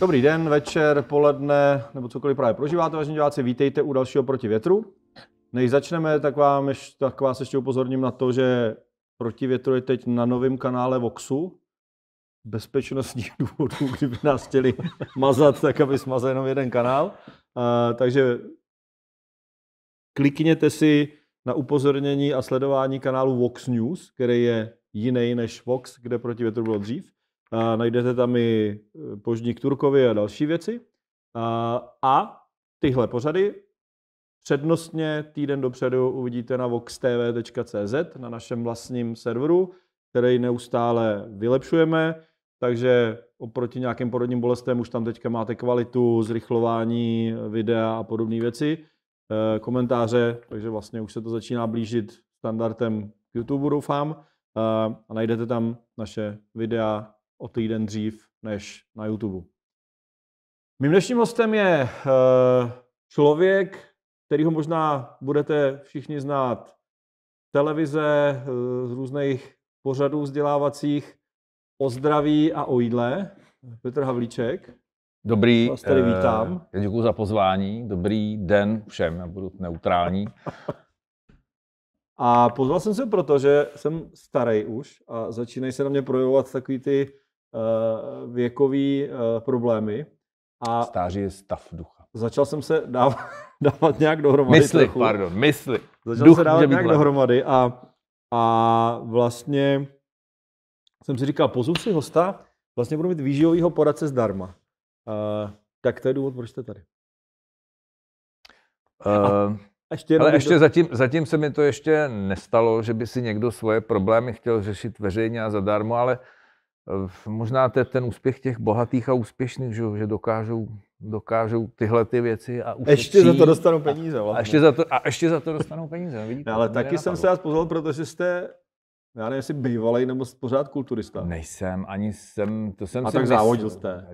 Dobrý den, večer, poledne, nebo cokoliv právě prožíváte, vážení diváci, vítejte u dalšího Proti větru. Než začneme, tak vás ještě upozorním na to, že Proti větru je teď na novém kanále Voxu. Bezpečnostních důvodů, kdyby nás chtěli mazat, tak aby smazali jenom jeden kanál. Takže klikněte si na upozornění a sledování kanálu Vox News, který je jiný než Vox, kde Proti větru bylo dřív. Najdete tam i Požník Turkovi a další věci. A tyhle pořady přednostně týden dopředu uvidíte na voxtv.cz, na našem vlastním serveru, který neustále vylepšujeme, takže oproti nějakým porodním bolestem už tam teďka máte kvalitu, zrychlování videa a podobné věci, komentáře, takže vlastně už se to začíná blížit standardem YouTube, doufám, a najdete tam naše videa o týden dřív než na YouTube. Mým dnešním hostem je člověk, kterýho možná budete všichni znát z televize, z různých pořadů vzdělávacích o zdraví a o jídle. Petr Havlíček. Dobrý, vás tady vítám. Děkuji za pozvání. Dobrý den všem, já budu neutrální. A pozval jsem se proto, že jsem starý už a začínají se na mě projevovat takový ty věkový problémy. A stáří je stav ducha. Začal jsem se dávat nějak dohromady. A vlastně jsem si říkal, pozvu si hosta, vlastně budu mít výživovýho poradce zdarma. Tak to je důvod, proč jste tady. Zatím se mi to ještě nestalo, že by si někdo svoje problémy chtěl řešit veřejně a zadarmo, ale možná to je ten úspěch těch bohatých a úspěšných, že dokážou tyhle ty věci a ještě za to dostanou peníze. Vlastně. A ještě za to dostanou peníze. Vidíte, ale taky jsem se vás pozval, protože jste, já nevím, jestli bývalej nebo pořád kulturista. Nejsem, ani jsem, to jsem si myslel. A tak závodil jste.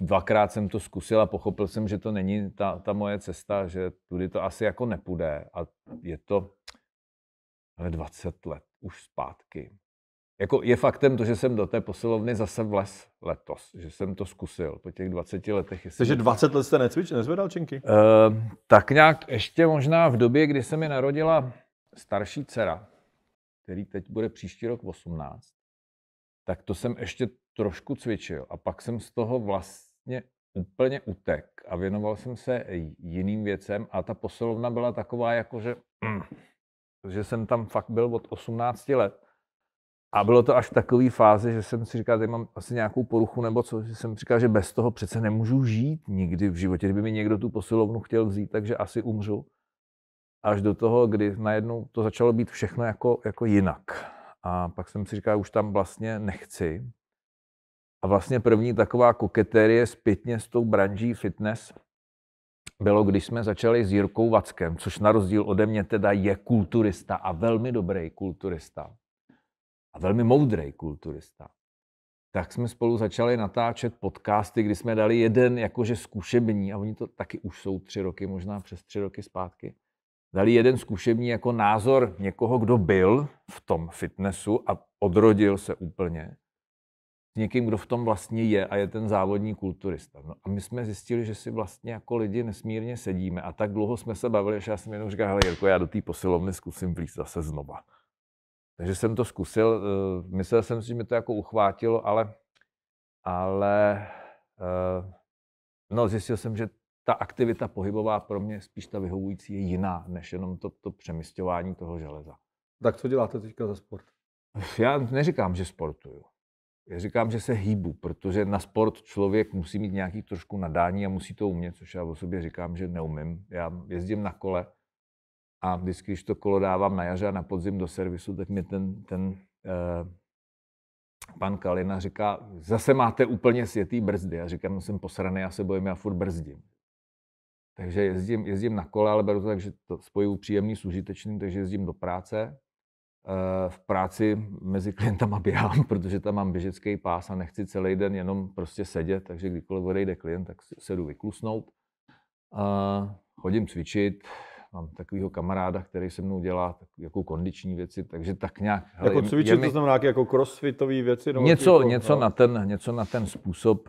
Dvakrát jsem to zkusil a pochopil jsem, že to není ta moje cesta, že tudy to asi jako nepůjde. A je to 20 let už zpátky. Jako je faktem to, že jsem do té posilovny zase vlez letos, že jsem to zkusil po těch 20 letech. Takže 20 let jste nezvedal činky? Tak nějak ještě možná v době, kdy se mi narodila starší dcera, který teď bude příští rok 18, tak to jsem ještě trošku cvičil a pak jsem z toho vlastně úplně utek a věnoval jsem se jiným věcem a ta posilovna byla taková jako, že jsem tam fakt byl od 18 let. A bylo to až v takové fázi, že jsem si říkal, že mám asi nějakou poruchu nebo co, že jsem říkal, že bez toho přece nemůžu žít nikdy v životě, kdyby mi někdo tu posilovnu chtěl vzít, takže asi umřu. Až do toho, kdy najednou to začalo být všechno jako jinak. A pak jsem si říkal, že už tam vlastně nechci. A vlastně první taková koketerie zpětně s tou branží fitness bylo, když jsme začali s Jirkou Vackem, což na rozdíl ode mě teda je kulturista a velmi dobrý kulturista. A velmi moudrý kulturista. Tak jsme spolu začali natáčet podcasty, kdy jsme dali jeden jakože zkušební, a oni to taky už jsou 3 roky, možná přes 3 roky zpátky, dali jeden zkušební jako názor někoho, kdo byl v tom fitnessu a odrodil se úplně. S někým, kdo v tom vlastně je a je ten závodní kulturista. No a my jsme zjistili, že si vlastně jako lidi nesmírně sedíme a tak dlouho jsme se bavili, že já jsem jenom říkal, hele Jirko, já do té posilovny zkusím vlít zase znova. Takže jsem to zkusil, myslel jsem si, že mi to jako uchvátilo, ale no, zjistil jsem, že ta aktivita pohybová pro mě spíš ta vyhovující je jiná, než jenom to přemysťování toho železa. Tak co děláte teďka za sport? Já neříkám, že sportuju. Já říkám, že se hýbu, protože na sport člověk musí mít nějaký trošku nadání a musí to umět, což já o sobě říkám, že neumím. Já jezdím na kole. A vždycky, když to kolo dávám na jaře a na podzim do servisu, tak mi ten pan Kalina říká, zase máte úplně světý brzdy. Já říkám, no jsem posraný, já se bojím, já furt brzdím. Takže jezdím na kole, ale beru to tak, že to spojuju příjemný s užitečným, takže jezdím do práce. V práci mezi klientama běhám, protože tam mám běžecký pás a nechci celý den jenom prostě sedět, takže kdykoliv odejde klient, tak se jdu vyklusnout. Chodím cvičit. Mám takového kamaráda, který se mnou dělá jako kondiční věci, takže tak nějak... Hele, jako cvičit, to znamená jako crossfitové věci? Něco na ten způsob.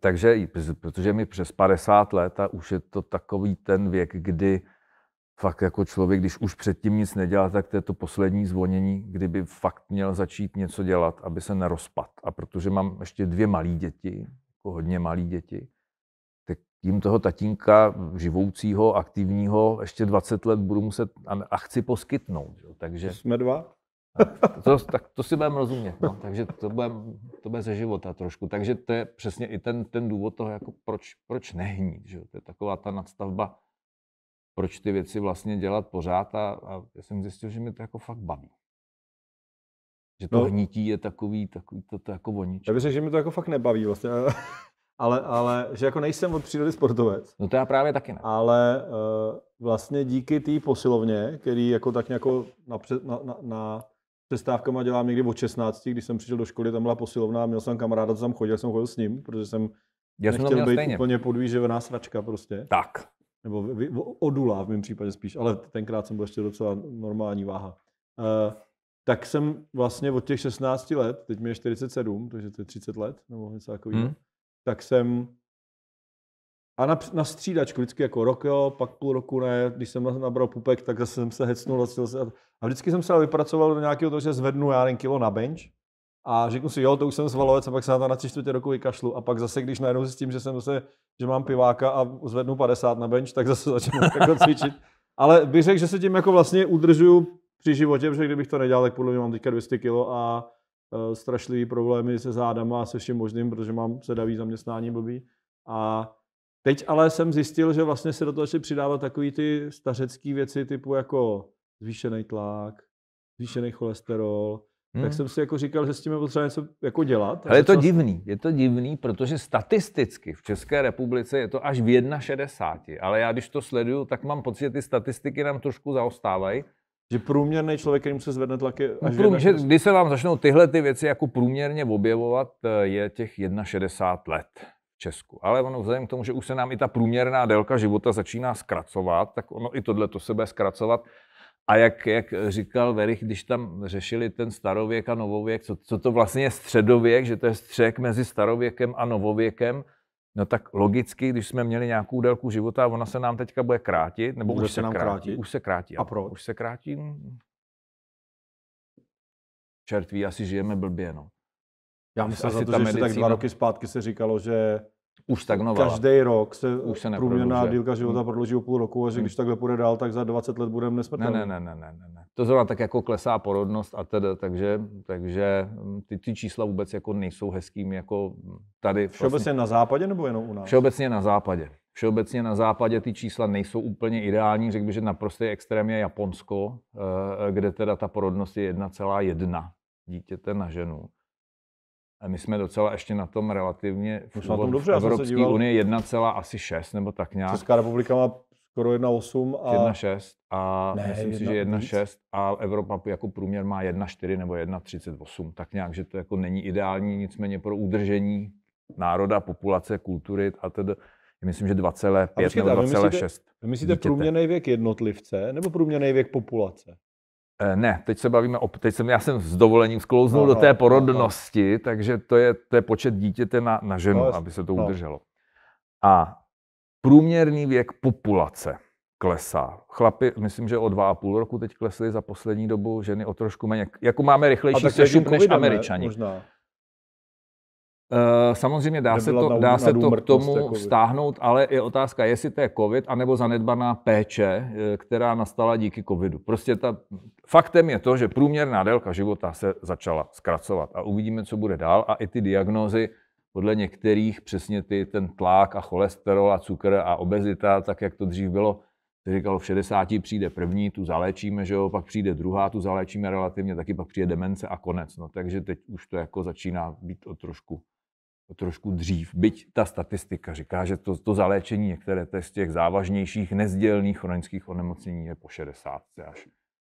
Takže, protože mi přes 50 let a už je to takový ten věk, kdy fakt jako člověk, když už předtím nic nedělá, tak to je to poslední zvonění, kdyby fakt měl začít něco dělat, aby se nerozpad. A protože mám ještě 2 malé děti, jako hodně malé děti, tak tím toho tatínka živoucího, aktivního, ještě 20 let budu muset a chci poskytnout. Jo. Takže jsme 2. Tak to si budeme rozumět, no. Takže to bude ze života trošku. Takže to je přesně i ten důvod toho, jako proč nehnít, že? To je taková ta nadstavba, proč ty věci vlastně dělat pořád a já jsem zjistil, že mě to jako fakt baví. Že to hnití je takový to jako voniček. Já bych řekl, že mi to jako fakt nebaví vlastně, ale že jako nejsem od přírody sportovec. No to já právě taky ne. Ale vlastně díky té posilovně, který jako tak nějak na přestávkama dělám někdy od 16, když jsem přišel do školy, tam byla posilovna a měl jsem kamaráda, co tam chodil, jsem chodil s ním, protože jsem nechtěl být stejně úplně podvýživená sračka prostě. Tak. Nebo odulá v mém případě spíš, ale tenkrát jsem byl ještě docela normální váha. Tak jsem vlastně od těch 16 let, teď mi je 47, takže to je 30 let, nebo něco takového, tak jsem a na střídačku vždycky jako rok jo, pak půl roku ne, když jsem nabral pupek, tak zase jsem se hecnul a vždycky jsem se vypracoval do nějakého toho, že zvednu já 1 kilo na bench a řeknu si jo, to už jsem svalovec a pak se na to na 3/4 roku vykašlu a pak zase, když najednou zjistím, že jsem zase, že mám piváka a zvednu 50 na bench, tak zase začnu jako cvičit. Ale bych řekl, že se tím jako vlastně udržuju při životě, protože kdybych to nedělal, tak podle mě mám teďka 200 kilo a strašlivý problémy se zádama a se vším možným, protože mám sedavý zaměstnání blbý. A teď ale jsem zjistil, že vlastně se do toho přidává takový ty stařecké věci typu jako zvýšený tlak, zvýšený cholesterol. Tak jsem si jako říkal, že s tím je potřeba něco jako dělat. Ale je to divný, protože statisticky v České republice je to až v 1,60. Ale já když to sleduju, tak mám pocit, že ty statistiky nám trošku zaostávají. Že průměrný člověk, kterým se zvedne tlaky až když se vám začnou tyhle ty věci jako průměrně objevovat, je těch 61 let v Česku. Ale ono vzhledem k tomu, že už se nám i ta průměrná délka života začíná zkracovat, tak ono i tohle to se bude zkracovat. A jak říkal Verich, když tam řešili ten starověk a novověk, co to vlastně je středověk, že to je střek mezi starověkem a novověkem, no tak logicky, když jsme měli nějakou délku života, ona se nám teďka bude krátit, nebo bude už se krátí. A proč? Už se krátí? Čert ví, asi žijeme blbě, no. Já myslím, že tak 2 roky zpátky se říkalo, že už stagnovala. Každý rok se průměrná délka života prodlouží o půl roku a že když takhle půjde dál, tak za 20 let budeme nesmrtelní. Ne. To zrovna tak jako klesá porodnost a teda, takže ty čísla vůbec jako nejsou hezkými jako tady. Všeobecně vlastně na západě nebo jenom u nás? Všeobecně na západě ty čísla nejsou úplně ideální. Řekl bych, že naprostý extrém je Japonsko, kde teda ta porodnost je 1,1 dítěte na ženu. A my jsme docela ještě na tom relativně v Evropské unii 1,6 nebo tak nějak. Česká republika má skoro 1,8 a 1,6 a ne, myslím si, že 1,6 a Evropa jako průměr má 1,4 nebo 1,38. Tak nějak, že to jako není ideální, nicméně pro udržení národa, populace, kultury a tedy myslím, že 2,5 nebo 2,6. Myslíte průměrný věk jednotlivce nebo průměrný věk populace? Ne, teď se bavíme já jsem s dovolením sklouznul do té porodnosti, takže to je počet dítěte na ženu, aby se to udrželo. A průměrný věk populace klesá. Chlapi, myslím, že o 2,5 roku teď klesli za poslední dobu, ženy o trošku méně. Jako máme rychlejší sešup než Američani. Možná. Samozřejmě dá se to k tomu stáhnout, ale je otázka, jestli to je covid, anebo zanedbaná péče, která nastala díky covidu. Prostě faktem je to, že průměrná délka života se začala zkracovat a uvidíme, co bude dál. A i ty diagnózy podle některých, přesně ten tlak a cholesterol a cukr a obezita, tak jak to dřív bylo, se říkalo, v 60 přijde první, tu zaléčíme, že jo, pak přijde druhá, tu zaléčíme relativně, taky pak přijde demence a konec. No, takže teď už to jako začíná být trošku dřív. Byť ta statistika říká, že to zaléčení některé z těch závažnějších nezdělných chronických onemocnění je po 60 až.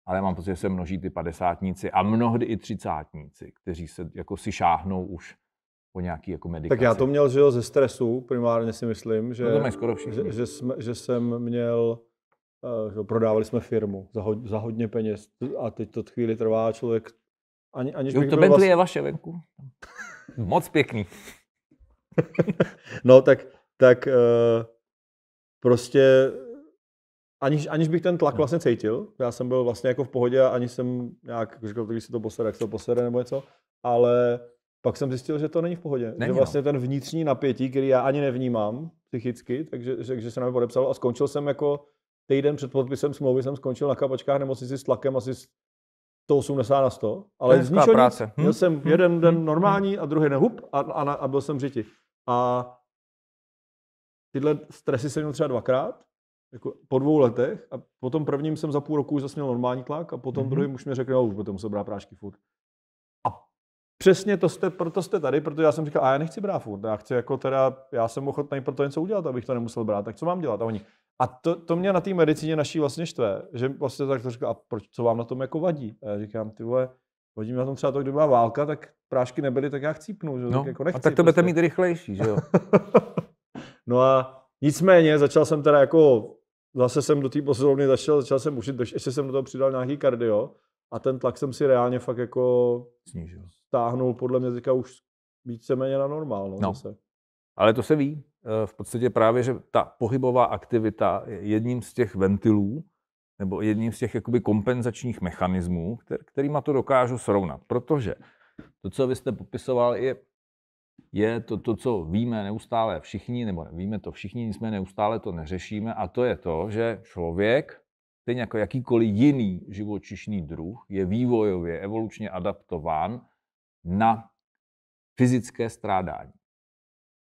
Ale mám pocit, že se množí ty padesátníci a mnohdy i třicátníci, kteří se jako si šáhnou už po nějaký jako medikaci. Tak já to měl, že jo, ze stresu, primárně si myslím, že jsem měl, že prodávali jsme firmu za hodně peněz a teď to chvíli trvá, člověk aniž bych byl vlastně... To Bentley je vaše venku. Moc pěkný. No tak prostě aniž bych ten tlak vlastně cítil, já jsem byl vlastně jako v pohodě a ani jsem nějak říkal, když se to posere, jak se to posere nebo něco, ale pak jsem zjistil, že to není v pohodě. Není, že vlastně ten vnitřní napětí, který já ani nevnímám psychicky, takže se na mě podepsalo a skončil jsem jako týden před podpisem smlouvy, jsem skončil na kapačkách nemocnici s tlakem asi 180 na 100, ale z ničeho nic. Měl jsem jeden den normální a druhý den hup a byl jsem v žiti. A tyhle stresy jsem měl třeba dvakrát, jako po 2 letech a potom prvním jsem za půl roku už zase měl normální tlak a potom druhým už mi řekl, no už budete muset brát prášky furt. A přesně proto jste tady, protože já jsem říkal, a já nechci brát furt, já chci jako teda, já jsem ochotný pro to něco udělat, abych to nemusel brát, tak co mám dělat? A oni, a to mě na té medicíně naší vlastně štve, že vlastně tak to říká, a proč, co vám na tom jako vadí? A já říkám, ty vole, vadí mi na tom třeba to, kdy byla válka, tak prášky nebyly, tak já chcípnu, že? No, tak jako nechci, a tak to budete mít rychlejší, že jo? No a nicméně začal jsem teda jako, zase jsem do té posilovny začal jsem učit, ještě jsem do toho přidal nějaký kardio a ten tlak jsem si reálně fakt jako snížil. Stáhnul podle mě teďka už víceméně na normál. No. Ale to se ví. V podstatě právě, že ta pohybová aktivita je jedním z těch ventilů nebo jedním z těch jakoby kompenzačních mechanismů, kterýma to dokážu srovnat. Protože to, co vy jste popisoval, je to, co víme neustále všichni, nebo nevíme to všichni, nicméně neustále to neřešíme, a to je to, že člověk, stejně jako jakýkoliv jiný živočišný druh, je vývojově, evolučně adaptován na fyzické strádání.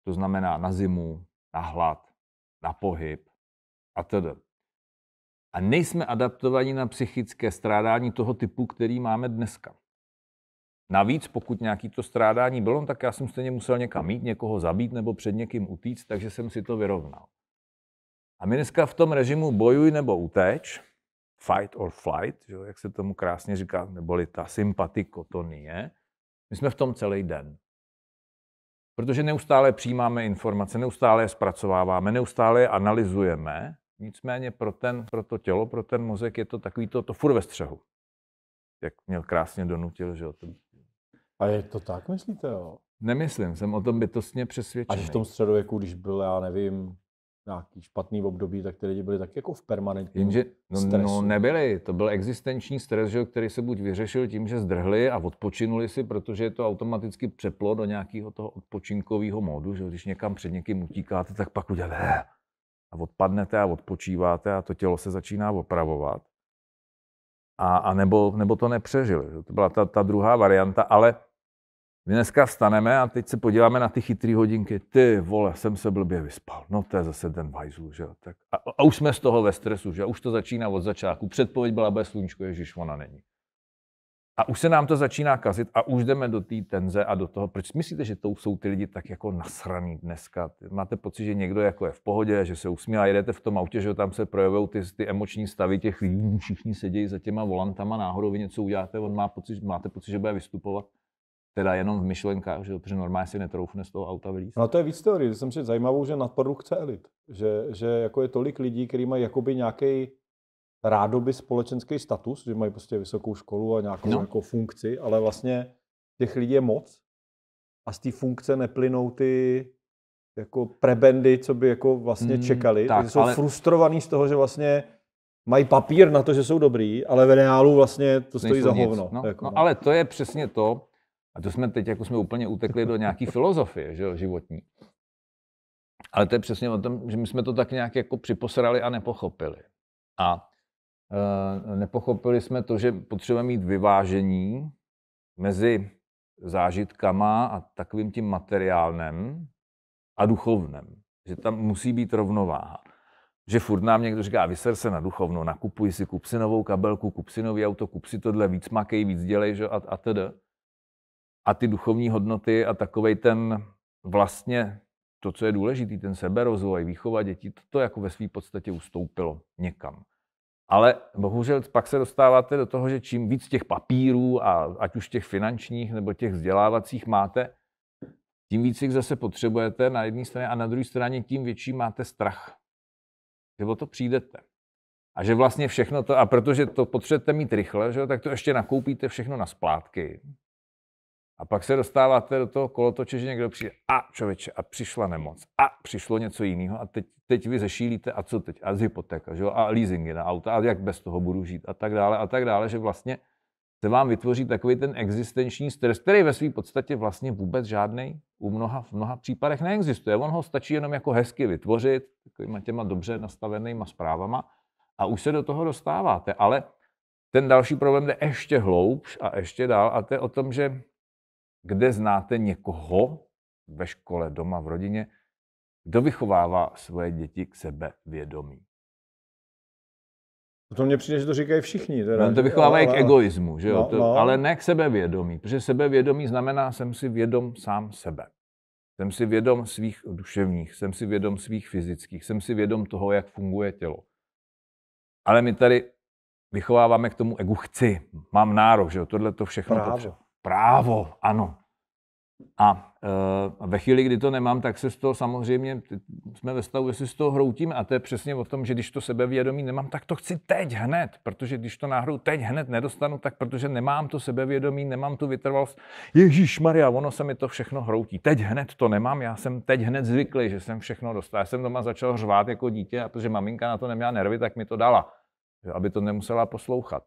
To znamená na zimu, na hlad, na pohyb a tedy. A nejsme adaptovaní na psychické strádání toho typu, který máme dneska. Navíc, pokud nějaké to strádání bylo, tak já jsem stejně musel někam jít, někoho zabít nebo před někým utíct, takže jsem si to vyrovnal. A my dneska v tom režimu bojuj nebo uteč, fight or flight, že, jak se tomu krásně říká, neboli ta sympatikotonie, my jsme v tom celý den. Protože neustále přijímáme informace, neustále je zpracováváme, neustále je analyzujeme, nicméně pro to tělo, pro ten mozek je to takový to furt ve střehu. Jak měl krásně donutil, že jo. A je to tak, myslíte, jo? Nemyslím, jsem o tom bytostně přesvědčený. Až v tom středověku, když byl, já nevím, nějaký špatný období, tak ty lidi byli tak jako v permanentním stresu. No nebyli, to byl existenční stres, že, který se buď vyřešil tím, že zdrhli a odpočinuli si, protože je to automaticky přeplo do nějakého toho odpočinkového módu, že když někam před někým utíkáte, tak pak uděláte a odpadnete a odpočíváte a to tělo se začíná opravovat. A nebo to nepřežili. To byla ta druhá varianta, ale my dneska vstaneme a teď se podíváme na ty chytrý hodinky. Ty vole, jsem se blbě vyspal. No to je zase ten vajzl, že jo. A už jsme z toho ve stresu, že už to začíná od začátku. Předpověď byla bez sluníčko, ježiš, ona není. A už se nám to začíná kazit a už jdeme do té tenze a do toho. Proč myslíte, že to jsou ty lidi tak jako nasraný dneska? Máte pocit, že někdo jako je v pohodě, že se usmívá, jedete v tom autě, že tam se projevují ty emoční stavy těch lidí, všichni sedějí za těma volantama, náhodou vy něco uděláte, on má pocit, máte pocit, že bude vystupovat. Teda jenom v myšlenkách, že protože normálně si netroufne z toho auta vylíst. No to je víc teorie, jsem si zajímavou, že nadprodukce elit, že jako je tolik lidí, kteří mají jakoby nějaký rádoby společenský status, že mají prostě vysokou školu a nějakou jako funkci, ale vlastně těch lidí je moc a z té funkce neplynou ty jako prebendy, co by jako vlastně čekali. Tak, takže jsou frustrovaní z toho, že vlastně mají papír na to, že jsou dobrý, ale v reálu vlastně to stojí za hovno. No, ale to je přesně to, a to jsme teď jako jsme úplně utekli do nějaký filozofie, že jo, životní. Ale to je přesně o tom, že my jsme to tak nějak jako připosrali a nepochopili. A nepochopili jsme to, že potřebujeme mít vyvážení mezi zážitkama a takovým tím materiálnem a duchovnem. Že tam musí být rovnováha. Že furt nám někdo říká, vyser se na duchovno, nakupuj si, kup si novou kabelku, kup si nový auto, kup si tohle, víc makej, víc dělej, že? A tedy. A ty duchovní hodnoty a takovej ten vlastně to, co je důležitý, ten seberozvoj, výchova dětí, to jako ve své podstatě ustoupilo někam. Ale bohužel pak se dostáváte do toho, že čím víc těch papírů, a ať už těch finančních nebo těch vzdělávacích máte, tím víc jich zase potřebujete na jedné straně a na druhé straně tím větší máte strach, že o to přijdete. A že vlastně všechno to, a protože to potřebujete mít rychle, že, tak to ještě nakoupíte všechno na splátky. A pak se dostáváte do toho kolotoče, že někdo přijde a člověče, a přišla nemoc, a přišlo něco jiného a teď vy zešílíte a co teď, a z hypotéka, že jo? A leasingy na auta, a jak bez toho budu žít a tak dále, že vlastně se vám vytvoří takový ten existenční stres, který ve své podstatě vlastně vůbec žádnej v mnoha případech neexistuje. On ho stačí jenom jako hezky vytvořit, takovýma těma dobře nastavenýma zprávama a už se do toho dostáváte. Ale ten další problém jde ještě hloubš a ještě dál a to je o tom, že kde znáte někoho ve škole, doma, v rodině, kdo vychovává svoje děti k sebevědomí. To mě přijde, že to říkají všichni. Teda. No, to vychovávají k egoismu, že jo? No, no. Ale ne k sebevědomí, protože sebevědomí znamená, jsem si vědom sám sebe. Jsem si vědom svých duševních, jsem si vědom svých fyzických, jsem si vědom toho, jak funguje tělo. Ale my tady vychováváme k tomu egu chci, mám nárok, že jo? Tohle to všechno potřebuje. Právo, ano. A ve chvíli, kdy to nemám, tak se z toho samozřejmě, jsme ve stavu, že si z toho hroutíme a to je přesně o tom, že když to sebevědomí nemám, tak to chci teď hned, protože když to náhodou teď hned nedostanu, tak protože nemám to sebevědomí, nemám tu vytrvalost, ježíšmarja, ono se mi to všechno hroutí, teď hned to nemám, já jsem teď hned zvyklý, že jsem všechno dostal, já jsem doma začal řvát jako dítě a protože maminka na to neměla nervy, tak mi to dala, aby to nemusela poslouchat.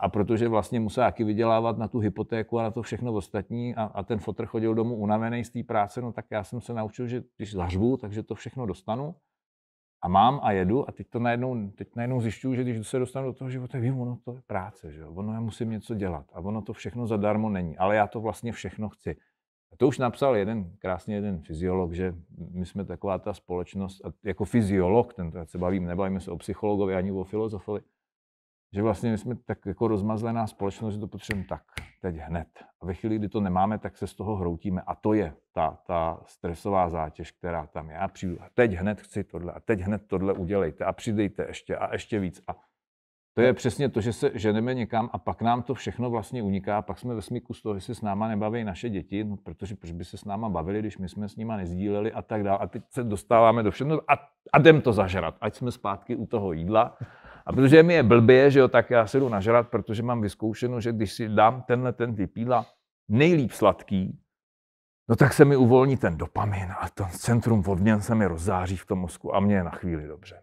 A protože vlastně musel taky vydělávat na tu hypotéku a na to všechno ostatní a ten fotr chodil domů unavený z té práce, no tak já jsem se naučil, že když zařvu, takže to všechno dostanu a mám a jedu a teď najednou zjišťuju, že když se dostanu do toho života, vím, ono to je práce, že jo? Ono já musím něco dělat a ono to všechno zadarmo není, ale já to vlastně všechno chci. A to už napsal krásně jeden fyziolog, že my jsme taková ta společnost, a jako fyziolog, ten se nebavíme se o psychologovi ani o filozofovi, že vlastně my jsme tak jako rozmazlená společnost, že to potřebujeme tak, teď hned. A ve chvíli, kdy to nemáme, tak se z toho hroutíme. A to je ta stresová zátěž, která tam je. Já přijdu a teď hned chci tohle a teď hned tohle udělejte a přidejte ještě a ještě víc. A to je přesně to, že se ženeme někam a pak nám to všechno vlastně uniká. Pak jsme ve smyku z toho, že se s náma nebaví naše děti, no protože proč by se s náma bavili, když my jsme s nima nezdíleli a tak dále. A teď se dostáváme do všechno a jdem to zažrat, ať jsme zpátky u toho jídla. A protože mi je blbě, že jo, tak já se jdu nažrat, protože mám vyzkoušeno, že když si dám ten typ jídla nejlíp sladký, no tak se mi uvolní ten dopamin a to centrum odměn se mi rozzáří v tom mozku a mě je na chvíli dobře.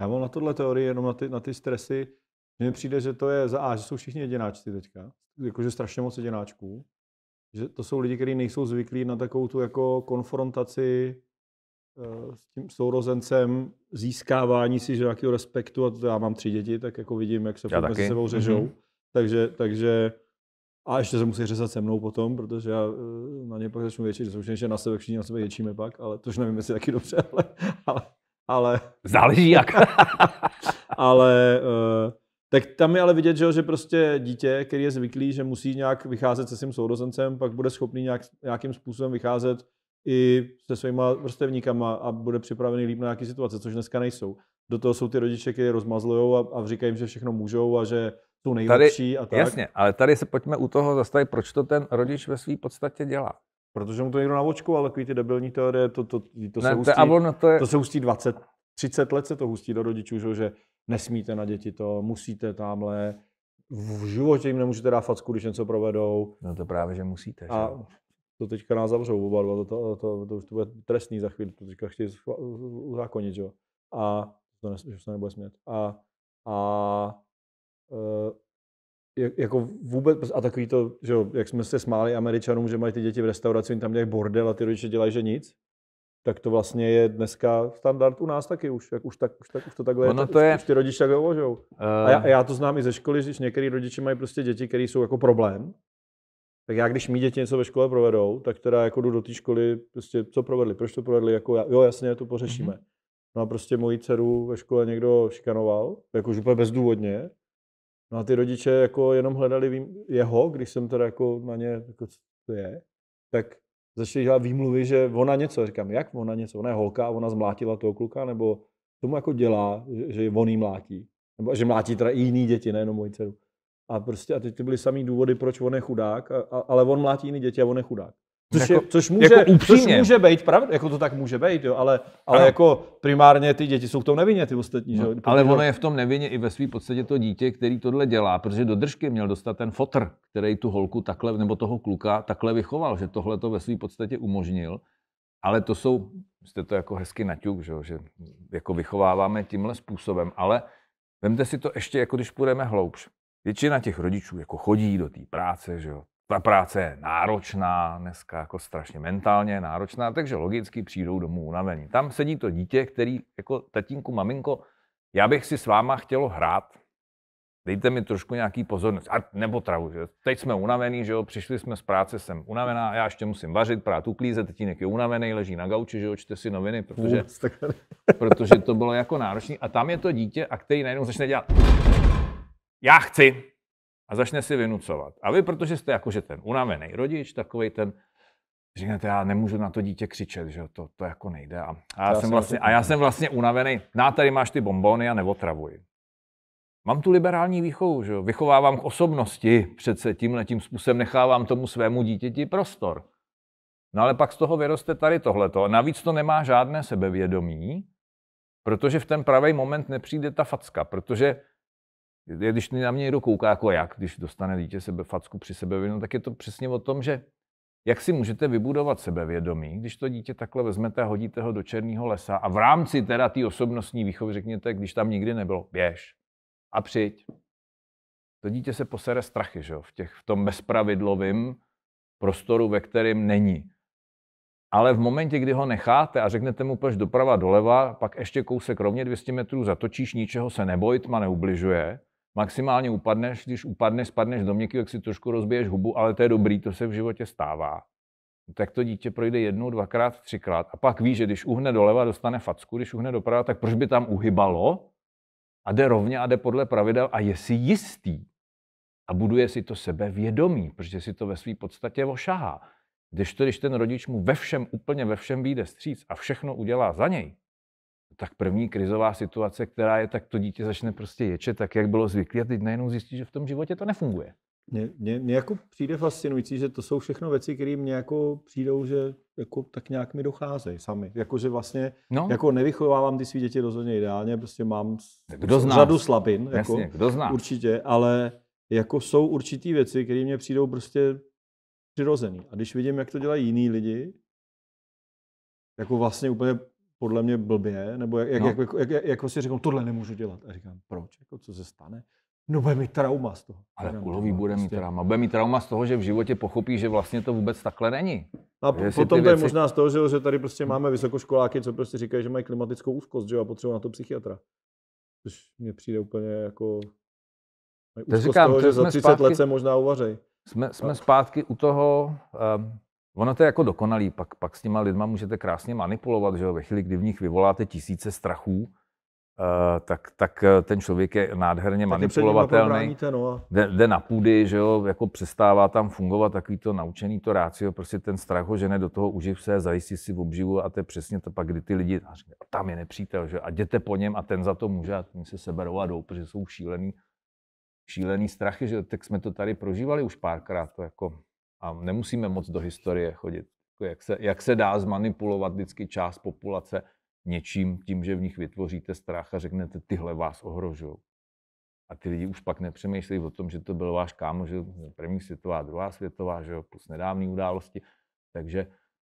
Já mám na tohle teorii, jenom na ty stresy, že mi přijde, že to je za A, že jsou všichni jedináčci teďka, jakože strašně moc jedináčků, že to jsou lidi, kteří nejsou zvyklí na takovou tu jako konfrontaci s tím sourozencem, získávání si nějakého respektu, a to já mám 3 děti, tak jako vidím, jak se mezi sebou řežou. Mm-hmm. Takže a ještě se musí řezat se mnou potom, protože já na ně pak začnu věčit, že na sebe, všichni na sebe ječíme pak, ale tož nevím, jestli taky dobře, ale záleží jak. Ale tak tam je ale vidět, že prostě dítě, který je zvyklý, že musí nějak vycházet se svým sourozencem, pak bude schopný nějakým způsobem vycházet i se svýma vrstevníkama a bude připravený líp na nějaké situace, což dneska nejsou. Do toho jsou ty rodiče, kteří rozmazlujou a říkají jim, že všechno můžou a že jsou nejlepší tady, a tak. Jasně, ale tady se pojďme u toho zastavit, proč to ten rodič ve své podstatě dělá. Protože mu to někdo navočkuje, ale takový ty debilní teorie, to se hustí 20, 30 let se to hustí do rodičů, že nesmíte na děti to, musíte tamhle, v životě jim nemůžete dát facku, když něco provedou. No to právě, že musíte, a, že? To teďka nás zavřou oba dva, to už to bude trestný za chvíli, to teďka chtějí uzákonit, že jo. A to že se nebude smět. Jako vůbec, a takový to, že jo, jak jsme se smáli Američanům, že mají ty děti v restauraci, oni tam dělají bordel a ty rodiče dělají, že nic. Tak to vlastně je dneska standard u nás taky už, jak už to takhle ono je, to je. Už ty rodiče takhle uvažujou. A já to znám i ze školy, že některý rodiče mají prostě děti, které jsou jako problém. Tak já, když mý děti něco ve škole provedou, tak teda jako jdu do té školy, prostě co provedli, proč to provedli, jako jo, jasně, to pořešíme. Mm-hmm. No a prostě moji dceru ve škole někdo šikanoval, jako úplně bezdůvodně. No a ty rodiče jako jenom hledali jeho, když jsem teda jako na ně, jako co to je, tak začali dělat výmluvy, že ona něco, říkám, jak ona něco, ona je holka a ona zmlátila toho kluka, nebo tomu jako dělá, že on jí mlátí, nebo že mlátí teda i jiný děti, nejenom moji dceru. A prostě a teď ty byly samý důvody, proč on je chudák, ale on mlátí jiný děti a on je chudák. Což může být, pravda, jako to tak může být, jo, ale jako primárně ty děti jsou v tom nevině, ty ostatní. No, že? Ale ono je v tom nevině i ve své podstatě to dítě, který tohle dělá, protože do držky měl dostat ten fotr, který tu holku takhle, nebo toho kluka takhle vychoval, že tohle to ve své podstatě umožnil. Ale to jsou, jste to jako hezky naťuk, že jako vychováváme tímhle způsobem, ale vemte si to ještě, jako když půjdeme hloubš. Většina těch rodičů jako chodí do té práce, že jo. Ta práce je náročná, dneska jako strašně mentálně náročná, takže logicky přijdou domů unavení. Tam sedí to dítě, který jako tatínku, maminko, já bych si s váma chtělo hrát, dejte mi trošku nějaký pozornost, a nepotravu, že? Teď jsme unavení, že jo, přišli jsme z práce, jsem unavená, já ještě musím vařit, prát, uklízet, tatínek je unavený, leží na gauči, že jo, čte si noviny, protože to bylo jako náročný. A tam je to dítě, a který najednou začne dělat, já chci. A začne si vynucovat. A vy, protože jste jakože ten unavený rodič, takovej ten, říkáte, já nemůžu na to dítě křičet, že to jako nejde. A já jsem vlastně unavený. Na, tady máš ty bonbony a neotravuji. Mám tu liberální výchovu, že jo? Vychovávám k osobnosti, přece tímhletím způsobem nechávám tomu svému dítěti prostor. No ale pak z toho vyroste tady tohleto. Navíc to nemá žádné sebevědomí, protože v ten pravý moment nepřijde ta facka, protože když na mě někdo kouká, jako jak, když dostane dítě facku při sebevědomí, tak je to přesně o tom, že jak si můžete vybudovat sebevědomí, když to dítě takhle vezmete a hodíte ho do černého lesa a v rámci teda té osobnostní výchovy řekněte, když tam nikdy nebylo, běž a přijď. To dítě se posere strachy, že jo, v tom bezpravidlovém prostoru, ve kterém není. Ale v momentě, kdy ho necháte a řeknete mu pojď doprava, doleva, pak ještě kousek rovně 200 metrů zatočíš, ničeho se neboj, tma neubližuje. Maximálně upadneš, když upadneš, spadneš do měkky, jak si trošku rozbiješ hubu, ale to je dobrý, to se v životě stává. Tak to dítě projde jednou, dvakrát, třikrát a pak ví, že když uhne doleva, dostane facku, když uhne doprava, tak proč by tam uhybalo? A jde rovně a jde podle pravidel a je si jistý. A buduje si to sebevědomí, protože si to ve své podstatě ošahá. Když ten rodič mu ve všem, úplně ve všem vyjde vstříc a všechno udělá za něj, tak první krizová situace, která je, tak to dítě začne prostě ječet tak, jak bylo zvyklé a teď najednou zjistí, že v tom životě to nefunguje. Mně jako přijde fascinující, že to jsou všechno věci, které mně jako přijdou, že jako tak nějak mi docházejí sami. Jakože vlastně jako nevychovávám ty svý děti rozhodně ideálně, prostě mám řadu slabin, jasně, jako, kdo zná. Určitě, ale jako jsou určitý věci, které mně přijdou prostě přirozený. A když vidím, jak to dělají jiní lidi, jako vlastně úplně podle mě blbě, nebo jak si říkám, tohle nemůžu dělat. A říkám, proč? Jako, co se stane? No bude mít trauma z toho. Ale kulový bude mít trauma. Bude mít trauma z toho, že v životě pochopí, že vlastně to vůbec takhle není. A potom to je možná z toho, že tady prostě máme vysokoškoláky, co prostě říkají, že mají klimatickou úzkost, že a potřebují na to psychiatra. Což mně přijde úplně jako úzkost toho, že za 30 let se možná uvařejí. Jsme zpátky u toho, ono to je jako dokonalý, pak s těma lidma můžete krásně manipulovat, že jo, ve chvíli, kdy v nich vyvoláte tisíce strachů, tak ten člověk je nádherně manipulovatelný, jde na půdy, že jo, jako přestává tam fungovat takový to naučený to rácio, prostě ten strach ho žene do toho uživ se, zajistí si v obživu a to je přesně to pak, kdy ty lidi, tam je nepřítel, že jo, a jděte po něm a ten za to může a tím se seberou a jdou, protože jsou šílený strachy, že tak jsme to tady prožívali už párkrát to jako a nemusíme moc do historie chodit. Jak se dá zmanipulovat vždycky část populace něčím, tím, že v nich vytvoříte strach a řeknete, tyhle vás ohrožují. A ty lidi už pak nepřemýšlejí o tom, že to byl váš kámo, že první světová, druhá světová, že plus nedávné události. Takže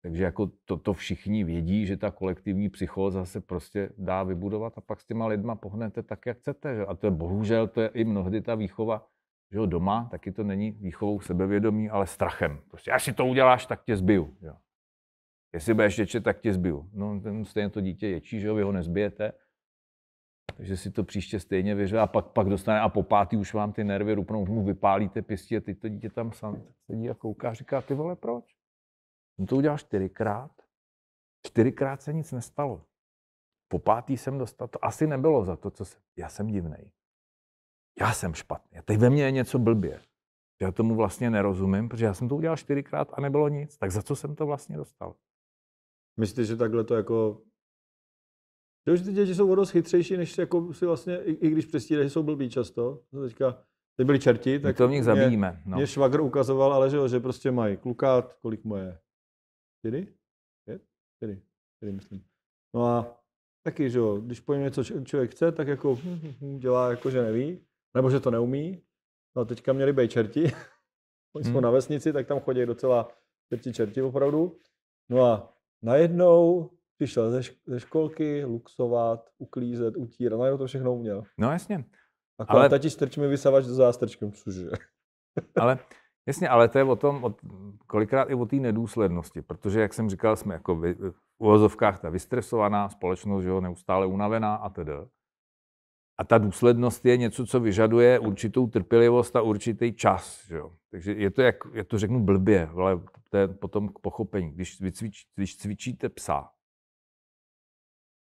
jako to všichni vědí, že ta kolektivní psychóza se prostě dá vybudovat a pak s těma lidma pohnete tak, jak chcete. Že? A to je bohužel, to je i mnohdy ta výchova, že jo, doma, taky to není výchovou sebevědomí, ale strachem. Prostě, až si to uděláš, tak tě zbiju. Jo. Jestli budeš ječet, tak tě zbiju. No, ten stejně to dítě ječí, že jo, vy ho nezbijete. Takže si to příště stejně vyřeže a pak dostane a po pátý už vám ty nervy rupnou, mu vypálíte pěstí a teď to dítě tam sám sedí a kouká a říká, ty vole, proč? On to udělal 4krát. 4krát se nic nestalo. Po pátý jsem dostal, to asi nebylo za to, co jsem, já jsem divnej. Já jsem špatný, teď ve mně je něco blbě. Já tomu vlastně nerozumím, protože já jsem to udělal 4krát a nebylo nic. Tak za co jsem to vlastně dostal? Myslíte, že takhle to jako... Že ty děti jsou o dost chytřejší, než jako si vlastně, i když přestírají, že jsou blbí často. Teď byli čerti, tak to v nich zabijíme. Mě švagr ukazoval, ale že prostě mají klukát, kolik moje. 4, myslím. No a taky, že jo, když pojme něco, co člověk chce, tak jako dělá jako, že neví, nebo že to neumí. No a teďka měli být čerti, oni jsou na vesnici, tak tam chodí docela čerti opravdu. No a najednou přišel ze školky luxovat, uklízet, utírat, najednou to všechno uměl. No jasně. Akorát ale... tati strč mi vysavač do zástrčkem, cože. Ale... Jasně, ale to je o tom, kolikrát i o té nedůslednosti, protože, jak jsem říkal, jsme jako v uvozovkách ta vystresovaná společnost, že jo, neustále unavená a tedy. A ta důslednost je něco, co vyžaduje určitou trpělivost a určitý čas, že jo. Takže je to, jak já to řeknu blbě, ale to je potom k pochopení. Když cvičíte psa,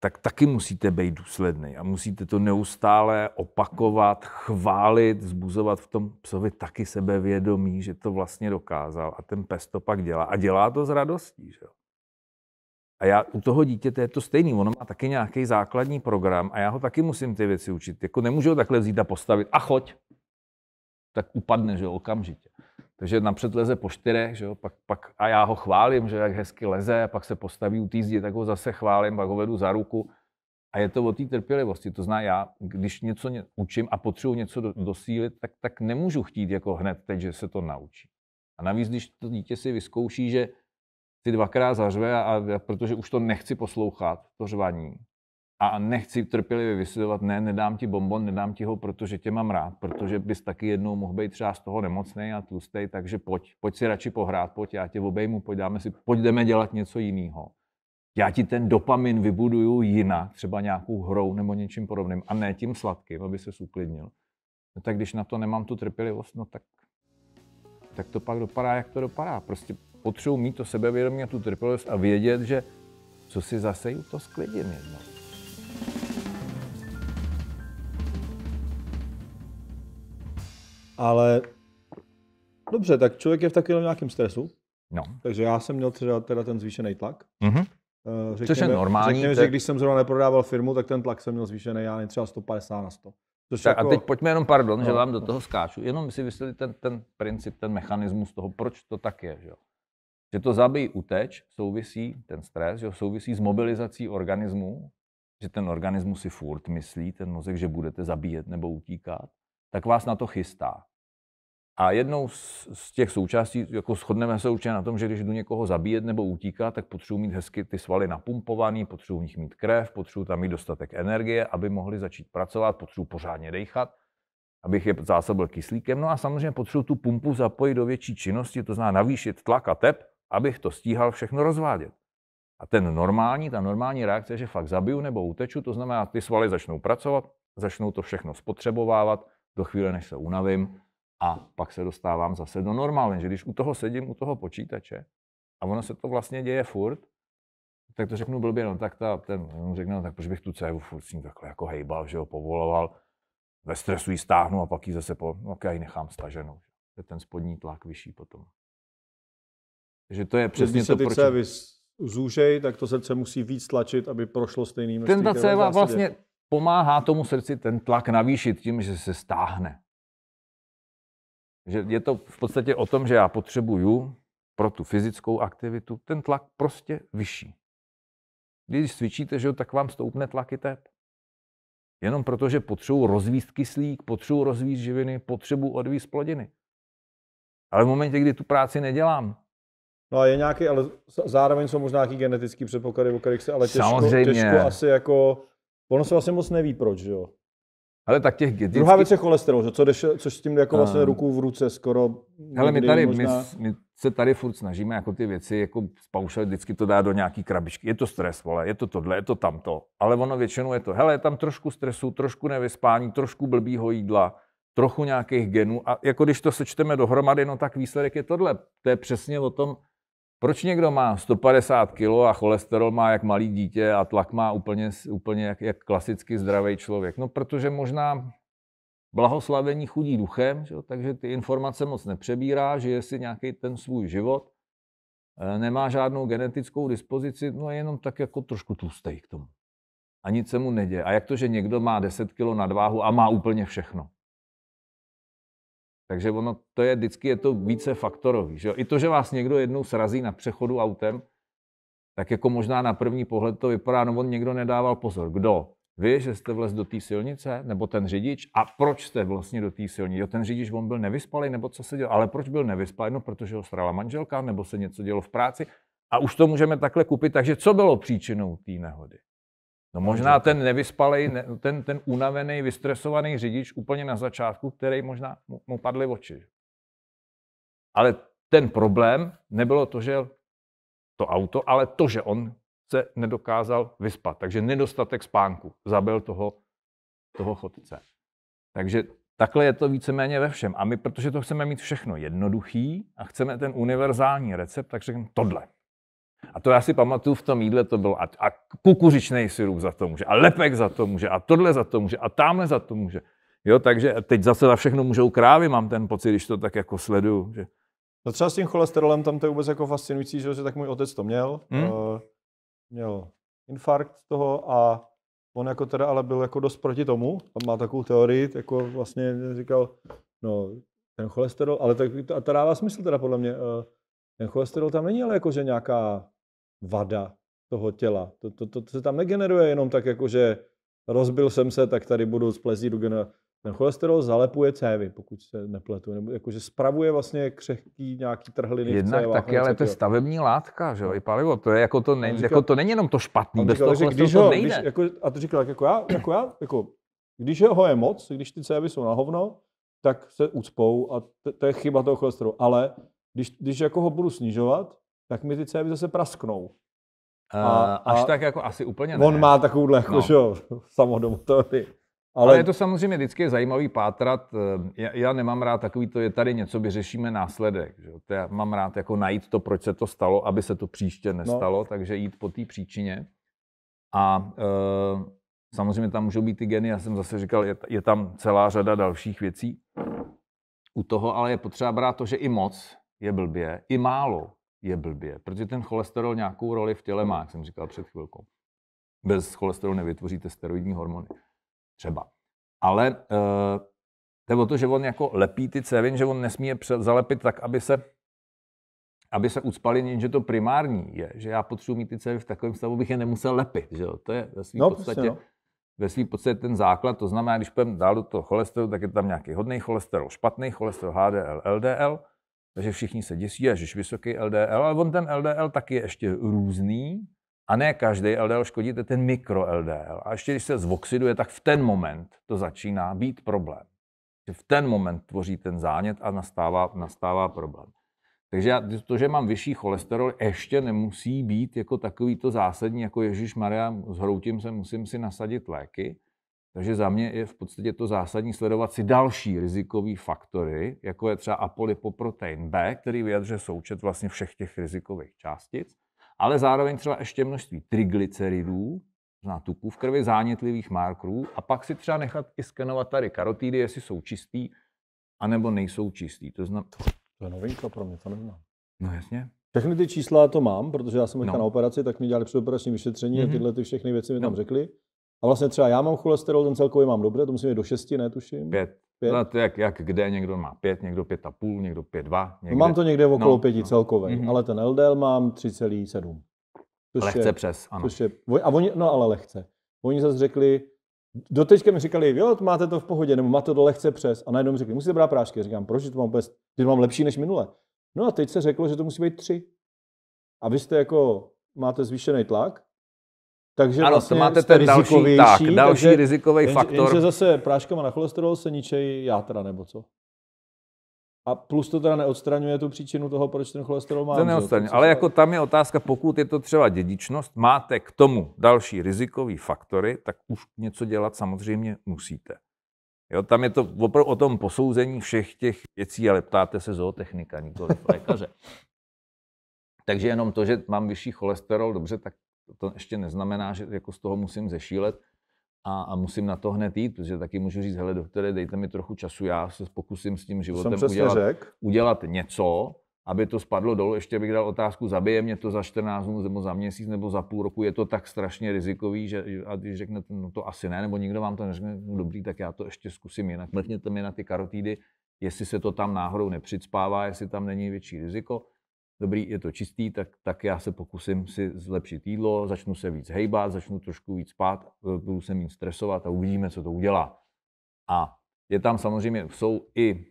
tak taky musíte být důsledný a musíte to neustále opakovat, chválit, vzbuzovat v tom psovi taky sebevědomí, že to vlastně dokázal a ten pes to pak dělá. A dělá to s radostí, že jo. A já u toho dítěte je to stejný, ono má taky nějaký základní program a já ho taky musím ty věci učit. Jako nemůžu ho takhle vzít a postavit a choď, tak upadne, že jo, okamžitě. Takže napřed leze po 4, že jo, pak a já ho chválím, že jak hezky leze, pak se postaví u té zdi, tak ho zase chválím, pak ho vedu za ruku. A je to o té trpělivosti, to znamená já, když něco učím a potřebuji něco dosílit, tak nemůžu chtít jako hned teď, že se to naučí. A navíc, když to dítě si vyzkouší, že si 2krát zařve, a protože už to nechci poslouchat, to řvaní, a nechci trpělivě vysvětlovat, ne, nedám ti bonbon, nedám ti ho, protože tě mám rád, protože bys taky jednou mohl být třeba z toho nemocnej a tlustej, takže pojď si radši pohrát, pojď, já tě obejmu, pojď jdeme dělat něco jiného. Já ti ten dopamin vybuduju jinak, třeba nějakou hrou nebo něčím podobným, a ne tím sladkým, aby se uklidnil. No tak když na to nemám tu trpělivost, no tak to pak dopadá, jak to dopadá. Prostě potřebuji mít to sebevědomí a tu trpělivost a vědět, že co si zaseju, to sklidím jednou. Ale dobře, tak člověk je v takovém nějakém stresu, no. Takže já jsem měl teda ten zvýšený tlak. Mm-hmm. Což je normální. Řekněme, že když jsem zrovna neprodával firmu, tak ten tlak jsem měl zvýšený, já nevím, třeba 150 na 100. Tak jako... A teď pojďme jenom, pardon, no, že vám do toho skáču, jenom si vysvětlit ten princip, ten mechanismus toho, proč to tak je. Že to zabij, uteč, souvisí ten stres, že souvisí s mobilizací organismu, že ten organismus si furt myslí, ten mozek, že budete zabíjet nebo utíkat, tak vás na to chystá. A jednou z těch součástí, jako shodneme se určitě na tom, že když jdu někoho zabíjet nebo utíkat, tak potřebuji mít hezky ty svaly napumpovaný, potřebuji v nich mít krev, potřebuji tam mít dostatek energie, aby mohli začít pracovat, potřebuji pořádně dejchat, abych je zásobil kyslíkem. No a samozřejmě potřebuji tu pumpu zapojit do větší činnosti, to znamená navýšit tlak a tep, abych to stíhal všechno rozvádět. A ta normální reakce je, že fakt zabiju nebo uteču, to znamená, ty svaly začnou pracovat, začnou to všechno spotřebovávat do chvíle, než se unavím, a pak se dostávám zase do normálu. Když u toho sedím, u toho počítače, a ono se to vlastně děje furt, tak to řeknu blbě, no tak tak proč bych tu cévu furt s ní takhle jako hejbal, že ho povoloval, ve stresu ji stáhnu a pak ji zase já ji nechám staženou. To je ten spodní tlak vyšší potom. Takže to je přesně to, proč... zúžej, tak to srdce musí víc tlačit, aby prošlo stejným. Tenta céva vlastně pomáhá tomu srdci ten tlak navýšit tím, že se stáhne. Že je to v podstatě o tom, že já potřebuju pro tu fyzickou aktivitu ten tlak prostě vyšší. Když cvičíte, že jo, tak vám stoupne tlak i tep. Jenom proto, že potřebuji rozvíst kyslík, potřebuji rozvíst živiny, potřebuji odvíst plodiny. Ale v momentě, kdy tu práci nedělám, no a je nějaký, ale zároveň jsou možná nějaký genetický předpoklady, o kterých se ale těžko asi jako... Ono se vlastně moc neví proč, že jo? Ale tak těch genetických... Druhá věc je cholesterol, že? Což s tím jako vlastně ruku v ruce skoro... Hele, my se tady furt snažíme jako ty věci jako spouštět, vždycky to dá do nějaký krabičky. Je to stres, vole, je to tohle, je to tamto. Ale ono většinou je to, hele, je tam trošku stresu, trošku nevyspání, trošku blbýho jídla, trochu nějakých genů. A jako když to sečteme dohromady, no tak výsledek je tohle. To je přesně o tom, proč někdo má 150 kg a cholesterol má jak malý dítě a tlak má úplně jak klasicky zdravý člověk? No, protože možná blahoslavení chudí duchem, že? Takže ty informace moc nepřebírá, žije si nějaký ten svůj život, nemá žádnou genetickou dispozici, no jenom tak jako trošku tlustej k tomu. A nic se mu neděje. A jak to, že někdo má 10 kg nadváhu a má úplně všechno? Takže ono to je, vždycky je to více faktorový. Že? I to, že vás někdo jednou srazí na přechodu autem, tak jako možná na první pohled to vypadá, no on někdo nedával pozor. Kdo? Vy, že jste vlez do té silnice, nebo ten řidič? A proč jste vlastně do té silnice? Jo, ten řidič, on byl nevyspalý, nebo co se dělo? Ale proč byl nevyspalý? No, protože ho strala manželka, nebo se něco dělo v práci. A už to můžeme takhle kupit. Takže co bylo příčinou té nehody? No možná ten nevyspalej, ten unavený, vystresovaný řidič úplně na začátku, který možná mu padly oči. Ale ten problém nebylo to, že to auto, ale to, že on se nedokázal vyspat. Takže nedostatek spánku zabil toho chodce. Takže takhle je to víceméně ve všem. A my, protože to chceme mít všechno jednoduchý a chceme ten univerzální recept, tak řekneme tohle. A to já si pamatuju, v tom jídle to bylo a kukuřičnej sirup za to může, a lepek za to může, a tohle za to může, a tamhle za to může. Jo, takže teď zase za všechno můžou krávy, mám ten pocit, když to tak jako sleduju. Že... No třeba s tím cholesterolem, tam to je vůbec jako fascinující, že tak můj otec to měl. Měl infarkt toho a on jako teda ale byl jako dost proti tomu. On má takovou teorii, jako vlastně říkal, no ten cholesterol, ale tak, a to dává smysl teda podle mě. Ten cholesterol tam není ale jakože nějaká vada toho těla. To se tam negeneruje jenom tak jakože rozbil jsem se, tak tady budu splezít. Ten cholesterol zalepuje cévy, pokud se nepletu. Nebo jakože spravuje vlastně křehký nějaký trhliny. Jednak cévách, taky, ale to je stavební látka, že jo, i palivo. To je jako to, ne, říkal, jako to není jenom to špatný, bez toho cholesterolu to nejde. A to říkal, když ho je moc, když ty cévy jsou na hovno, tak se ucpou a to je chyba toho cholesterolu. Ale když jako ho budu snižovat, tak mi ty cévy zase prasknou. Až tak jako asi úplně ne. On má takovouhle jako, jo, samodomotory. Ale je to samozřejmě vždycky zajímavý pátrat. Já nemám rád takový to, je tady něco, by řešíme následek. Že? To já mám rád jako najít to, proč se to stalo, aby se to příště nestalo, takže jít po té příčině. A samozřejmě tam můžou být ty geny, já jsem zase říkal, je tam celá řada dalších věcí. U toho ale je potřeba brát to, že i moc je blbě, i málo je blbě, protože ten cholesterol nějakou roli v těle má, jak jsem říkal před chvilkou. Bez cholesterolu nevytvoříte steroidní hormony. Třeba. Ale to je o to, že on jako lepí ty cévy, že on nesmí je zalepit tak, aby se ucpaly, jenže to primární je, že já potřebuji mít ty cévy v takovém stavu, bych je nemusel lepit. Že jo? To je ve své podstatě. Ve svým podstatě ten základ, to znamená, když půjdeme dál do toho cholesterolu, tak je tam nějaký hodný cholesterol, špatný cholesterol, HDL, LDL, takže všichni se děsí, ježiš, vysoký LDL, ale on ten LDL taky je ještě různý a ne každý LDL škodí, to je ten mikro LDL. A ještě když se zoxiduje, tak v ten moment to začíná být problém. V ten moment tvoří ten zánět a nastává problém. Takže to, že mám vyšší cholesterol, ještě nemusí být jako takovýto zásadní, jako ježišmarja, zhroutím se, musím si nasadit léky. Takže za mě je v podstatě to zásadní sledovat si další rizikové faktory, jako je třeba apolipoprotein B, který vyjadřuje součet vlastně všech těch rizikových částic, ale zároveň třeba ještě množství triglyceridů, tuků v krvi, zánětlivých markerů, a pak si třeba nechat i skenovat tady karotidy, jestli jsou čistý, anebo nejsou čistý. To znamená... To je novinka pro mě, to neznám. No jasně. Všechny ty čísla to mám, protože já jsem teďka na operaci, tak mi dělali předoperační vyšetření a tyhle ty všechny věci mi tam řekli. A vlastně třeba já mám cholesterol, ten celkový mám dobře, to musím jít do 6, ne, tuším? 5. No to jak kde, někdo má 5, někdo 5,5, někdo 5,2. Někde... Mám to někde okolo 5 celkový, ale ten LDL mám 3,7. Lehce přes, ano. Ale lehce. Oni zase řekli, doteďka mi říkali, jo, máte to v pohodě, nebo máte to lehce přes. A najednou mi řekli, musíte brát prášky. Říkám, proč, to mám lepší než minule. No a teď se řeklo, že to musí být 3. A vy jste jako, máte zvýšený tlak, takže ano, vlastně máte ten další rizikový faktor. Jenže zase práškama na cholesterol se ničejí játra, nebo co? A plus to teda neodstraňuje tu příčinu toho, proč ten cholesterol má. To neodstraňuje, ale jako tam je otázka, pokud je to třeba dědičnost, máte k tomu další rizikové faktory, tak už něco dělat samozřejmě musíte. Jo, tam je to opravdu o tom posouzení všech těch věcí, ale ptáte se zootechnika, nikoliv lékaře. Takže jenom to, že mám vyšší cholesterol, dobře, tak to ještě neznamená, že jako z toho musím zešílet. A musím na to hned jít, protože taky můžu říct, hele doktore, dejte mi trochu času, já se pokusím s tím životem udělat něco, aby to spadlo dolů. Ještě bych dal otázku, zabije mě to za 14 dnů, nebo za měsíc, nebo za půl roku, je to tak strašně rizikový, že a když řeknete, no to asi ne, nebo nikdo vám to neřekne, no dobrý, tak já to ještě zkusím jinak. Mrkněte mi na ty karotidy, jestli se to tam náhodou nepřicpává, jestli tam není větší riziko. dobrý, je to čistý, tak já se pokusím si zlepšit jídlo, začnu se víc hejbat, začnu trošku víc spát, budu se méně stresovat a uvidíme, co to udělá. A je tam samozřejmě, jsou i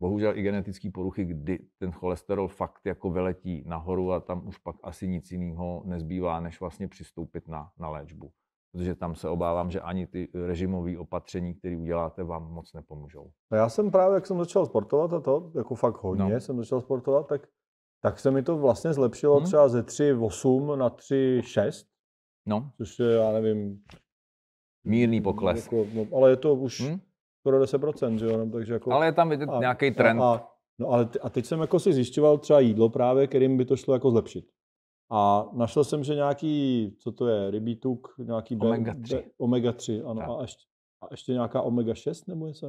bohužel i genetické poruchy, kdy ten cholesterol fakt jako vyletí nahoru a tam už pak asi nic jiného nezbývá, než vlastně přistoupit na léčbu. Protože tam se obávám, že ani ty režimové opatření, které uděláte, vám moc nepomůžou. No já jsem právě, jak jsem začal sportovat a to, jako fakt hodně jsem začal sportovat, tak se mi to vlastně zlepšilo třeba ze 3,8 na 3,6, což je, já nevím... Mírný pokles. Jako, no, ale je to už skoro 10%, že jo? No, takže jako, ale je tam vidět nějaký trend. A teď jsem jako si zjišťoval třeba jídlo právě, kterým by to šlo jako zlepšit. A našel jsem, že nějaký, co to je, rybí tuk, nějaký omega 3, ano, a ještě nějaká omega 6 nebo něco?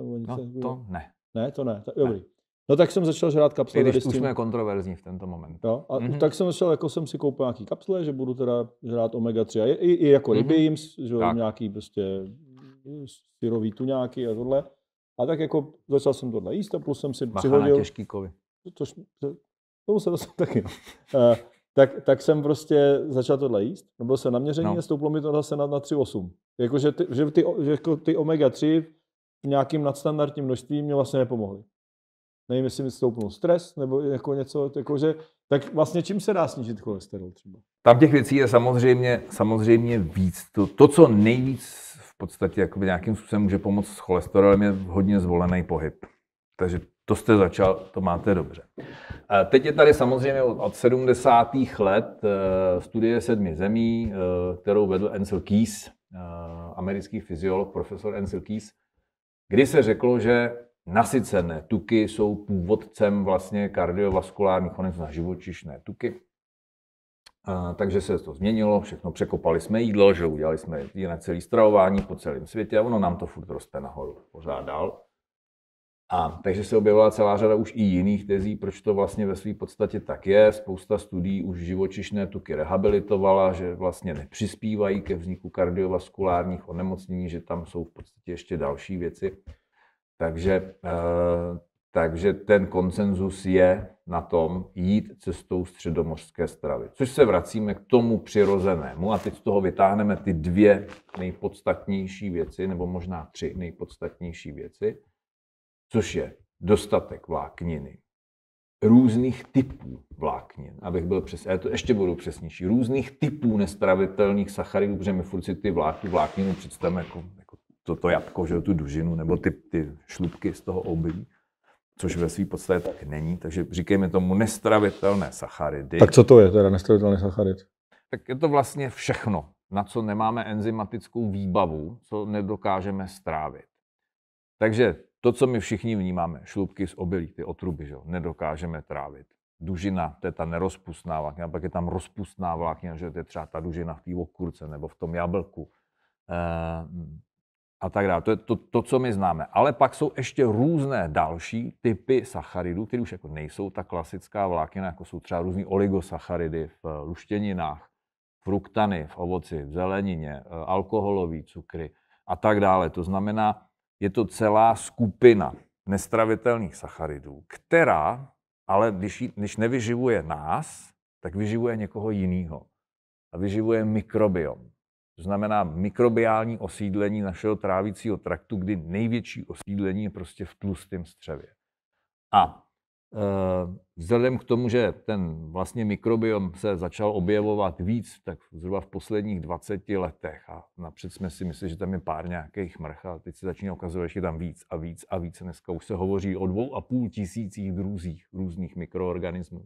To ne, tak dobrý. No tak jsem začal žrát kapsle. I když už jsme kontroverzní v tento moment. Jo, a tak jsem začal, jako jsem si koupil nějaký kapsle, že budu teda žrát omega 3 a i jako ryby jim, že nějaký prostě syrový tuňáky a tohle. A tak jako začal jsem tohle jíst a plus jsem si přihodil... na těžký kovy. Tomu se dostal taky. Tak jsem prostě začal tohle jíst. Byl jsem na měření a stouplo mi to zase na 3,8. Jakože ty omega 3 v nějakým nadstandardním množství mě vlastně nepomohly. Nevím, jestli mi stoupnul stres nebo jako něco, jakože, tak vlastně čím se dá snížit cholesterol třeba? Tam těch věcí je samozřejmě víc. To, co nejvíc v podstatě jakoby nějakým způsobem může pomoct s cholesterolem, je hodně zvolený pohyb. Takže to jste začal, to máte dobře. A teď je tady samozřejmě od 70. let studie 7 zemí, kterou vedl Ancel Keys, americký fyziolog, profesor Ancel Keys, kdy se řeklo, že nasycené tuky jsou původcem vlastně kardiovaskulárních chorob na živočišné tuky. Takže se to změnilo, všechno překopali jsme jídlo, že udělali jsme jiné celé stravování po celém světě a ono nám to furt roste nahoru, pořád dál. A takže se objevila celá řada už i jiných tezí, proč to vlastně ve své podstatě tak je. Spousta studií už živočišné tuky rehabilitovala, že vlastně nepřispívají ke vzniku kardiovaskulárních onemocnění, že tam jsou v podstatě ještě další věci. Takže ten konsenzus je na tom jít cestou středomořské stravy. Což se vracíme k tomu přirozenému a teď z toho vytáhneme ty dvě nejpodstatnější věci, nebo možná tři nejpodstatnější věci, což je dostatek vlákniny, různých typů vláknin, abych byl přesný, ale to ještě budu přesnější, různých typů nestravitelných sacharidů, protože my furt si ty vlákninu představíme jako to jabko, že, tu dužinu, nebo ty šlupky z toho obilí, což ve své podstatě tak není, takže říkejme tomu nestravitelné sacharidy. Tak co to je teda nestravitelný sacharid? Tak je to vlastně všechno, na co nemáme enzymatickou výbavu, co nedokážeme strávit. Takže to, co my všichni vnímáme, šlupky z obilí, ty otruby, že? Nedokážeme trávit. Dužina, to je ta nerozpustná vláknina, pak je tam rozpustná vláknina, že to je třeba ta dužina v té okurce nebo v tom jablku a tak dále. To je to, co my známe. Ale pak jsou ještě různé další typy sacharidů, které už jako nejsou ta klasická vláknina, jako jsou třeba různý oligosacharidy v luštěninách, fruktany v ovoci, v zelenině, alkoholové cukry a tak dále. To znamená, je to celá skupina nestravitelných sacharidů, která, ale když nevyživuje nás, tak vyživuje někoho jiného. A vyživuje mikrobiom. To znamená mikrobiální osídlení našeho trávicího traktu, kdy největší osídlení je prostě v tlustém střevě. A vzhledem k tomu, že ten vlastně mikrobiom se začal objevovat víc, tak zhruba v posledních 20 letech a napřed jsme si mysleli, že tam je pár nějakých mrch a teď se začíná ukazovat, že je tam víc a víc a víc. Dneska už se hovoří o 2,5 tisících různých mikroorganismů,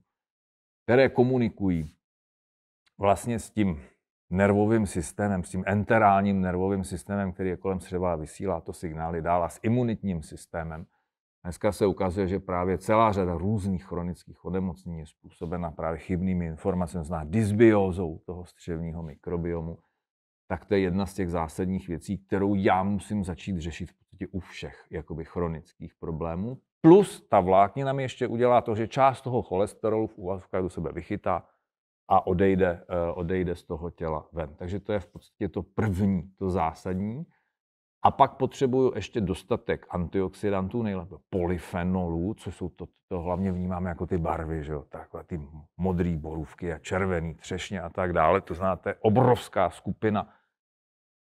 které komunikují vlastně s tím nervovým systémem, s tím enterálním nervovým systémem, který je kolem střeva a vysílá to signály dál a s imunitním systémem. Dneska se ukazuje, že právě celá řada různých chronických onemocnění je způsobena právě chybnými informacemi, zná dysbiózou toho střevního mikrobiomu. Tak to je jedna z těch zásadních věcí, kterou já musím začít řešit v podstatě u všech jakoby chronických problémů. Plus ta vláknina mi ještě udělá to, že část toho cholesterolu v úvazovkách do sebe vychytá a odejde z toho těla ven. Takže to je v podstatě to první, to zásadní. A pak potřebuju ještě dostatek antioxidantů, nejlépe polyfenolů, co jsou to hlavně vnímáme jako ty barvy, že jo, takhle ty modré borůvky a červený třešně a tak dále. To znáte, obrovská skupina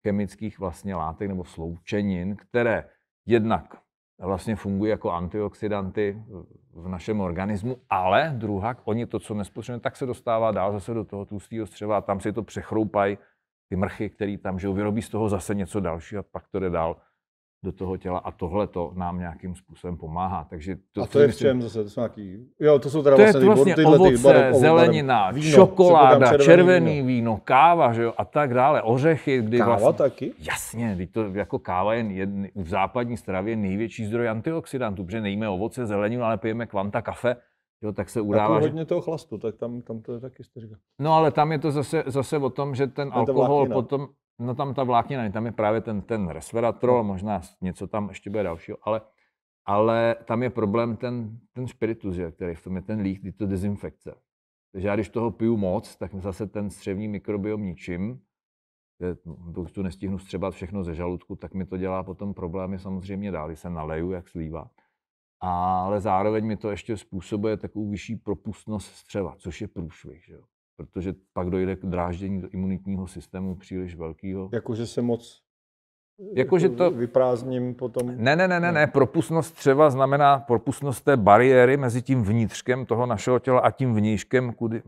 chemických vlastně látek nebo sloučenin, které jednak vlastně fungují jako antioxidanty v našem organismu, ale druhak oni to, co nespotřebujeme, tak se dostává dál zase do toho tlustého střeva a tam si to přechroupají ty mrchy, které tam žijou, vyrobí z toho zase něco dalšího a pak to jde dál do toho těla a tohle to nám nějakým způsobem pomáhá. Takže to, a to je myslím, v čem zase? To jsou nějaký... Jo, to jsou teda to vlastně, ovoce, zelenina, víno, čokoláda, červený víno, káva, že jo, a tak dále, ořechy. Kdy káva vlastně, taky? Jasně, kdy to jako káva je v západní stravě největší zdroj antioxidantů, protože nejíme ovoce, zeleninu, ale pijeme kvanta kafe. Jo, tak se udává, jako hodně toho chlastu, tak tam to je taky střižka. No ale tam je to zase o tom, že ten alkohol potom, no tam ta vláknina, tam je právě ten resveratrol, možná něco tam ještě bude dalšího, ale tam je problém ten špiritus, že, který v tom je ten líh, kdy to dezinfekce. Takže já když toho piju moc, tak zase ten střevní mikrobiom ničím, pokud tu nestihnu střebat všechno ze žaludku, tak mi to dělá potom problémy samozřejmě dál, když se naleju, jak slívá. Ale zároveň mi to ještě způsobuje takovou vyšší propustnost střeva, což je průšvih, že jo? Protože pak dojde k dráždění do imunitního systému příliš velkého. Jakože se moc vyprázdním potom? Ne, propustnost střeva znamená propustnost té bariéry mezi tím vnitřkem toho našeho těla a tím vnějškem, kudy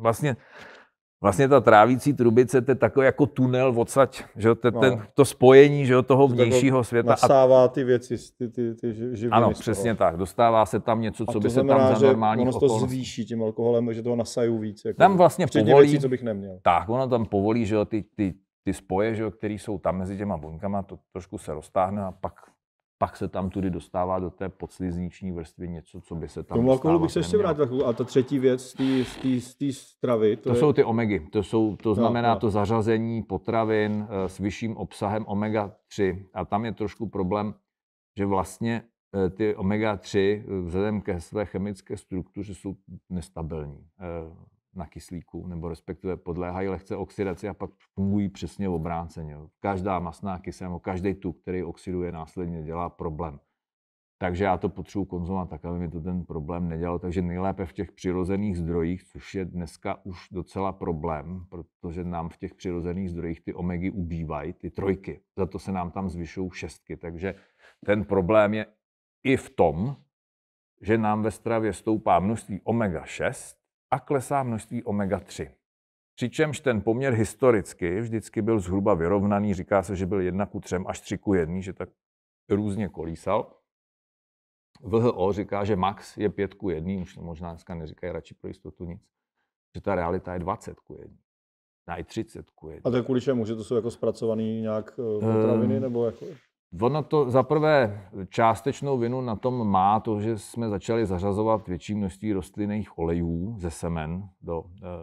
vlastně ta trávící trubice, to je takový jako tunel odsaď, že? To spojení, že? Toho vnějšího světa. Nasává ty věci, ty živiny. Ano, přesně tak. Dostává se tam něco, co by se tam za normální okolnosti. A to znamená, že ono to zvýší tím alkoholem, že toho nasajou víc. Jako tam vlastně povolí, věcí, co bych neměl. Tak, ono tam povolí, že? Ty spoje, že? Které jsou tam mezi těma buňkama, to trošku se roztáhne a pak se tam tudy dostává do té podslizniční vrstvy něco, co by se tam tomu alkoholu bych se ještě vrátil. A ta třetí věc z té stravy... To jsou ty omegy. To znamená to zařazení potravin s vyšším obsahem omega-3. A tam je trošku problém, že vlastně ty omega-3 vzhledem ke své chemické struktuře jsou nestabilní na kyslíku, nebo respektive podléhají lehce oxidaci a pak fungují přesně obráceně. Každá masná kyselina, každý tuk, který oxiduje následně, dělá problém. Takže já to potřebuji konzumovat tak, aby mi to ten problém nedělalo. Takže nejlépe v těch přirozených zdrojích, což je dneska už docela problém, protože nám v těch přirozených zdrojích ty omegy ubývají, ty trojky. Za to se nám tam zvyšují šestky. Takže ten problém je i v tom, že nám ve stravě stoupá množství omega-6, a klesá množství omega-3. Přičemž ten poměr historicky vždycky byl zhruba vyrovnaný, říká se, že byl 1:3 až 3:1, že tak různě kolísal. WHO říká, že max je 5:1, už to možná dneska neříkají radši pro jistotu nic, že ta realita je 20:1. A i 30:1. A to je kvůli čemu, že to jsou jako zpracovaný nějak potraviny nebo jako... Ono to zaprvé částečnou vinu na tom má to, že jsme začali zařazovat větší množství rostlinných olejů ze semen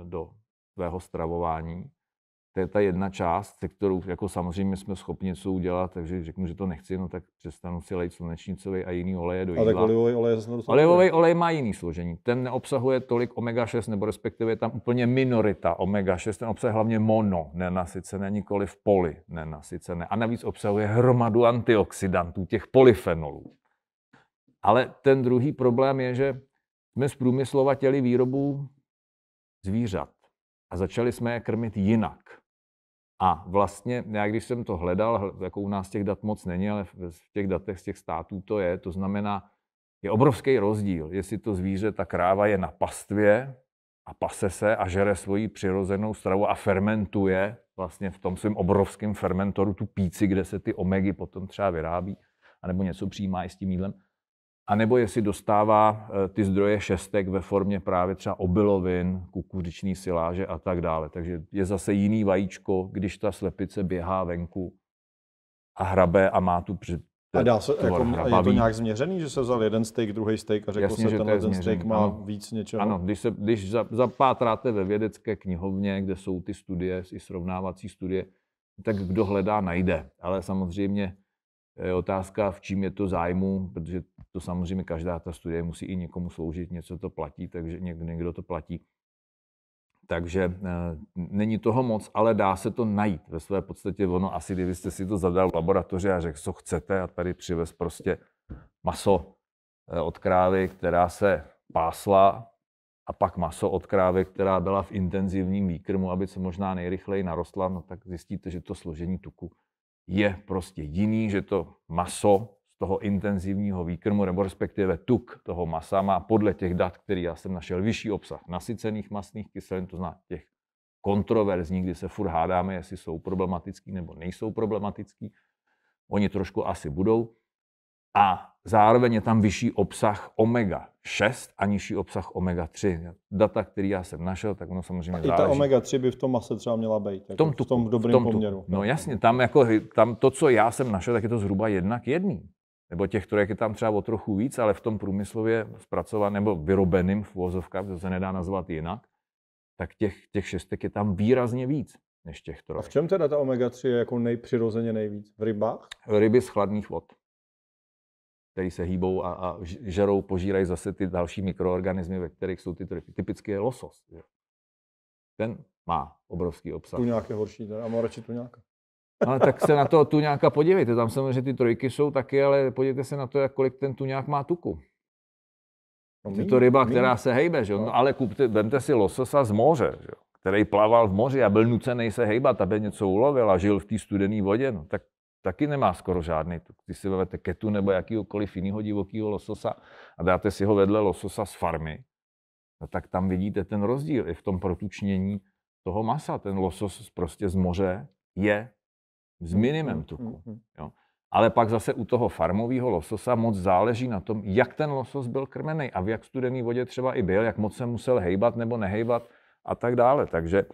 do svého stravování. To je ta jedna část, kterou jako samozřejmě jsme schopni něco udělat, takže řeknu, že to nechci, no tak přestanu si lejt slunečnicový a jiný oleje do jídla. A tak olivový olej má jiný složení. Ten neobsahuje tolik omega-6, nebo respektive je tam úplně minorita omega-6. Ten obsahuje hlavně mono nenasycené, nikoli v poly nenasycené. A navíc obsahuje hromadu antioxidantů, těch polyfenolů. Ale ten druhý problém je, že jsme zprůmyslovatěli výrobu zvířat a začali jsme je krmit jinak. A vlastně, já když jsem to hledal, jako u nás těch dat moc není, ale v těch datech z těch států to je, to znamená, je obrovský rozdíl, jestli to zvíře, ta kráva je na pastvě a pase se a žere svoji přirozenou stravu a fermentuje vlastně v tom svém obrovském fermentoru tu píci, kde se ty omegy potom třeba vyrábí, anebo něco přijímá i s tím jídlem. A nebo jestli dostává ty zdroje šestek ve formě právě třeba obilovin, kukuřiční siláže a tak dále. Takže je zase jiný vajíčko, když ta slepice běhá venku a hrabe a má tu a dá se, je to nějak změřený, že se vzal jeden steak, druhý steak a řekl jasně, se, tenhle ten steak má ano. Víc něčeho? Ano, když zapátráte ve vědecké knihovně, kde jsou ty studie, i srovnávací studie, tak kdo hledá, najde. Ale samozřejmě je otázka, v čím je to zájmu, protože to samozřejmě každá ta studie musí i někomu sloužit, něco to platí, takže někdo to platí. Takže není toho moc, ale dá se to najít. Ve své podstatě ono asi, kdybyste si to zadal v laboratoři a řekl, co chcete, a tady přivez prostě maso od krávy, která se pásla, a pak maso od krávy, která byla v intenzivním výkrmu, aby se možná nejrychleji narostla, no tak zjistíte, že to složení tuku je prostě jiný, že to maso z toho intenzivního výkrmu, nebo respektive tuk toho masa má podle těch dat, který já jsem našel, vyšší obsah nasycených mastných kyselin, to znamená těch kontroverzních, kdy se furt hádáme, jestli jsou problematický nebo nejsou problematický. Oni trošku asi budou. A zároveň je tam vyšší obsah omega-6 a nižší obsah omega-3. Data, který já jsem našel, tak ono samozřejmě záleží. I ta omega-3 by v tom mase třeba měla být, jako v tom dobrým poměru. No jasně, tam to, co já jsem našel, tak je to zhruba 1:1. Nebo těch trojek je tam třeba o trochu víc, ale v tom průmyslově zpracovaném nebo vyrobeným v uvozovkách, to se nedá nazvat jinak, tak těch šestek je tam výrazně víc než těch trojek. A v čem teda ta omega-3 je jako nejpřirozeně nejvíc? V rybách? Ryby z chladných vod, který se hýbou a žerou, požírají zase ty další mikroorganismy, ve kterých jsou ty typické losos. Že? Ten má obrovský obsah. Tuňák je horší, a mám radši tuňáka. Ale tak se na to tuňáka podívejte. Tam samozřejmě ty trojky jsou taky, ale podívejte se na to, kolik ten tuňák má tuku. Je to ryba, která se hejbe, že? No, ale vemte si lososa z moře, že? Který plaval v moři a byl nucený se hejbat, aby něco ulovil a žil v té studené vodě. No, tak taky nemá skoro žádný tuk. Když si vezmete ketu nebo jakýhokoliv jiného divokého lososa a dáte si ho vedle lososa z farmy, no tak tam vidíte ten rozdíl i v tom protučnění toho masa. Ten losos prostě z moře je s minimem tuku. Jo. Ale pak zase u toho farmového lososa moc záleží na tom, jak ten losos byl krmený a v jak studený vodě třeba i byl, jak moc se musel hejbat nebo nehejbat a tak dále. Takže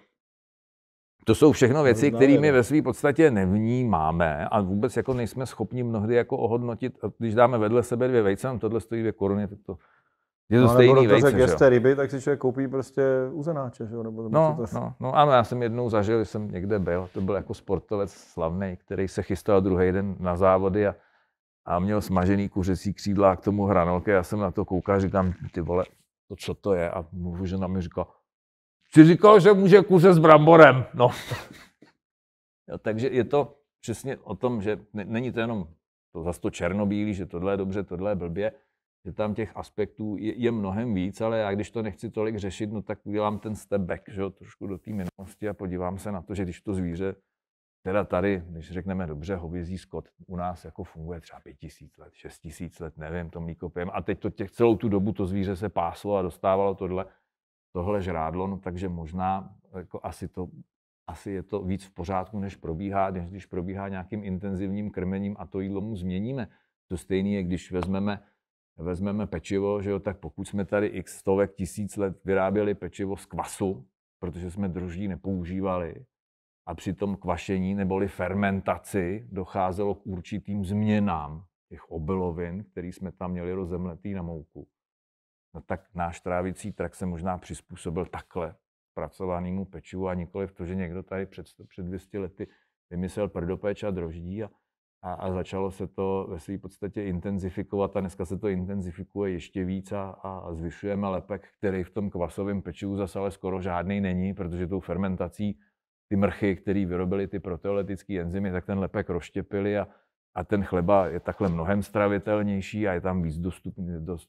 to jsou všechno věci, které my ve své podstatě nevnímáme a vůbec jako nejsme schopni mnohdy jako ohodnotit. Když dáme vedle sebe dvě vejce, nám tohle stojí 2 koruny, tak to je to stejný vejce. Nebo když jste ryby, tak si člověk koupí prostě uzenáče, že jo? Ano, já jsem jednou zažil, že jsem někde byl, to byl jako sportovec slavný, který se chystal druhý den na závody a měl smažený kuřecí křídla a k tomu hranolky. Já jsem na to koukal, říkám, ty vole, to co to je? A žena mi říká, jsi říkal, že může kuře s bramborem, no. Jo, takže je to přesně o tom, že není to jenom to zase to černobílý, že tohle je dobře, tohle je blbě, že tam těch aspektů je mnohem víc, ale já když to nechci tolik řešit, no tak udělám ten step back, že jo, trošku do té minulosti a podívám se na to, že když to zvíře, teda tady, když řekneme dobře, hovězí skot u nás jako funguje třeba 5000 let, 6000 let, nevím, to mlíko pijeme a teď to celou tu dobu to zvíře se páslo a dostávalo tohle žrádlo, no takže možná jako asi je to víc v pořádku, než probíhá, když probíhá nějakým intenzivním krmením a to jídlo mu změníme. To stejné je, když vezmeme pečivo, že jo, tak pokud jsme tady x stovek tisíc let vyráběli pečivo z kvasu, protože jsme droždí nepoužívali a při tom kvašení neboli fermentaci docházelo k určitým změnám těch obilovin, které jsme tam měli rozemletý na mouku. No tak náš trávicí trakt se možná přizpůsobil takhle pracovanému pečivu a nikoliv to, že někdo tady před 200 lety vymyslel prdopéč a droždí a začalo se to ve své podstatě intenzifikovat a dneska se to intenzifikuje ještě víc a zvyšujeme lepek, který v tom kvasovém pečivu zase ale skoro žádný není, protože tou fermentací ty mrchy, které vyrobily ty proteoletické enzymy, tak ten lepek rozštěpili a ten chleba je takhle mnohem stravitelnější a je tam víc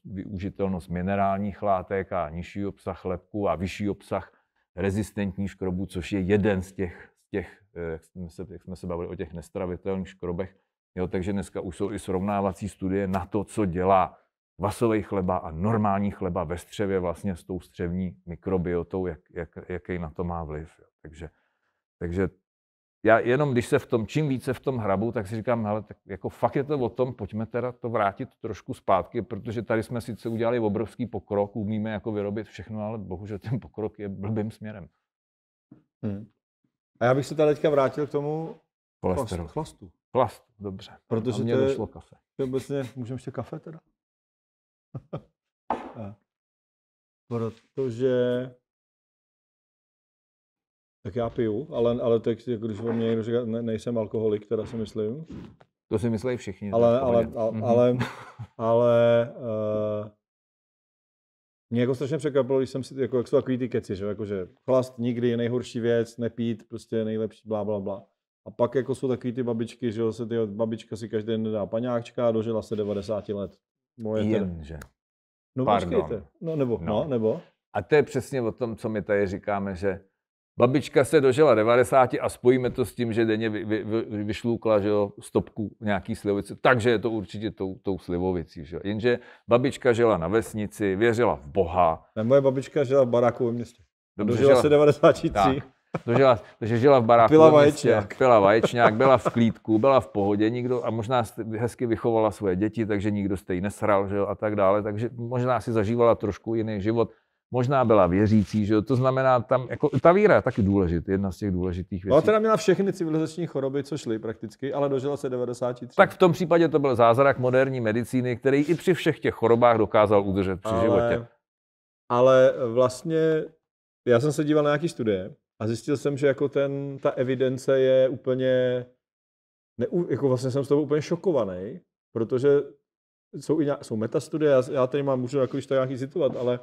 využitelnost minerálních látek a nižší obsah lepku a vyšší obsah rezistentních škrobů, což je jeden z těch jak jsme se bavili o těch nestravitelných škrobech. Jo, takže dneska už jsou i srovnávací studie na to, co dělá kvasový chleba a normální chleba ve střevě vlastně s tou střevní mikrobiotou, jaký na to má vliv. Jo. Takže já jenom, když se čím více v tom hrabu, tak si říkám, hele, tak jako fakt je to o tom, pojďme teda to vrátit trošku zpátky, protože tady jsme sice udělali obrovský pokrok, umíme jako vyrobit všechno, ale bohužel ten pokrok je blbým směrem. A já bych se tady teďka vrátil k tomu chlastu. Chlast, dobře. Protože mě došlo kafe. Obecně, můžeme ještě kafe teda? Protože... Tak já piju, ale teď, když o mě někdo říká, nejsem alkoholik, teda si myslím. To si myslí všichni. Ale Mě jako strašně překvapilo, když jsem si, jako, jak jsou takový ty keci, že? Jako, že chlast nikdy je nejhorší věc, nepít, prostě nejlepší, blá, blá, blá. A pak jako jsou takový ty babičky, že se ty babička si každý den dá paňáčka a dožila se 90 let. Moje jenže. No počkejte. No nebo, no nebo. A to je přesně o tom, co my tady říkáme, že babička se dožila 90 a spojíme to s tím, že denně vyšlukla, že jo, stopku nějaký slivovice, takže je to určitě tou slivovicí, že jo. Jenže babička žila na vesnici, věřila v Boha. Ne, moje babička žila v baráku ve městě. Dožila se 93. Tak. Takže žila v baráku, pila vaječňák, byla v klídku, byla v pohodě, nikdo, a možná hezky vychovala svoje děti, takže nikdo jste jí nesral, že jo, a tak dále, takže možná si zažívala trošku jiný život, možná byla věřící, že jo, to znamená tam, jako ta víra je taky důležitá, jedna z těch důležitých věcí. No, teda měla všechny civilizační choroby, co šly prakticky, ale dožila se 93. Tak v tom případě to byl zázrak moderní medicíny, který i při všech těch chorobách dokázal udržet při životě. Ale vlastně, já jsem se díval na nějaký studie, a zjistil jsem, že jako ta evidence je úplně, jako vlastně jsem z toho úplně šokovaný, protože jsou metastudie, já tady můžu jako to nějaký citovat, ale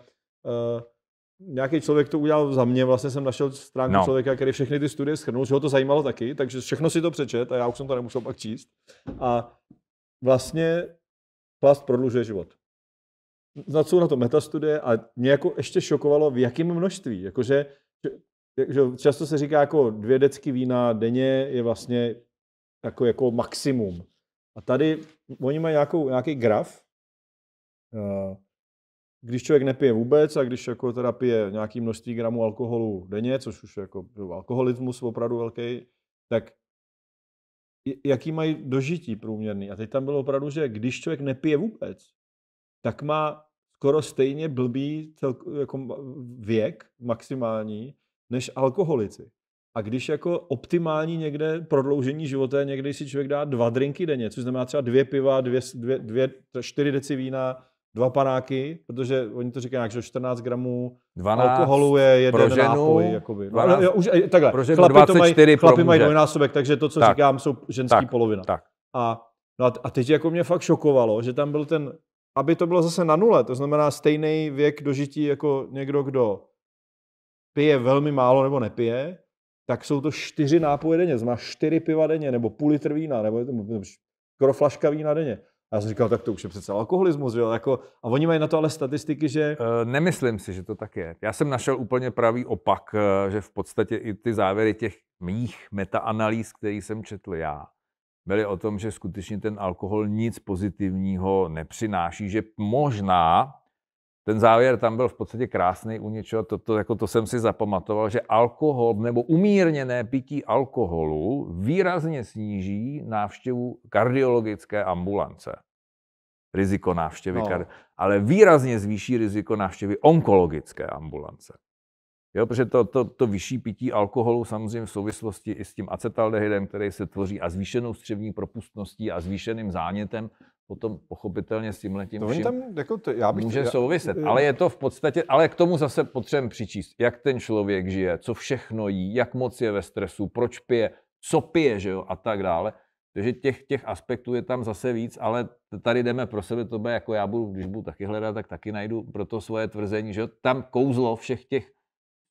nějaký člověk to udělal za mě, vlastně jsem našel stránku člověka, který všechny ty studie shrnul, že ho to zajímalo taky, takže všechno si to přečet a já už jsem to nemusel pak číst. A vlastně plast prodlužuje život. Jsou na to metastudie a mě jako ještě šokovalo, v jakém množství, jakože často se říká, jako 2 decky vína denně je vlastně takové jako maximum. A tady oni mají nějaký graf. Když člověk nepije vůbec a když jako teda pije nějaký množství gramů alkoholu denně, což už je jako alkoholismus opravdu velký, tak jaký mají dožití průměrný. A teď tam bylo opravdu, že když člověk nepije vůbec, tak má skoro stejně blbý jako věk maximální, než alkoholici. A když jako optimální někde prodloužení života je někde, si člověk dá 2 drinky denně, což znamená třeba 2 piva, 4 deci vína, 2 panáky, protože oni to říkají nějak, že 14 gramů alkoholu je 1 nápoj. Jakoby. 12, no, už, takhle, pro ženu, chlapi, 24 chlapi mají 2 násobek, takže to, co tak, říkám, jsou ženský tak, polovina. Tak. A teď jako mě fakt šokovalo, že tam byl ten, aby to bylo zase na nule, to znamená stejný věk dožití jako někdo, kdo pije velmi málo nebo nepije, tak jsou to 4 nápoje denně, znamená 4 piva denně, nebo půl litr vína, nebo skoro flaška vína denně. A já jsem říkal, tak to už je přece alkoholismus, jo? Jako, a oni mají na to ale statistiky, že... Nemyslím si, že to tak je. Já jsem našel úplně pravý opak, že v podstatě i ty závěry těch mých metaanalýz, které jsem četl já, byly o tom, že skutečně ten alkohol nic pozitivního nepřináší, že možná... Ten závěr tam byl v podstatě krásný u něčeho, to jsem si zapamatoval, že alkohol nebo umírněné pití alkoholu výrazně sníží návštěvu kardiologické ambulance. Riziko návštěvy, ale výrazně zvýší riziko návštěvy onkologické ambulance. Jo, protože to vyšší pití alkoholu samozřejmě v souvislosti i s tím acetaldehydem, který se tvoří a zvýšenou střevní propustností a zvýšeným zánětem, potom pochopitelně s tímhletím vším jako může souviset. Ale je to v podstatě, ale k tomu zase potřebujeme přičíst, jak ten člověk žije, co všechno jí, jak moc je ve stresu, proč pije, co pije, že jo, a tak dále. Takže těch aspektů je tam zase víc, ale tady jdeme pro sebe, to bude jako já budu, když budu taky hledat, tak taky najdu pro to svoje tvrzení, že jo, tam kouzlo všech těch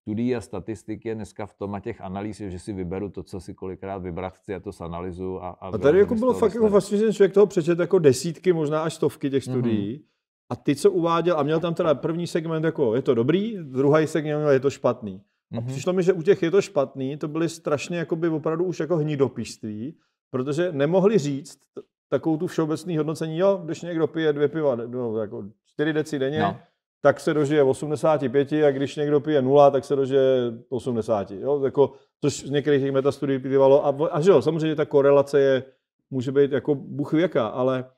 studií a statistik je dneska v tom a těch analýz, že si vyberu to, co si kolikrát vybrat chci, a to zanalizuju. A tady jako bylo fakt jako vlastně, že člověk toho přečet jako desítky, možná až stovky těch studií. Mm-hmm. A ty, co uváděl, a měl tam teda první segment jako je to dobrý, druhý segment je to špatný. Mm-hmm. A přišlo mi, že u těch je to špatný, to byly strašně jakoby opravdu už jako hnidopišství, protože nemohli říct takovou tu všeobecný hodnocení, jo, když někdo pije 2 piva, no, jako 4 deci denně, no, tak se dožije 85 a když někdo pije 0, tak se dožije 80. Jo? Jako, což z některých těch metastudií pívalo. A že jo, samozřejmě ta korelace je, může být jako bůh věka, ale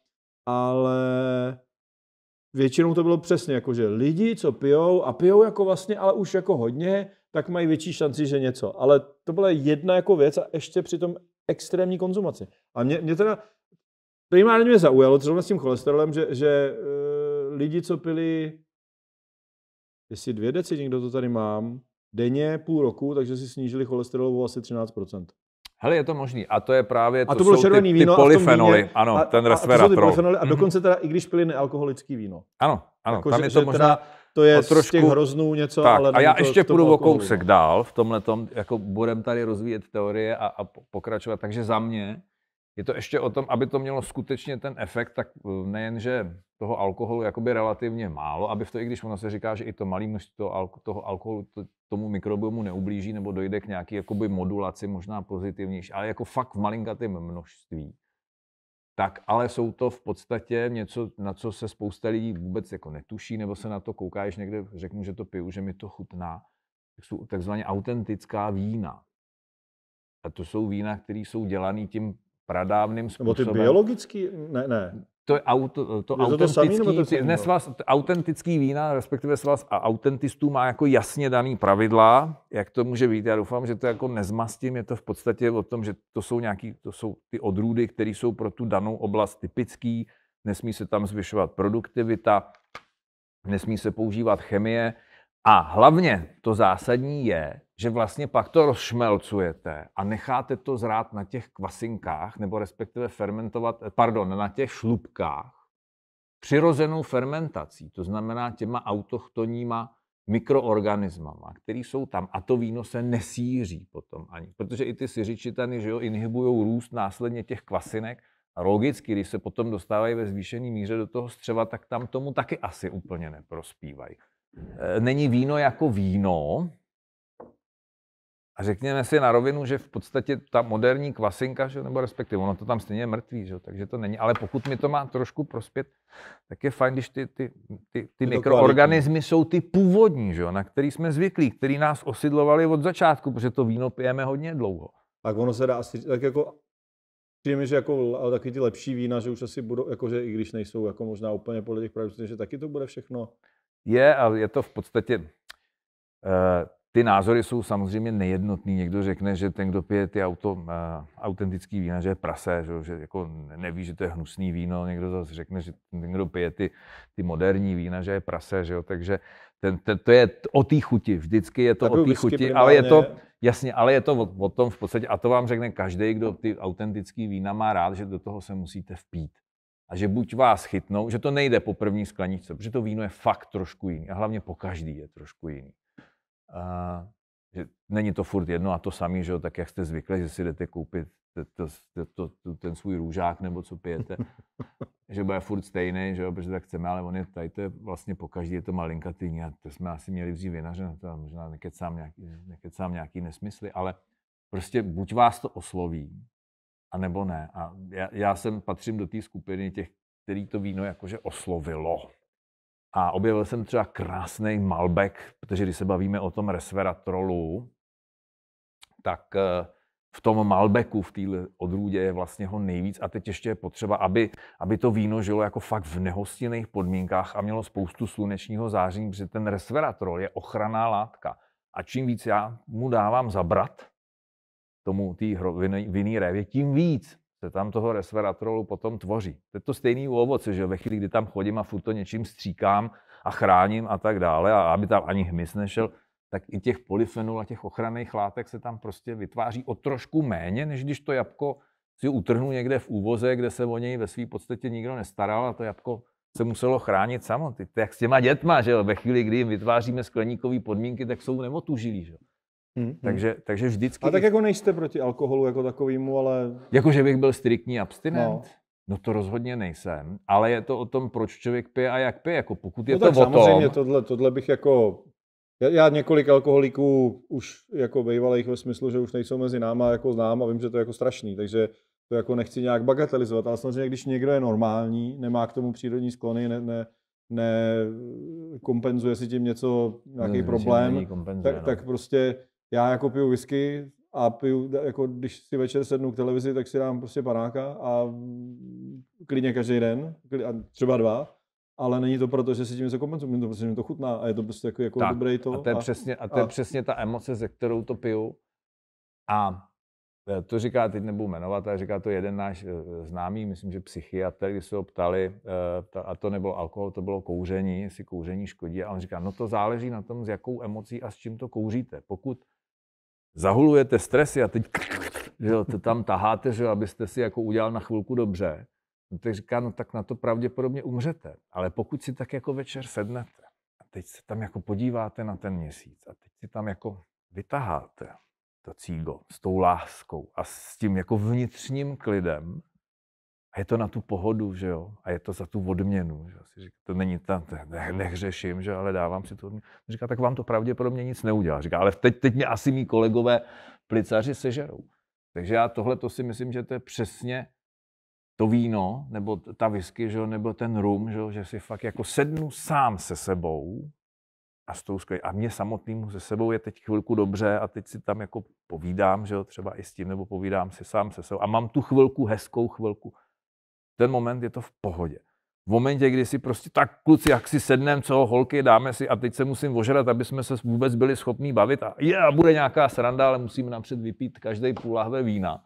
většinou to bylo přesně, jako, že lidi, co pijou, a pijou jako vlastně, ale už jako hodně, tak mají větší šanci, že něco. Ale to byla jedna jako věc a ještě při tom extrémní konzumaci. A mě teda primárně mě zaujalo, třeba s tím cholesterolem, že lidi, co pili, jestli 2 deci, někdo to tady mám, denně půl roku, takže si snížili cholesterol asi 13%. Hele, je to možný. A to je právě, to bylo jsou ty víno, polyfenoly. Ano, ten resveratrol. A dokonce teda, i když pili nealkoholický víno. Ano. Ano, jako, tam že, je to možná to je trošku, z těch hroznů něco, tak, ale... A já ještě půjdu o kousek dál v tomhletom, jako budem tady rozvíjet teorie a pokračovat. Takže za mě je to ještě o tom, aby to mělo skutečně ten efekt, tak nejenže toho alkoholu jakoby relativně málo, aby v to, i když ono se říká, že i to malé množství toho alkoholu tomu mikrobiomu neublíží nebo dojde k nějaké jakoby modulaci, možná pozitivnější, ale jako fakt v malinkatém množství. Tak, ale jsou to v podstatě něco, na co se spousta lidí vůbec jako netuší, nebo se na to kouká, když někde řeknu, že to piju, že mi to chutná. Tak jsou takzvaně autentická vína. A to jsou vína, které jsou dělané tím pradávným způsobem. Nebo ty biologický? Ne, ne. To je autentický vína, respektive svaz a autentistů má jako jasně daný pravidla, jak to může být. Já doufám, že to jako nezmastím, je to v podstatě o tom, že to jsou nějaký, to jsou ty odrůdy, které jsou pro tu danou oblast typický, nesmí se tam zvyšovat produktivita, nesmí se používat chemie a hlavně to zásadní je, že vlastně pak to rozšmelcujete a necháte to zrát na těch kvasinkách, nebo respektive fermentovat, pardon, na těch šlupkách přirozenou fermentací, to znamená těma autochtonníma mikroorganismama, které jsou tam, a to víno se nesýří potom ani, protože i ty siřičitany, že jo, inhibují růst následně těch kvasinek a logicky, když se potom dostávají ve zvýšený míře do toho střeva, tak tam tomu taky asi úplně neprospívají. Není víno jako víno, a řekněme si na rovinu, že v podstatě ta moderní kvasinka, že, nebo respektive ono to tam stejně je mrtvý, že, takže to není. Ale pokud mi to má trošku prospět, tak je fajn, když ty mikroorganismy jsou ty původní, že, na který jsme zvyklí, který nás osidlovali od začátku, protože to víno pijeme hodně dlouho. Tak ono se dá asi tak jako... Přijde mi, že jako, ale taky ty lepší vína, že už asi budou, jakože i když nejsou jako možná úplně podle těch pravidel, že taky to bude všechno... Je a je to v podstatě... Ty názory jsou samozřejmě nejednotný. Někdo řekne, že ten, kdo pije ty autentický vína, že je prase, že jako neví, že to je hnusný víno. Někdo zase řekne, že ten, kdo pije ty moderní vína, že je prase. Že jo? Takže to je o té chuti. Vždycky je to o té chuti, ale je to, jasně, ale je to o tom v podstatě. A to vám řekne každý, kdo ty autentický vína má rád, že do toho se musíte vpít. A že buď vás chytnou, že to nejde po první skleničce, protože to víno je fakt trošku jiný. A hlavně po každý je trošku jiný. Že není to furt jedno a to samý, že jo, tak jak jste zvykli, že si jdete koupit ten svůj růžák nebo co pijete, že bude furt stejný, že jo, protože tak chceme, ale on je tady, to je vlastně po každý, je to malinkatý, a to jsme asi měli vzít vinaře, no to možná nekecám nějaký nesmysly, ale prostě buď vás to osloví, anebo ne. A já patřím do té skupiny těch, který to víno jakože oslovilo. A objevil jsem třeba krásný Malbec, protože když se bavíme o tom resveratrolu, tak v tom Malbecu, v té odrůdě je vlastně ho nejvíc. A teď ještě je potřeba, aby to víno žilo jako fakt v nehostinných podmínkách a mělo spoustu slunečního záření, protože ten resveratrol je ochranná látka. A čím víc já mu dávám zabrat, tomu té vinné révě, tím víc se tam toho resveratrolu potom tvoří. To je to stejný u ovoce, že ve chvíli, kdy tam chodím a furt to něčím stříkám a chráním a tak dále, a aby tam ani hmyz nešel, tak i těch polyfenolů a těch ochranných látek se tam prostě vytváří o trošku méně, než když to jabko si utrhnu někde v úvoze, kde se o něj ve své podstatě nikdo nestaral a to jabko se muselo chránit samo. To jak s těma dětma, že ve chvíli, kdy jim vytváříme skleníkové podmínky, tak jsou nemotužilí, že? Takže vždycky... A tak jako nejste proti alkoholu jako takovýmu, ale... Jako, že bych byl striktní abstinent? No to rozhodně nejsem, ale je to o tom, proč člověk pije a jak pije, jako pokud je to o tom... No tak samozřejmě tohle bych jako... Já několik alkoholiků už jako bývalých ve smyslu, že už nejsou mezi náma, jako znám a vím, že to je jako strašný, takže to jako nechci nějak bagatelizovat, ale samozřejmě, když někdo je normální, nemá k tomu přírodní sklony, nekompenzuje si tím něco, nějaký problém, tak prostě... Já jako piju whisky a piju, jako když si večer sednu k televizi, tak si dám prostě panáka a klidně každý den, a třeba dva, ale není to proto, že si tím něco kompenzuji, mě to prostě mě to chutná a je to prostě jako dobré to. A to je přesně ta emoce, ze kterou to piju. A to říká, teď nebudu jmenovat, ale říká to jeden náš známý, myslím, že psychiatr, když se ho ptali, a to nebylo alkohol, to bylo kouření, jestli kouření škodí, a on říká, no to záleží na tom, s jakou emocí a s čím to kouříte. Pokud zahulujete stresy a teď že jo, to tam taháte, že jo, abyste si jako udělal na chvilku dobře, Teď říká, no tak na to pravděpodobně umřete, ale pokud si tak jako večer sednete a teď se tam jako podíváte na ten měsíc a teď si tam jako vytaháte to cígo s tou láskou a s tím jako vnitřním klidem a je to na tu pohodu, že jo, a je to za tu odměnu, že jo, to není tam, nehřeším, že jo, ale dávám si tu odměnu. Říká, tak vám to pravděpodobně nic neudělá. Říká, ale teď mě asi mý kolegové plicaři sežerou. Takže já tohle to si myslím, že to je přesně to víno, nebo ta whisky, že jo, nebo ten rum, že si fakt jako sednu sám se sebou a s tou a mě samotným se sebou je teď chvilku dobře a teď si tam jako povídám, že jo, třeba i s tím, nebo povídám si sám se sebou a mám tu chvilku, hezkou chvilku. Ten moment je to v pohodě. V momentě, kdy si prostě tak kluci, jak si sedneme, co holky, dáme si a teď se musím ožrat, aby jsme se vůbec byli schopní bavit a je, bude nějaká sranda, ale musíme napřed vypít každý půl lahve vína.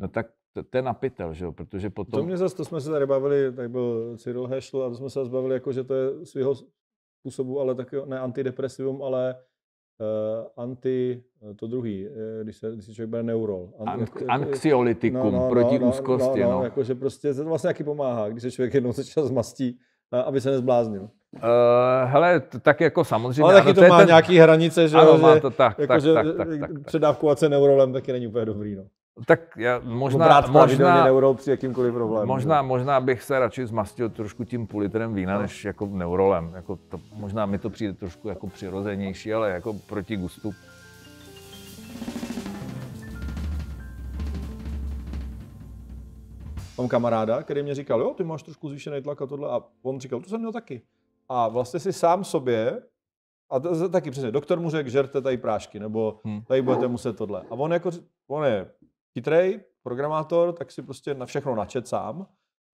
No tak to je napitel, že jo, protože potom... To mě zase, to jsme se tady bavili, tak byl Cyril Hešl a to jsme se zase bavili, jako, že to je svého způsobu, ale taky ne antidepresivum, ale to druhý, když se člověk bere neurol. Anxiolitikum, proti úzkosti. No. Jakože prostě to vlastně taky pomáhá, když se člověk jednou začal zmastí, aby se nezbláznil. Hele, tak jako samozřejmě. Ale taky ano, to má ten... nějaký hranice, že, ano, má to tak. Předávkovat se neurolem taky není úplně dobrý, no. Tak já možná neurol při jakýmkoliv problému. Možná bych se radši zmastil trošku tím půl litrem vína, než jako neurolem. Jako to, možná mi to přijde trošku jako přirozenější, ale jako proti gustu. Mám kamaráda, který mě říkal, jo, ty máš trošku zvýšený tlak a tohle. A on říkal, to jsem měl taky. A vlastně si sám sobě, a taky přesně, doktor mu řekl, žerte tady prášky, nebo tady budete muset tohle. A on jako, on je chytrej, programátor, tak si prostě na všechno načet sám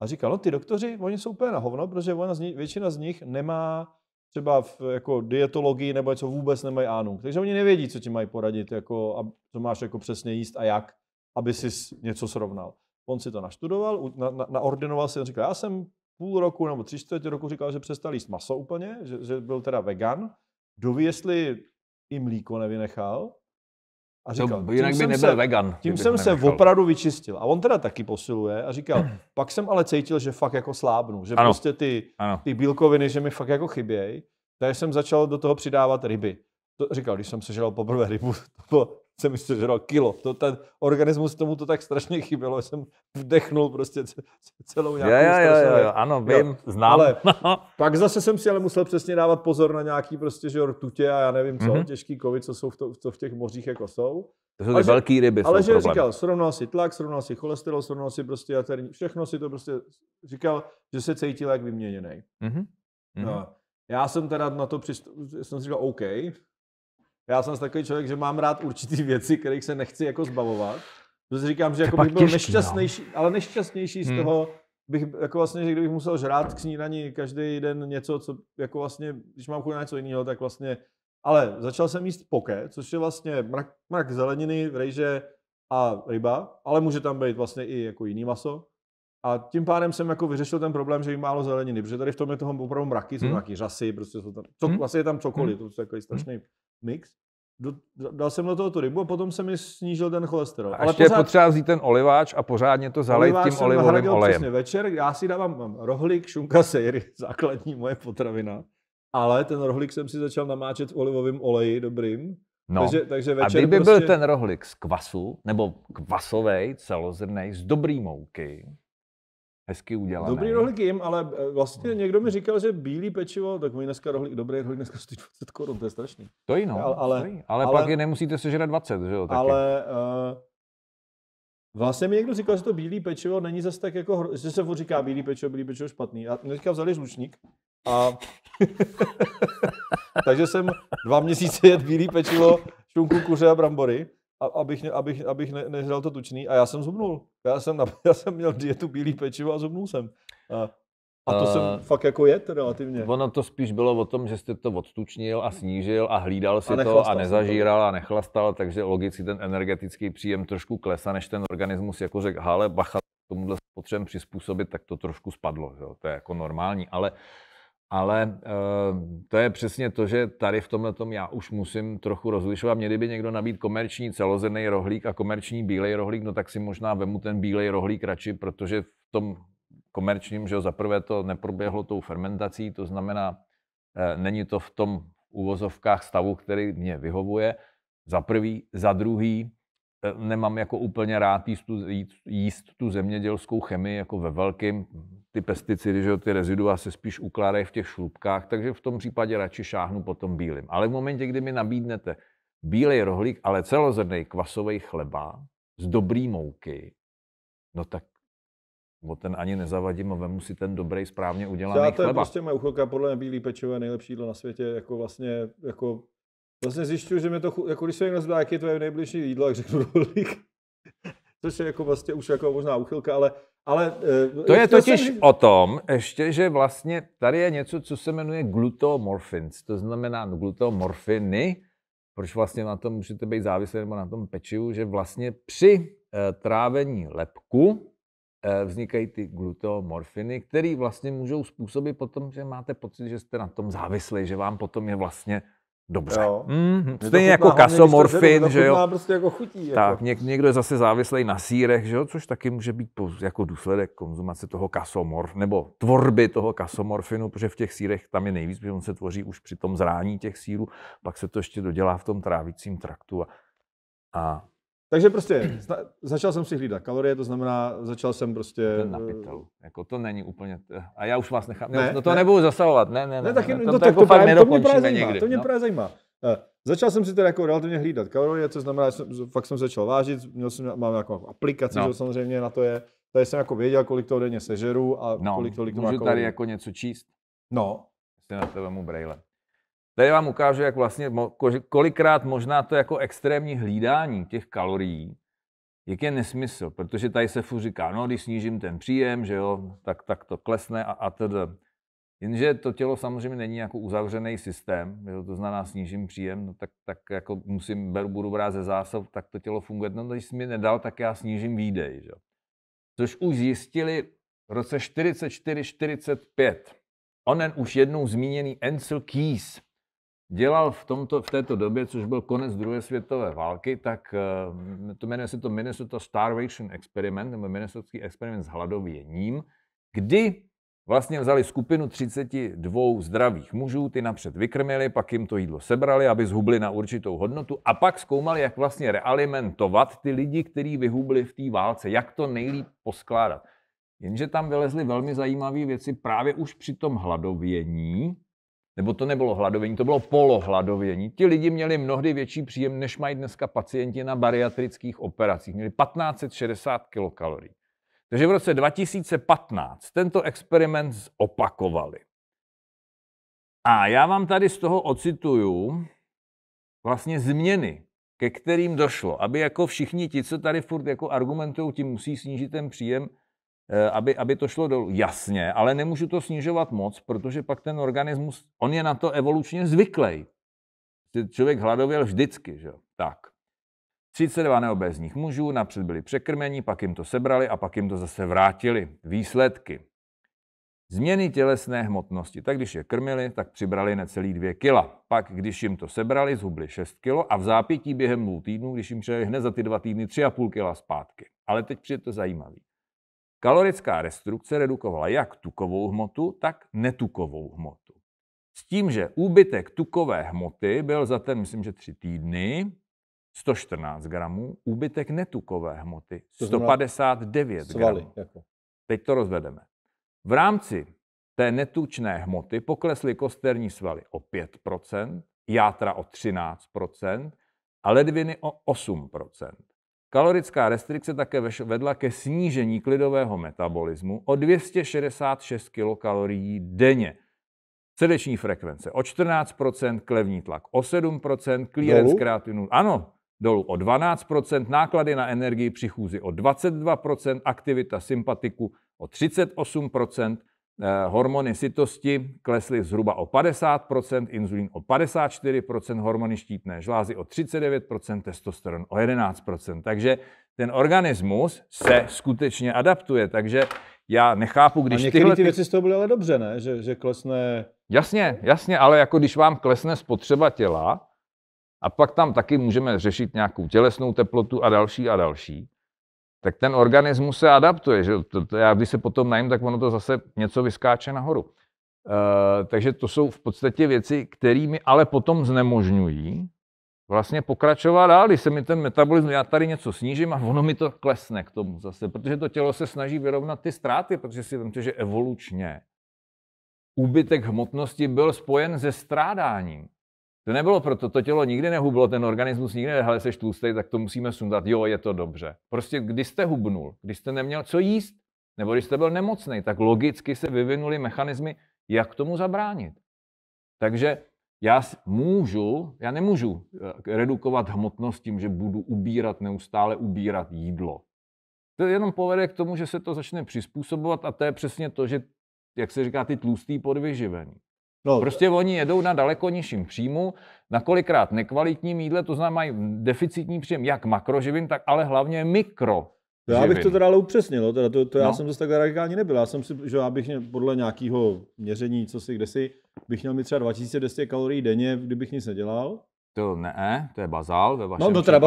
a říkal, no ty doktoři, oni jsou úplně na hovno, protože většina z nich nemá třeba v jako dietologii nebo něco vůbec nemají ánung. Takže oni nevědí, co ti mají poradit, jako, a co máš jako přesně jíst a jak, aby si něco srovnal. On si to naštudoval, naordinoval si, on říkal, já jsem půl roku nebo 3/4 roku říkal, že přestal jíst maso úplně, že byl teda vegan. Doví, jestli i mlíko nevynechal. A říkal, to jinak by nebyl vegan. Tím jsem se opravdu vyčistil. A on teda taky posiluje a říkal, pak jsem ale cítil, že fakt jako slábnu. Že ano, prostě ty bílkoviny, že mi fakt jako chybějí. Takže jsem začal do toho přidávat ryby. To, říkal, když jsem sežral poprvé rybu, to bylo, jsem sežral kilo. To, ten organismus tomu to tak strašně chybělo, že jsem vdechnul prostě celou nějakou strašnou. Ano, vím, znám. Ale pak zase jsem si ale musel přesně dávat pozor na nějaký prostě, že rtutě a já nevím co, těžký kovy, co jsou v těch mořích jako jsou. To jsou ty velký ryby, ale že problém. Říkal, srovnal si tlak, srovnal si cholesterol, srovnal si prostě jaterní, všechno si to prostě říkal, že se cítil jak vyměněnej. No, já jsem teda na to jsem říkal OK. Já jsem takový člověk, že mám rád určitý věci, kterých se nechci jako zbavovat. Protože říkám, že jako bych byl nešťastnější, ale nešťastnější z toho, bych jako vlastně, že kdybych musel žrát k snídani každý den něco, co jako vlastně, když mám chuť na něco jiného, tak vlastně, ale začal jsem jíst poké, což je vlastně mrak zeleniny, rejže a ryba, ale může tam být vlastně i jako jiný maso. A tím pádem jsem jako vyřešil ten problém, že jim málo zeleniny, protože tady v tom je toho opravdu mraky, jsou nějaký řasy, prostě jsou tam, vlastně je tam cokoliv, to je takový strašný mix. Dal jsem do toho tu rybu a potom se mi snížil ten cholesterol. A ještě je potřeba vzít ten oliváč a pořádně to zalejt tím olivovým olejem. Přesně večer, já si dávám rohlík, šunka, sejry, základní moje potravina. Ale ten rohlík jsem si začal namáčet v olivovém oleji dobrým. No. Takže večer a kdyby prostě... byl ten rohlík z kvasu, nebo kvasovej, celozrnej, z dobrý mouky, hezky udělaný. Dobrý rohlík jim, ale vlastně někdo mi říkal, že bílý pečivo, tak můj dneska rohlík, dobrý rohlík dneska stojí 20 korun, to je strašný. To je no, ale pak je nemusíte sežrat 20, že jo? Taky. Ale vlastně mi někdo říkal, že to bílý pečivo není zase tak jako, že se říká bílý pečivo špatný. A dneska vzali žlučník a takže jsem 2 měsíce jet bílý pečivo, šunku, kuře a brambory. Abych nežral to tučný a já jsem zubnul. Já jsem měl dietu bílý pečivo a zubnul jsem. A to jsem fakt jako jet relativně. Ono to spíš bylo o tom, že jste to odtučnil a snížil a hlídal si to a nezažíral a nechlastal, takže logicky ten energetický příjem trošku klesá, než ten organismus jako řekl, hele, bacha, tomuhle potřebujeme přizpůsobit, tak to trošku spadlo. Jo? To je jako normální, ale to je přesně to, že tady v tomhletom já už musím trochu rozlišovat. Mě kdyby někdo nabídl komerční celozrnný rohlík a komerční bílej rohlík, no tak si možná vemu ten bílej rohlík radši, protože v tom komerčním, že zaprvé to neproběhlo tou fermentací, to znamená, není to v tom uvozovkách stavu, který mě vyhovuje, za prvý, za druhý, nemám jako úplně rád jíst tu zemědělskou chemii jako ve velkým, ty pesticidy, že ty rezidua se spíš ukládají v těch šlupkách, takže v tom případě radši šáhnu po tom bílým. Ale v momentě, kdy mi nabídnete bílej rohlík, ale celozrnnej kvasovej chleba z dobrý mouky, no tak o ten ani nezavadím a vemu si ten dobrý, správně udělaný chleba. To je prostě moje uchylka, podle mě bílý pečivo je nejlepší jídlo na světě, jako Vlastně zjišťuji, že mi to, jako když se někdo zdá, jaký je tvoje nejbližší jídlo, jak řeknu rohlík. Což je jako vlastně už jako možná úchylka, ale to je totiž o tom, ještě, že vlastně tady je něco, co se jmenuje glutomorfins. To znamená glutomorfiny, proč vlastně na tom můžete být závislí nebo na tom pečivu, že vlastně při trávení lepku vznikají ty glutomorfiny, které vlastně můžou způsobit potom, že máte pocit, že jste na tom závislí, že vám potom je vlastně dobře. Stejně jako kasomorfin, že jo. Prostě jako chutí, tak, jako. Někdo je zase závislý na sýrech, že jo, což taky může být jako důsledek konzumace toho kasomorfinu, nebo tvorby toho kasomorfinu, protože v těch sýrech tam je nejvíc, protože on se tvoří už při tom zrání těch sýrů, pak se to ještě dodělá v tom trávicím traktu. Takže prostě začal jsem si hlídat kalorie, to znamená, začal jsem prostě... Ten na pytelu, jako to není úplně... A já už vás nechám, to nebudu zasahovat, ne, taky, ne, to jako fakt nedokončíme nikdy. To mě právě zajímá. Začal jsem si teda jako relativně hlídat kalorie, to znamená, fakt jsem začal vážit, mám nějakou aplikaci, že samozřejmě na to je, tady jsem jako věděl, kolik toho denně sežeru a kolik to má kalorie. Můžu tady jako něco číst? No. Jste na to vemu brejle. Tady vám ukážu, jak vlastně, kolikrát možná to jako extrémní hlídání těch kalorií, jak je nesmysl, protože tady se furt říká, no když snížím ten příjem, že jo, tak to klesne a tedy. Jenže to tělo samozřejmě není jako uzavřený systém, že to znamená snížím příjem, no tak jako budu brát ze zásob, tak to tělo funguje, no když jsi mi nedal, tak já snížím výdej, že jo. Což už zjistili v roce 44-45, onen už jednou zmíněný Ancel Keys dělal v této době, což byl konec druhé světové války, tak to jmenuje se to Minnesota Starvation Experiment, nebo Minnesotský experiment s hladověním, kdy vlastně vzali skupinu 32 zdravých mužů, ty napřed vykrmili, pak jim to jídlo sebrali, aby zhubli na určitou hodnotu a pak zkoumali, jak vlastně realimentovat ty lidi, kteří vyhubli v té válce, jak to nejlíp poskládat. Jenže tam vylezly velmi zajímavé věci právě už při tom hladovění, nebo to nebylo hladovění, to bylo polohladovění. Ti lidi měli mnohdy větší příjem, než mají dneska pacienti na bariatrických operacích. Měli 1560 kilokalorií. Takže v roce 2015 tento experiment zopakovali. A já vám tady z toho ocituju vlastně změny, ke kterým došlo, aby jako všichni ti, co tady furt jako argumentují, ti musí snížit ten příjem, aby to šlo dolů. Jasně, ale nemůžu to snižovat moc, protože pak ten organismus, on je na to evolučně zvyklý. Člověk hladověl vždycky, že? Tak. 32 neobézních mužů, napřed byli překrmení, pak jim to sebrali a pak jim to zase vrátili. Výsledky. Změny tělesné hmotnosti. Tak když je krmili, tak přibrali necelý 2 kila. Pak, když jim to sebrali, zhubli 6 kilo a v zápětí během 2 týdnů, když jim přijeli hned za ty 2 týdny, 3,5 kila zpátky. Ale teď přijde to zajímavý. Kalorická restrukce redukovala jak tukovou hmotu, tak netukovou hmotu. S tím, že úbytek tukové hmoty byl za ten, myslím, že 3 týdny 114 gramů, úbytek netukové hmoty 159 gramů. Teď to rozvedeme. V rámci té netučné hmoty poklesly kosterní svaly o 5%, játra o 13% a ledviny o 8%. Kalorická restrikce také vedla ke snížení klidového metabolismu o 266 kilokalorií denně. Srdeční frekvence o 14%, krevní tlak o 7%, clearance kreatinu, ano, dolů o 12%, náklady na energii při chůzi o 22%, aktivita sympatiku o 38%, hormony sytosti klesly zhruba o 50%, inzulín o 54%, hormony štítné žlázy o 39%, testosteron o 11%. Takže ten organismus se skutečně adaptuje, takže já nechápu, když tyhle... A některé ty věci z toho byly ale dobře, ne? Že klesne... Jasně, ale jako když vám klesne spotřeba těla a pak tam taky můžeme řešit nějakou tělesnou teplotu a další, tak ten organismus se adaptuje. Že? Já když se potom najím, tak ono to zase něco vyskáče nahoru. Takže to jsou v podstatě věci, kterými ale potom znemožňují vlastně pokračovat dál. Když se mi ten metabolismus, já tady něco snížím a ono mi to klesne k tomu zase, protože to tělo se snaží vyrovnat ty ztráty, protože si vemte, že evolučně úbytek hmotnosti byl spojen se strádáním. To nebylo proto, to tělo nikdy nehublo, ten organismus nikdy nehle, seš tlustej, tak to musíme sundat, jo, je to dobře. Prostě když jste hubnul, když jste neměl co jíst, nebo když jste byl nemocný, tak logicky se vyvinuly mechanismy, jak tomu zabránit. Takže já nemůžu redukovat hmotnost tím, že budu neustále ubírat jídlo. To jenom povede k tomu, že se to začne přizpůsobovat a to je přesně to, že, jak se říká, ty tlustý podvyživení. No, prostě oni jedou na daleko nižším příjmu, na kolikrát nekvalitním jídle, to znamená mají deficitní příjem jak makroživin, tak ale hlavně mikro. Já bych to teda ale upřesnil, já jsem zase tak radikální nebyl. Já jsem si, že já bych podle nějakého měření, bych měl mít třeba 2200 kalorií denně, kdybych nic nedělal. To ne, to je bazál ve vašem případě.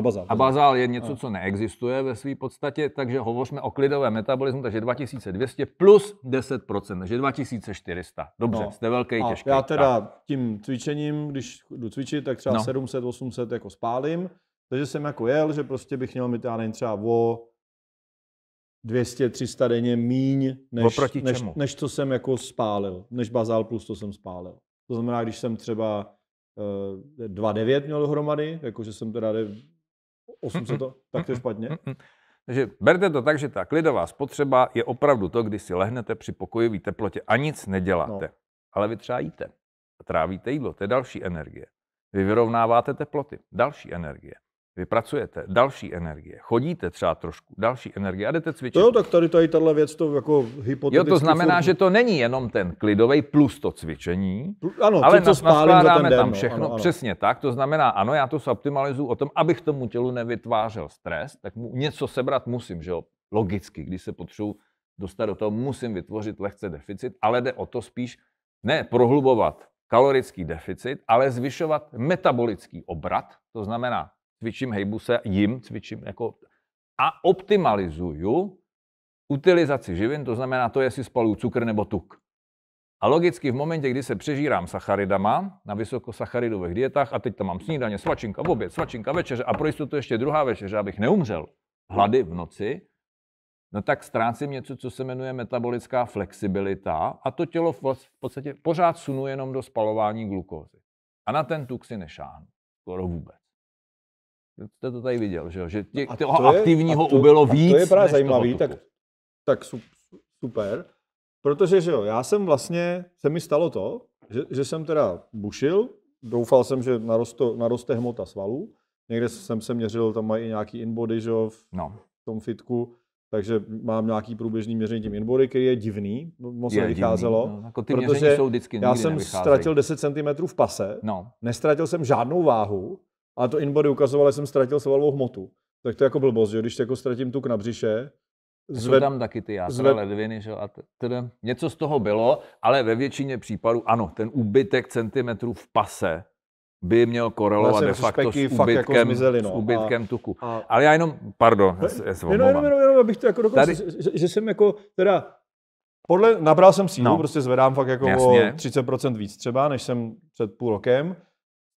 Bazál. A bazál je něco, co neexistuje ve své podstatě, takže hovoříme o klidovém metabolismu, takže 2200 plus 10%, takže 2400. Dobře, jste velký, těžký. Já teda tím cvičením, když jdu cvičit, tak třeba 700, 800 jako spálím. Takže jsem jako jel, že prostě bych měl mít, já nevím, třeba o 200, 300 denně míň, než co jsem jako spálil, než bazál plus to jsem spálil. To znamená, když jsem třeba 2,9 měl dohromady, jakože jsem teda 800, tak to je špatně. Takže berte to tak, že ta klidová spotřeba je opravdu to, když si lehnete při pokojové teplotě a nic neděláte. Ale vy třeba jíte a trávíte jídlo, to je další energie. Vy vyrovnáváte teploty, další energie. Vy pracujete, další energie. Chodíte třeba trošku, další energie a jdete cvičit. Jo, tak tady tato věc to jako hypoteticky... Jo, to znamená, že to není jenom ten klidovej plus to cvičení, ale naskládáme tam všechno. Ano. Přesně tak, to znamená, ano, já to optimalizuju o tom, abych tomu tělu nevytvářel stres, tak mu něco sebrat musím, že jo, logicky, když se potřebuji dostat do toho, musím vytvořit lehce deficit, ale jde o to spíš ne prohlubovat kalorický deficit, ale zvyšovat metabolický obrat, to znamená, cvičím, hejbu se, a optimalizuju utilizaci živin, to znamená to, jestli spaluju cukr nebo tuk. A logicky v momentě, kdy se přežírám sacharidama na vysokosacharidových dietách a teď tam mám snídaně, svačinka, oběd, svačinka, večeře a pro jistotu ještě druhá večeře, abych neumřel hlady v noci, no tak ztrácím něco, co se jmenuje metabolická flexibilita a to tělo v podstatě pořád sunu jenom do spalování glukózy. A na ten tuk si nešáhnu, skoro vůbec. Jste to tady viděl, že toho aktivního ubylo víc. To je právě zajímavý, tak super. Protože že jo, já jsem vlastně, se mi stalo to, že jsem teda bušil, doufal jsem, že naroste hmota svalů. Někde jsem se měřil, tam mají i nějaký inbody, že jo, v tom fitku. Takže mám nějaký průběžný měření tím inbody, který je divný, moc nevycházelo. Jako ty protože jsou vždycky, já jsem ztratil 10 cm v pase, neztratil jsem žádnou váhu, a to inbody ukazovalo, že jsem ztratil svalovou hmotu. Tak to je jako blbost, že když jako ztratím tuk na břiše. Jsou tam taky ty játra, ledviny, že? A něco z toho bylo, ale ve většině případů ano, ten úbytek centimetrů v pase by měl korelovat de facto s úbytkem tuku. Ale já jenom, pardon, jenom abych to jako dokončil, že jsem jako teda, nabral jsem sílu, prostě zvedám fakt jako o 30% víc třeba, než jsem před půl rokem.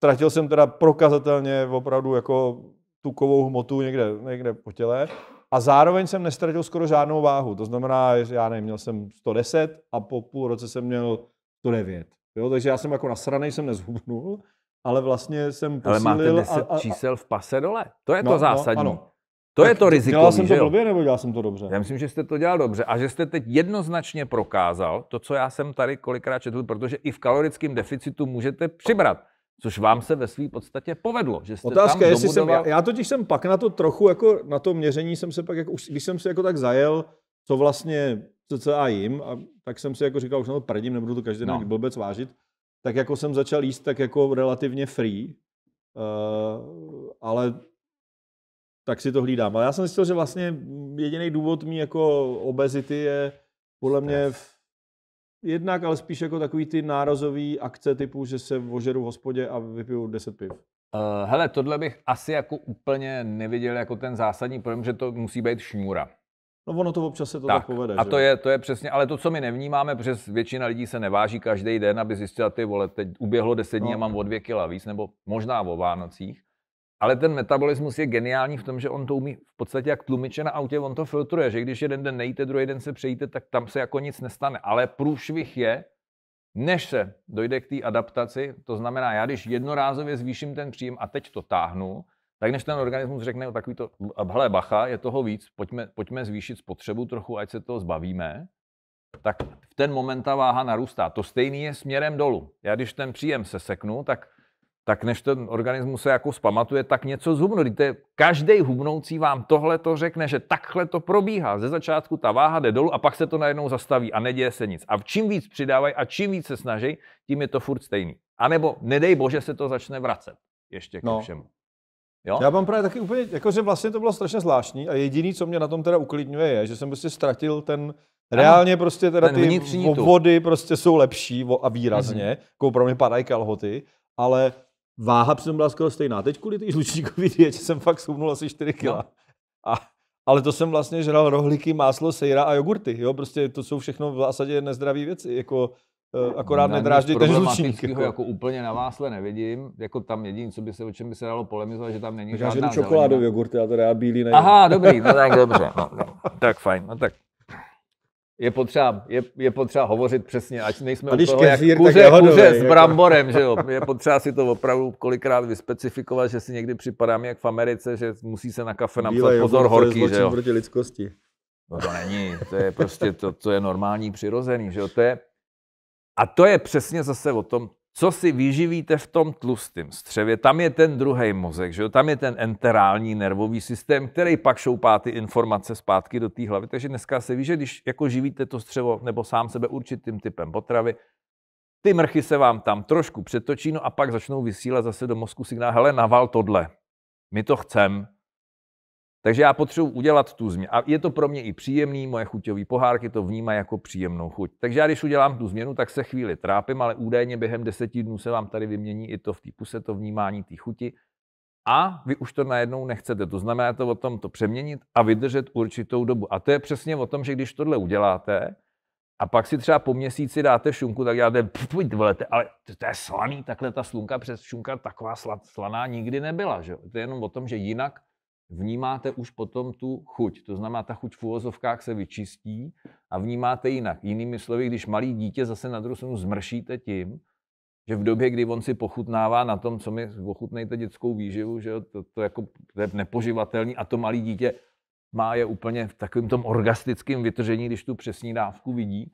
Ztratil jsem teda prokazatelně opravdu jako tukovou hmotu někde po těle a zároveň jsem nestratil skoro žádnou váhu. To znamená, já nevím, měl jsem 110 a po půl roce jsem měl 109. Jo? Takže já jsem jako nasranej, jsem nezhubnul, ale vlastně jsem posílil. Ale máte 10 čísel v pase dole. To je to zásadní. Ano. To tak je to riziko. Dělal jsem to blbě, nebo dělal jsem to dobře? Já myslím, že jste to dělal dobře a že jste teď jednoznačně prokázal to, co já jsem tady kolikrát četl, protože i v kalorickém deficitu můžete přibrat. Což vám se ve své podstatě povedlo, že jste otázka, tam jestli dobudoval... Já totiž jsem pak na to trochu, jako na to měření jsem se pak, jako, když jsem si jako tak zajel, co vlastně cca jim, a tak jsem si jako říkal, už na to prdím, nebudu to každý den blbec vážit, tak jako jsem začal jíst tak jako relativně free, ale tak si to hlídám. Ale já jsem zjistil, že vlastně jediný důvod mý jako obezity je podle mě... Jednak, ale spíš jako takový ty nárazový akce typu, že se ožeru v hospodě a vypiju 10 piv. Hele, tohle bych asi jako úplně neviděl jako ten zásadní problém, že to musí být šňůra. No ono to občas se to tak povede. A to je přesně, ale to, co my nevnímáme, protože většina lidí se neváží každý den, aby zjistila, ty vole, teď uběhlo 10 dní a mám o 2 kila víc, nebo možná o Vánocích. Ale ten metabolismus je geniální v tom, že on to umí v podstatě jak tlumiče na autě, on to filtruje, že když jeden den nejíte, druhý den se přejíte, tak tam se jako nic nestane. Ale průšvih je, než se dojde k té adaptaci, to znamená, já když jednorázově zvýším ten příjem a teď to táhnu, tak než ten organismus řekne o takovýto, hele bacha, je toho víc, pojďme zvýšit spotřebu trochu, ať se toho zbavíme, tak v ten moment ta váha narůstá. To stejný je směrem dolů. Já když ten příjem seseknu, tak než ten organismus se jako zpamatuje, tak něco zhubnu. Každý hubnoucí vám tohle to řekne, že takhle to probíhá. Ze začátku ta váha jde dolů a pak se to najednou zastaví a neděje se nic. A čím víc přidávají a čím víc se snaží, tím je to furt stejný. A nebo nedej bože se to začne vracet ještě ke všemu. Jo? Já mám právě taky úplně, jakože vlastně to bylo strašně zvláštní a jediný, co mě na tom teda uklidňuje, je, že jsem prostě ztratil ten, reálně prostě teda ty obvody prostě jsou lepší a výrazně, jako pro mě padají kalhoty, ale váha přitom byla skoro stejná. Teď kvůli té žlučníkové dietě jsem fakt zhubnul asi 4 kg. No. Ale to jsem vlastně žral rohlíky, máslo, sejra a jogurty, jo, prostě to jsou všechno v zásadě nezdravé věci, jako akorát nedráždí ten žlučník. Jako úplně na másle nevidím, jako tam jediný, co by se, o čem by se dalo polemizovat, že tam není žádná zelenina. Takže čokoládový jogurt, já to dá bílý nejde. Aha, dobrý, no tak dobře, tak fajn, no tak. Je potřeba hovořit přesně, ať nejsme u toho, jak kuře s bramborem, že jo. Je potřeba si to opravdu kolikrát vyspecifikovat, že si někdy připadám jak v Americe, že musí se na kafe napsat pozor horký, že jo. Proti lidskosti. No to není, to je prostě to, co je normální, přirozený, že jo. A to je přesně zase o tom, co si vyživíte v tom tlustém střevě. Tam je ten druhý mozek, že jo? Tam je ten enterální nervový systém, který pak šoupá ty informace zpátky do té hlavy. Takže dneska se ví, že když jako živíte to střevo nebo sám sebe určitým typem potravy, ty mrchy se vám tam trošku přetočí, no a pak začnou vysílat zase do mozku signál, hele, naval tohle, my to chceme. Takže já potřebuji udělat tu změnu. A je to pro mě i příjemný, moje chuťové pohárky to vnímají jako příjemnou chuť. Takže já když udělám tu změnu, tak se chvíli trápím, ale údajně během 10 dnů se vám tady vymění i to v té puse, to vnímání té chuti. A vy už to najednou nechcete. To znamená to o tom to přeměnit a vydržet určitou dobu. A to je přesně o tom, že když tohle uděláte a pak si třeba po měsíci dáte šunku, tak já ale to je slaný, takhle ta slunka přes šunka taková slaná nikdy nebyla. Že? To je jenom o tom, že jinak vnímáte už potom tu chuť. To znamená, ta chuť v uvozovkách se vyčistí a vnímáte jinak. Jinými slovy, když malý dítě zase na druhou stranu zmršíte tím, že v době, kdy on si pochutnává na tom, co mi ochutnejte dětskou výživu, že to je nepoživatelný a to malý dítě má je úplně v takovém tom orgastickém vytržení, když tu přesní dávku vidí,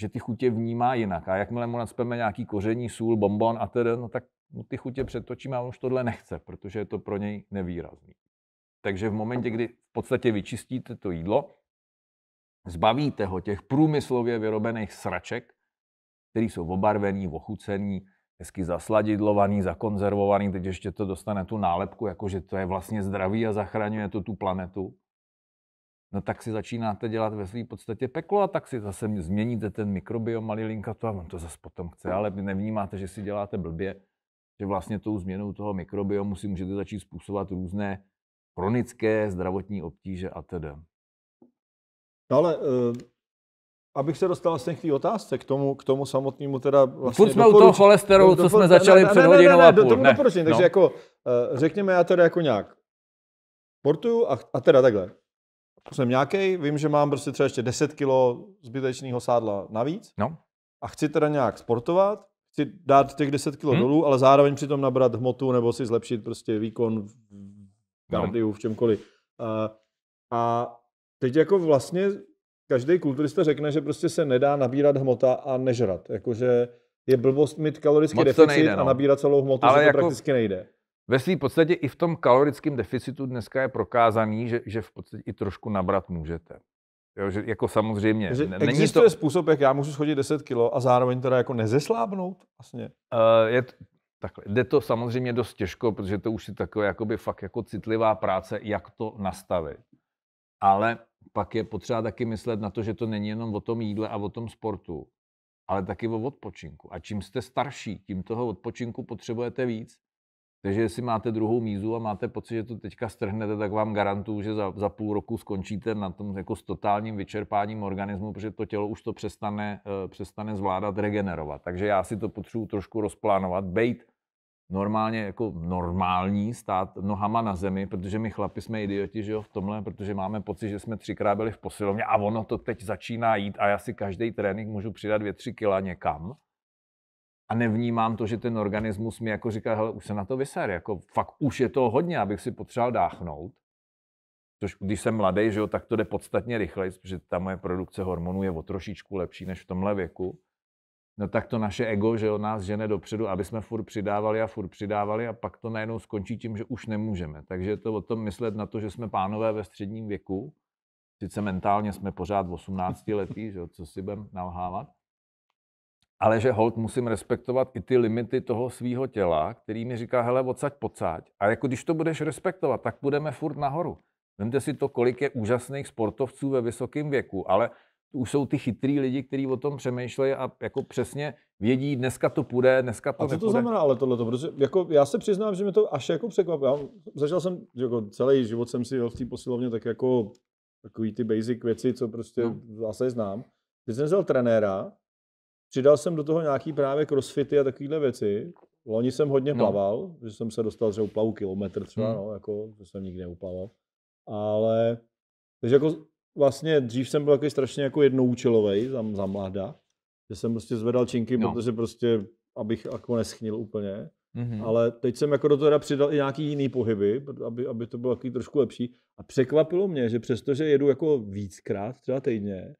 že ty chutě vnímá jinak. A jakmile mu nacpeme nějaký koření, sůl, bonbon a tedy, no tak ty chutě přetočíme a on už tohle nechce, protože je to pro něj nevýrazný. Takže v momentě, kdy v podstatě vyčistíte to jídlo, zbavíte ho těch průmyslově vyrobených sraček, které jsou obarvený, ochucený, hezky zasladidlovaný, zakonzervovaný, teď ještě to dostane tu nálepku, jakože to je vlastně zdravý a zachraňuje to tu planetu, no tak si začínáte dělat ve své podstatě peklo a tak si zase změníte ten mikrobiom malilinka to a on to zase potom chce, ale vy nevnímáte, že si děláte blbě, že vlastně tou změnou toho mikrobiomu si můžete začít způsobovat různé chronické zdravotní obtíže a tedy. No ale abych se dostal vlastně k té otázce, k tomu samotnému teda vlastně doporučení. Furt jsme u toho cholesterolu, co jsme začali před hodinou a půl. Ne. Takže jako řekněme, já teda jako nějak sportuju a teda takhle. Jsem nějakej, vím, že mám prostě třeba ještě 10 kilo zbytečného sádla navíc a chci teda nějak sportovat, chci dát těch 10 kilo dolů, ale zároveň přitom nabrat hmotu nebo si zlepšit prostě výkon kardiu, v čemkoliv. A teď jako vlastně každý kulturista řekne, že prostě se nedá nabírat hmota a nežrat. Jakože je blbost mít kalorický deficit a nabírat celou hmotu, ale to jako prakticky nejde. Ve své podstatě i v tom kalorickém deficitu dneska je prokázaný, že v podstatě i trošku nabrat můžete. Jo, že jako samozřejmě. Že není existuje to způsob, jak já můžu schodit 10 kilo a zároveň teda jako nezeslábnout? Vlastně. Takhle. Jde to samozřejmě dost těžko, protože to už je taková jakoby fakt jako citlivá práce, jak to nastavit. Ale pak je potřeba taky myslet na to, že to není jenom o tom jídle a o tom sportu, ale taky o odpočinku. A čím jste starší, tím toho odpočinku potřebujete víc. Takže jestli máte druhou mízu a máte pocit, že to teďka strhnete, tak vám garantuju, že za půl roku skončíte na tom jako s totálním vyčerpáním organismu, protože to tělo už to přestane zvládat, regenerovat. Takže já si to potřebuji trošku rozplánovat, bejt normálně jako normální, stát nohama na zemi, protože my chlapi jsme idioti, že jo, v tomhle, protože máme pocit, že jsme třikrát byli v posilovně a ono to teď začíná jít a já si každý trénink můžu přidat 2-3 kila někam. A nevnímám to, že ten organismus mi jako říká, hele, už se na to vyser, jako fakt už je toho hodně, abych si potřeboval dáchnout. Což když jsem mladý, že jo, tak to jde podstatně rychleji, protože ta moje produkce hormonů je o trošičku lepší než v tomhle věku. No tak to naše ego, že jo, nás žene dopředu, aby jsme furt přidávali a pak to najednou skončí tím, že už nemůžeme. Takže je to o tom myslet na to, že jsme pánové ve středním věku. Sice mentálně jsme pořád 18letí, že jo, co si budeme nalhávat. Ale že holt musím respektovat i ty limity toho svýho těla, který mi říká, hele, odsaď, pocať. A jako když to budeš respektovat, tak budeme furt nahoru. Vemte si to, kolik je úžasných sportovců ve vysokém věku, ale už jsou ty chytrý lidi, kteří o tom přemýšlejí a jako přesně vědí, dneska to půjde, dneska to nepůjde. A co to znamená ale tohleto? Protože jako já se přiznám, že mi to až jako překvapilo. Zažil jsem, jako celý život jsem si jel v té posilovně tak jako takový ty basic věci, co prostě zase znám. Teď jsem vzal trenéra, přidal jsem do toho nějaký právě crossfity a takovéhle věci. Loni jsem hodně plaval, že jsem se dostal, že uplavu kilometr třeba, no, jako, že jsem nikdy neuplaval. Ale, takže jako vlastně dřív jsem byl takový strašně jako jednoučelovej za mláda, že jsem prostě zvedal činky, protože prostě, abych jako neschnil úplně. Ale teď jsem jako do toho přidal i nějaký jiný pohyby, aby to bylo takový trošku lepší. A překvapilo mě, že přestože jedu jako víckrát, třeba týdně,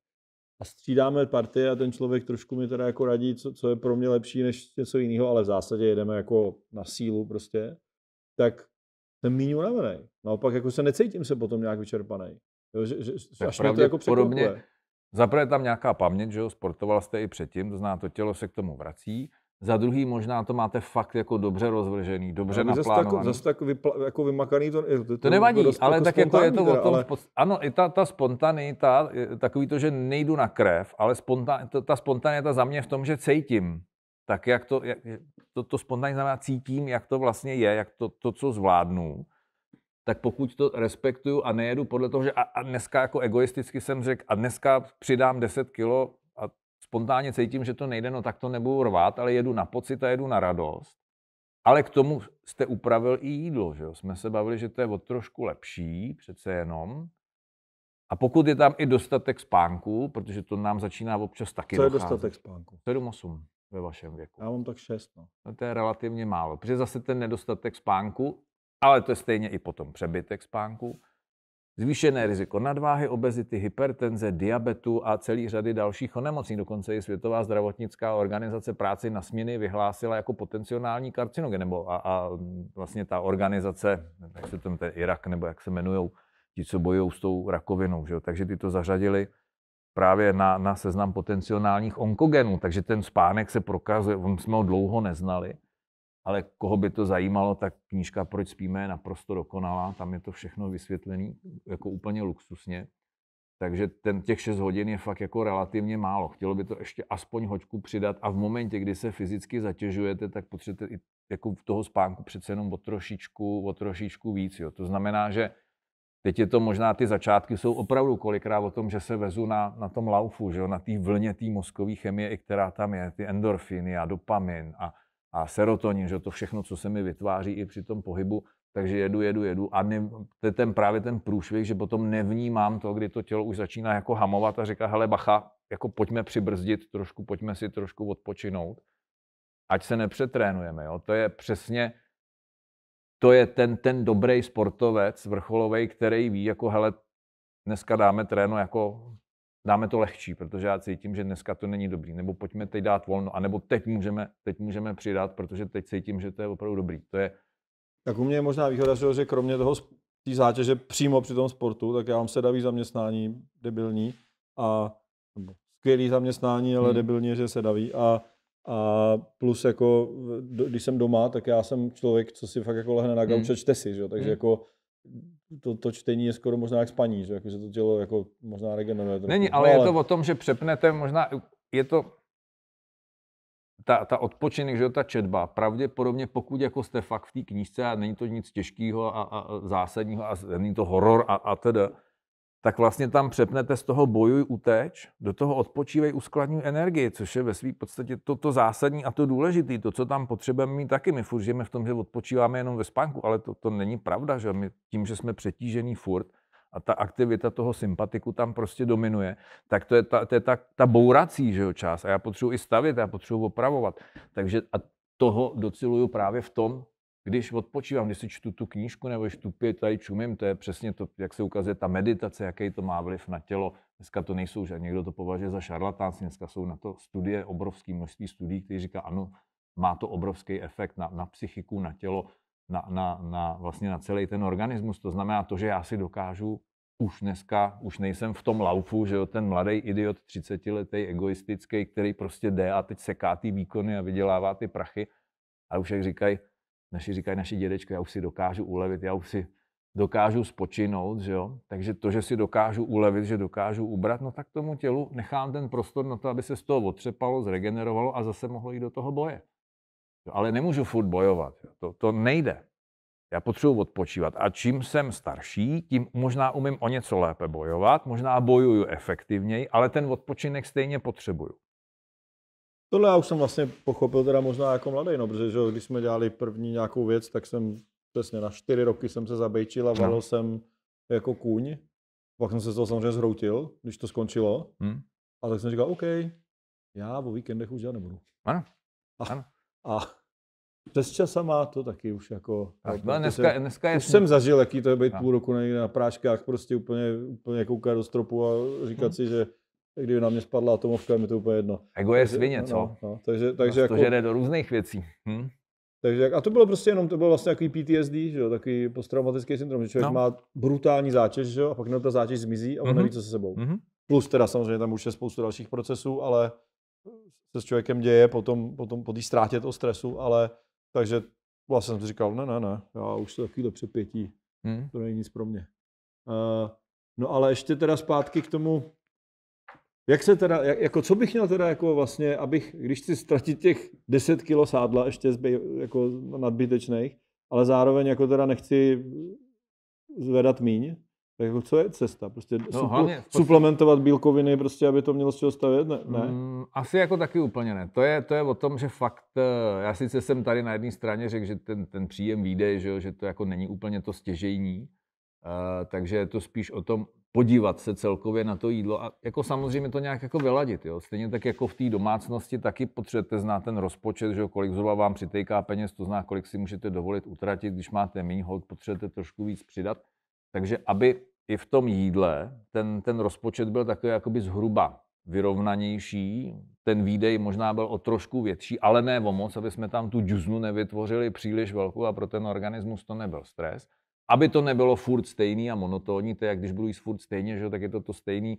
a střídáme partie a ten člověk trošku mi teda jako radí, co je pro mě lepší než něco jiného, ale v zásadě jedeme jako na sílu prostě, tak jsem míň unavenej. Naopak jako se necítím se potom nějak vyčerpanej. Jo, že až mě to jako překvapuje. Zaprvé tam nějaká paměť, že jo, sportoval jste i předtím, to zná, to tělo se k tomu vrací. Za druhý možná to máte fakt jako dobře rozvržený, dobře naplánovaný. Zase tak vymakaný to nevadí, ale tak jako je to o tom... Ale... Ano, i ta spontanita, takový to, že nejdu na krev, ale ta spontanita za mě v tom, že cítím. Tak jak to spontánně znamená, cítím, jak to vlastně je, jak to co zvládnu. Tak pokud to respektuju a nejedu podle toho, že a dneska jako egoisticky jsem řekl, a dneska přidám 10 kilo, spontánně cítím, že to nejde, no tak to nebudu rvát, ale jedu na pocit a jedu na radost. Ale k tomu jste upravil i jídlo, že jo? Jsme se bavili, že to je o trošku lepší, přece jenom. A pokud je tam i dostatek spánku, protože to nám začíná občas taky docházet. Co je dostatek spánku? 7-8 ve vašem věku. Já mám tak 6, no. To je relativně málo, protože zase ten nedostatek spánku, ale to je stejně i potom přebytek spánku. Zvýšené riziko nadváhy, obezity, hypertenze, diabetu a celý řady dalších onemocnění. Dokonce i Světová zdravotnická organizace práci na směny vyhlásila jako potenciální karcinogen. Nebo a vlastně ta organizace, jak se tam ten Irak, nebo jak se jmenujou, ti, co bojují s tou rakovinou. Že jo? Takže ty to zařadili právě na seznam potenciálních onkogenů. Takže ten spánek se prokazuje, jsme ho dlouho neznali. Ale koho by to zajímalo, tak knížka Proč spíme je naprosto dokonalá. Tam je to všechno vysvětlené jako úplně luxusně. Takže těch 6 hodin je fakt jako relativně málo. Chtělo by to ještě aspoň hoďku přidat a v momentě, kdy se fyzicky zatěžujete, tak potřebujete i jako v toho spánku přece jenom o trošičku víc. Jo. To znamená, že teď je to možná, ty začátky jsou opravdu kolikrát o tom, že se vezu na tom laufu, že jo, na té vlně té mozkové chemie, i která tam je, ty endorfiny a dopamin a serotonin, že to všechno, co se mi vytváří i při tom pohybu, takže jedu a to je právě ten průšvih, že potom nevnímám to, kdy to tělo už začíná jako hamovat a říká, hele bacha, jako pojďme přibrzdit trošku, pojďme si trošku odpočinout, ať se nepřetrénujeme, jo? To je přesně, to je ten dobrý sportovec, vrcholovej, který ví, jako hele, dneska dáme trénu jako... Dáme to lehčí, protože já cítím, že dneska to není dobrý. Nebo pojďme teď dát volno, anebo teď můžeme přidat, protože teď cítím, že to je opravdu dobrý. To je... Tak u mě je možná výhoda, že kromě toho té zátěže přímo při tom sportu, tak já mám sedavý zaměstnání, debilní, a skvělý zaměstnání, ale debilní, že sedavý. A plus jako, když jsem doma, tak já jsem člověk, co si fakt jako lehne na gauč a čte si, že? Takže jako... To čtení je skoro možná jak spaní, že jako, že to tělo jako možná regeneruje. Není, ale je to o tom, že přepnete možná, je to ta odpočinek, že ta četba, pravděpodobně pokud jako jste fakt v té knížce a není to nic těžkého a zásadního a není to horor a teda, tak vlastně tam přepnete z toho bojuj, uteč, do toho odpočívej, uskladňuj energii, což je ve své podstatě to zásadní a to důležité, to, co tam potřebujeme mít taky. My furt žijeme v tom, že odpočíváme jenom ve spánku, ale to není pravda, že my tím, že jsme přetížený furt a ta aktivita toho sympatiku tam prostě dominuje, tak to je ta bourací, že jo, část. A já potřebuji i stavět, já potřebuji opravovat. Takže a toho dociluju právě v tom, když odpočívám, když si čtu tu knížku nebo když tady čumím, to je přesně to, jak se ukazuje ta meditace, jaký to má vliv na tělo. Dneska to nejsou, že někdo to považuje za šarlatánství, dneska jsou na to studie, obrovské množství studií, které říká, ano, má to obrovský efekt na psychiku, na tělo, vlastně na celý ten organismus. To znamená to, že já si dokážu už dneska, už nejsem v tom laufu, že jo, ten mladý idiot, 30-letý, egoistický, který prostě jde a teď seká ty výkony a vydělává ty prachy. A už jak říkají naši dědečky, já už si dokážu ulevit, já už si dokážu spočinout, že jo? Takže to, že si dokážu ulevit, že dokážu ubrat, no tak tomu tělu nechám ten prostor na to, aby se z toho otřepalo, zregenerovalo a zase mohlo jít do toho boje. Ale nemůžu furt bojovat, to nejde. Já potřebuji odpočívat a čím jsem starší, tím možná umím o něco lépe bojovat, možná bojuju efektivněji, ale ten odpočinek stejně potřebuju. Tohle já už jsem vlastně pochopil teda možná jako mladý, no, protože že, když jsme dělali první nějakou věc, tak jsem přesně na 4 roky jsem se zabejčil a valil jsem jako kůň. Pak jsem se z toho samozřejmě zhroutil, když to skončilo. A tak jsem říkal, OK, já o víkendech už dělat nebudu. Ano. A přes časama to taky už jako... Dneska už jsem zažil, jaký to je být půl roku na práškách, prostě úplně koukat do stropu a říkat si, že kdyby na mě spadla atomovka, je mi to úplně jedno. Ego je svině, co? No, takže jako, to, že jde do různých věcí. Takže, a to bylo prostě jenom, to bylo vlastně takový PTSD, že jo, takový posttraumatický syndrom, že člověk má brutální zátěž, že jo, a pak jenom ta zátěž zmizí a on neví, co se sebou. Plus teda samozřejmě tam už je spoustu dalších procesů, ale se s člověkem děje potom po té ztrátě toho stresu, ale takže vlastně jsem si říkal, ne, já už to takovýhle přepětí, to není nic pro mě. No ale ještě teda zpátky k tomu, jak se teda, jako co bych měl teda jako vlastně, abych, když chci ztratit těch 10 kilo sádla ještě jako nadbytečných, ale zároveň jako teda nechci zvedat míň, tak jako co je cesta? Prostě suplementovat bílkoviny, prostě, aby to mělo z čeho stavět? Ne? Asi jako taky úplně ne. To je o tom, že fakt, já sice jsem tady na jedné straně řekl, že ten příjem výdej, že to jako není úplně to stěžejní, takže je to spíš o tom, podívat se celkově na to jídlo a jako samozřejmě to nějak jako vyladit. Jo. Stejně tak jako v té domácnosti taky potřebujete znát ten rozpočet, že jo, kolik zhruba vám přitejká peněz, to zná, kolik si můžete dovolit utratit, když máte méně, holt, potřebujete trošku víc přidat. Takže aby i v tom jídle ten rozpočet byl takový jakoby zhruba vyrovnanější, ten výdej možná byl o trošku větší, ale ne o moc, aby jsme tam tu džuznu nevytvořili příliš velkou a pro ten organismus to nebyl stres. Aby to nebylo furt stejný a monotónní, to je jak když budu jíst furt stejně, že, tak je to stejný.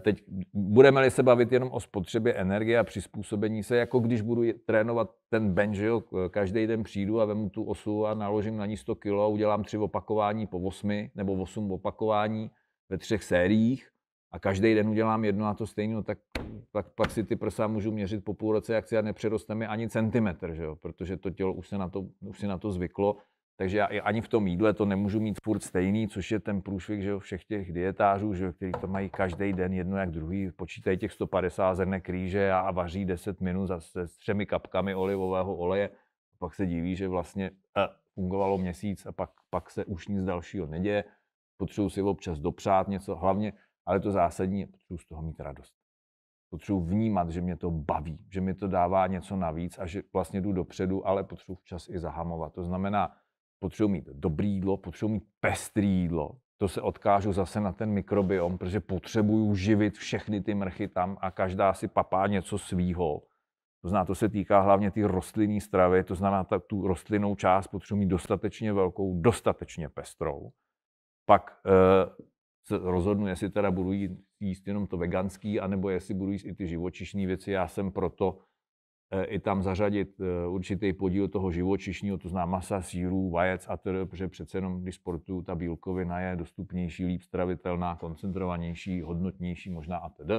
Teď budeme-li se bavit jenom o spotřebě energie a přizpůsobení se, jako když budu trénovat ten bench, že, každý den přijdu a vemu tu osu a naložím na ní 100 kg a udělám 3 opakování po 8 nebo 8 opakování ve 3 sériích a každý den udělám jedno a to stejné, tak pak si ty prsa můžu měřit po půl roce, jak chci, a nepřeroste mi ani centimetr, že, protože to tělo už si na to zvyklo. Takže já ani v tom jídle to nemůžu mít furt stejný, což je ten průšvih, že jo, všech těch dietářů, že jo, kteří to mají každý den jedno jak druhý, počítají těch 150 zrnek rýže a vaří 10 minut zase s 3 kapkami olivového oleje. Pak se diví, že vlastně fungovalo měsíc a pak se už nic dalšího neděje. Potřebuji si občas dopřát něco, hlavně, ale to zásadní je, potřebuji z toho mít radost. Potřebuji vnímat, že mě to baví, že mi to dává něco navíc a že vlastně jdu dopředu, ale potřebuji včas i zahamovat. To znamená, potřebuji mít dobrý jídlo, potřebuji mít pestrý jídlo. To se odkážu zase na ten mikrobiom, protože potřebuju živit všechny ty mrchy tam a každá si papá něco svýho. To znamená, to se týká hlavně ty rostlinné stravy, to znamená tu rostlinnou část potřebuji mít dostatečně velkou, dostatečně pestrou. Pak se rozhodnu, jestli teda budu jíst jenom to veganský, anebo jestli budu jíst i ty živočišné věci. Já jsem proto i tam zařadit určitý podíl toho živočišního, to znamená masa, sýrů, vajec a tedy, protože přece jenom, když sportuju, ta bílkovina je dostupnější, líp stravitelná, koncentrovanější, hodnotnější možná a tedy.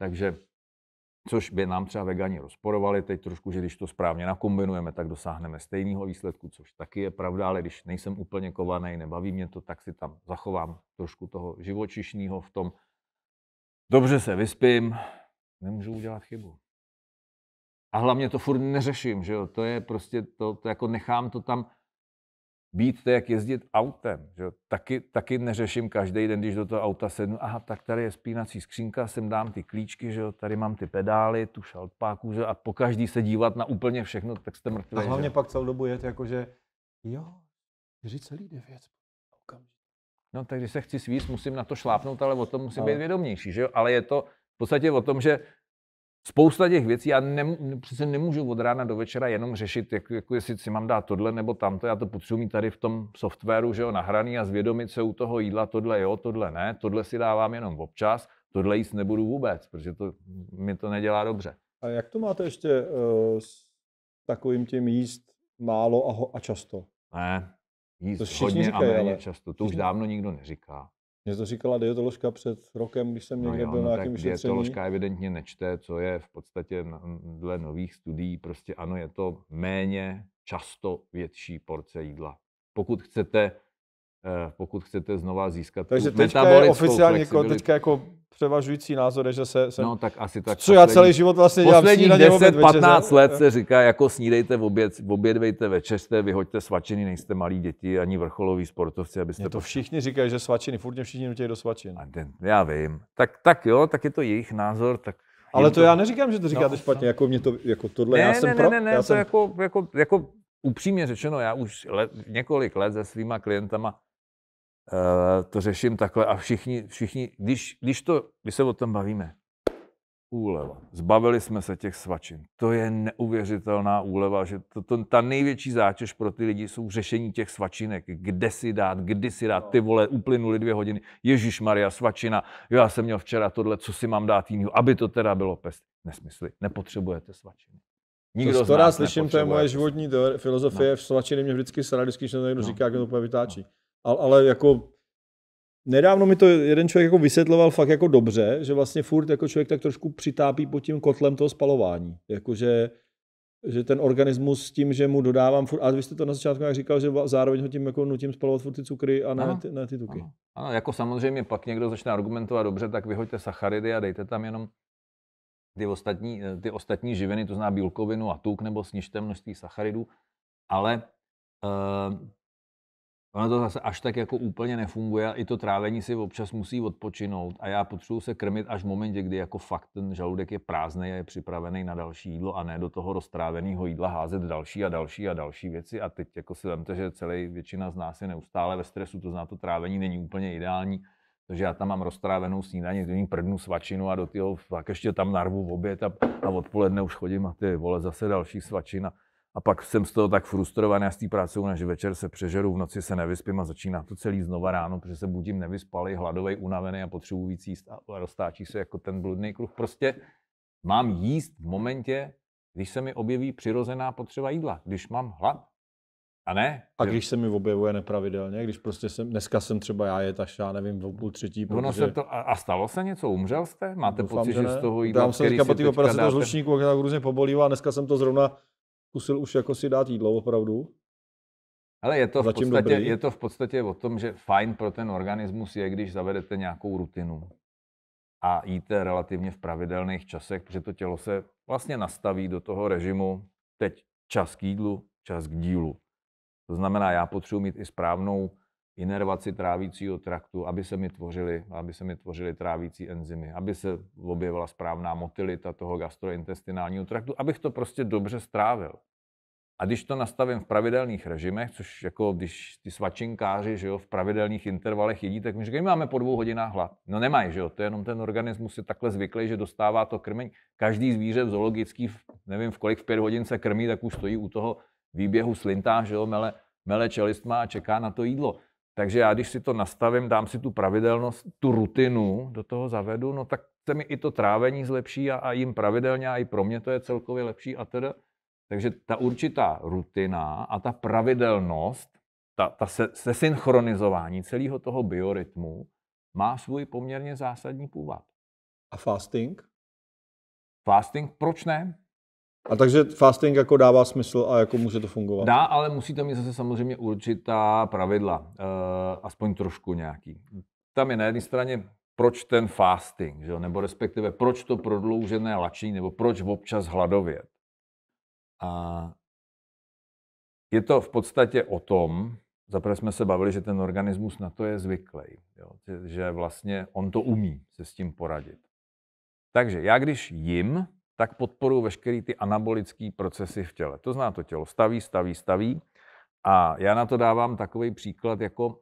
Takže což by nám třeba vegani rozporovali teď trošku, že když to správně nakombinujeme, tak dosáhneme stejného výsledku, což taky je pravda, ale když nejsem úplně kovaný, nebaví mě to, tak si tam zachovám trošku toho živočišného v tom. Dobře se vyspím, nemůžu udělat chybu. A hlavně to furt neřeším, že jo, to je prostě, to jako nechám to tam být, to jak jezdit autem, že jo, taky neřeším každý den, když do toho auta sednu, aha, tak tady je spínací skřínka, sem dám ty klíčky, že jo, tady mám ty pedály, tu šaltpáku, že jo, a po každý se dívat na úplně všechno, tak jste mrtvý. A hlavně pak celou dobu je to jako, že jo, 4,9. No tak když se chci svíst, musím na to šlápnout, ale o tom musím být vědomější, že jo, ale je to v podstatě o tom, že spousta těch věcí, já přece nemůžu od rána do večera jenom řešit, jako jestli si mám dát tohle nebo tamto, já to potřebuji mít tady v tom softwaru, že jo, nahraný a zvědomit se u toho jídla, tohle jo, tohle ne, tohle si dávám jenom občas, tohle jíst nebudu vůbec, protože to mi to nedělá dobře. A jak to máte ještě s takovým tím jíst málo a často? Ne, jíst hodně říkají, a méně často, to už dávno nikdo neříká. Mě to říkala dietoložka před rokem, když jsem někde byl na nějakém šetření. Dietoložka evidentně nečte, co je v podstatě dle nových studií. Prostě ano, je to méně často větší porce jídla. Pokud chcete znova získat takže tu metabolickou flexibilitu. Takže teďka jako převažující názor je, že se... No tak asi tak. Co já celý život vlastně dělám snídaně, oběd, večeře. Posledních 10-15 let se říká, jako snídejte obědvejte, večeřte, vyhoďte svačiny, nejste malí děti, ani vrcholoví sportovci, abyste... Mě to všichni říkají, že svačiny, furt mě všichni nutějí do svačin. Já vím. Tak jo, tak je to jejich názor, tak... Ale to já neříkám, že to říkáte špatně, jako mě to, jako tohle, já jsem pro... Ne, to jako upřímně řečeno, já už několik let se svýma klientama to řeším takhle a všichni když se o tom bavíme, úleva. Zbavili jsme se těch svačin. To je neuvěřitelná úleva, že ta největší zátěž pro ty lidi jsou řešení těch svačinek. Kdy si dát, ty vole, uplynuly 2 hodiny. Ježišmarja, svačina, jo, já jsem měl včera tohle, co si mám dát jinýho, aby to teda bylo pest. Nesmysly, nepotřebujete svačiny. Nikdo to rád slyším, to je moje životní filozofie, v svačiny mě vždycky srá, když to někdo říká, kdo to úplně vytáčí. Ale jako nedávno mi to jeden člověk jako vysvětloval fakt jako dobře, že vlastně furt jako člověk tak trošku přitápí pod tím kotlem toho spalování. Jakože že ten organismus s tím, že mu dodávám furt, a vy jste to na začátku jak říkal, že zároveň ho tím jako nutím spalovat furt ty cukry a ne ty tuky. Ano, jako samozřejmě pak někdo začne argumentovat dobře, tak vyhoďte sacharidy a dejte tam jenom ty ostatní živiny, to znamená bílkovinu a tuk, nebo snižte množství sacharidů, ale ono to zase až tak jako úplně nefunguje, i to trávení si občas musí odpočinout a já potřebuji se krmit až v momentě, kdy jako fakt ten žaludek je prázdnej a je připravený na další jídlo a ne do toho roztráveného jídla házet další a další věci a teď jako si vemte, že většina z nás je neustále ve stresu, to znamená to trávení není úplně ideální. Takže já tam mám roztrávenou snídaní, do ní prdnu svačinu a do toho pak ještě tam narvu v oběd a odpoledne už chodím a ty vole zase další svačina. A pak jsem z toho tak frustrovaný a s tý prácou, než večer se přežeru, v noci se nevyspím a začíná to celý znova ráno, protože se budím nevyspalý, hladovej, unavený a potřebuji víc jíst a roztáčí se jako ten bludný kruh. Prostě mám jíst v momentě, když se mi objeví přirozená potřeba jídla, když mám hlad. A ne? A když se mi objevuje nepravidelně, když prostě dneska jsem třeba já jet až já nevím, v 2:30. Protože... A stalo se něco? Umřel jste? Máte doufám, pocit, že z toho jídla, dám který si teďka dáte? Dám se teďka toho žlučníku, jak tak různě pobolívá a dneska jsem to zrovna zkusil už jako si dát jídlo opravdu. Ale je to v podstatě o tom, že fajn pro ten organismus je, když zavedete nějakou rutinu a jíte relativně v pravidelných časech, protože to tělo se vlastně nastaví do toho režimu teď čas k jídlu, čas k dílu. To znamená, já potřebuji mít i správnou inervaci trávicího traktu, aby se mi tvořily trávicí enzymy, aby se objevila správná motilita toho gastrointestinálního traktu, abych to prostě dobře strávil. A když to nastavím v pravidelných režimech, což jako když ty svačinkáři, že jo, v pravidelných intervalech jedí, tak mi říkají, máme po 2 hodinách hlad. No nemají, že jo, to je jenom ten organismus je takhle zvyklý, že dostává to krmení. Každý zvíře v zoologický, nevím v kolik, v 5 hodin se krmí, tak už stojí u toho výběhu slintá, že jo, mele čelistma a čeká na to jídlo. Takže já, když si to nastavím, dám si tu pravidelnost, tu rutinu do toho zavedu, no tak se mi i to trávení zlepší a jim pravidelně a i pro mě to je celkově lepší a teda. Takže ta určitá rutina a ta pravidelnost, ta sesynchronizování celého toho biorytmu má svůj poměrně zásadní původ. A fasting? Fasting, proč ne? A takže fasting jako dává smysl a jako může to fungovat? Dá, ale musíte mít zase samozřejmě určitá pravidla, aspoň trošku nějaký. Tam je na jedné straně, proč ten fasting, že? Nebo respektive proč to prodloužené lačení, nebo proč občas hladovět. A je to v podstatě o tom, zaprvé jsme se bavili, že ten organismus na to je zvyklý, jo? Že vlastně on to umí se s tím poradit. Takže já když jim, tak podporuji veškeré ty anabolické procesy v těle. To zná to tělo. Staví. A já na to dávám takový příklad, jako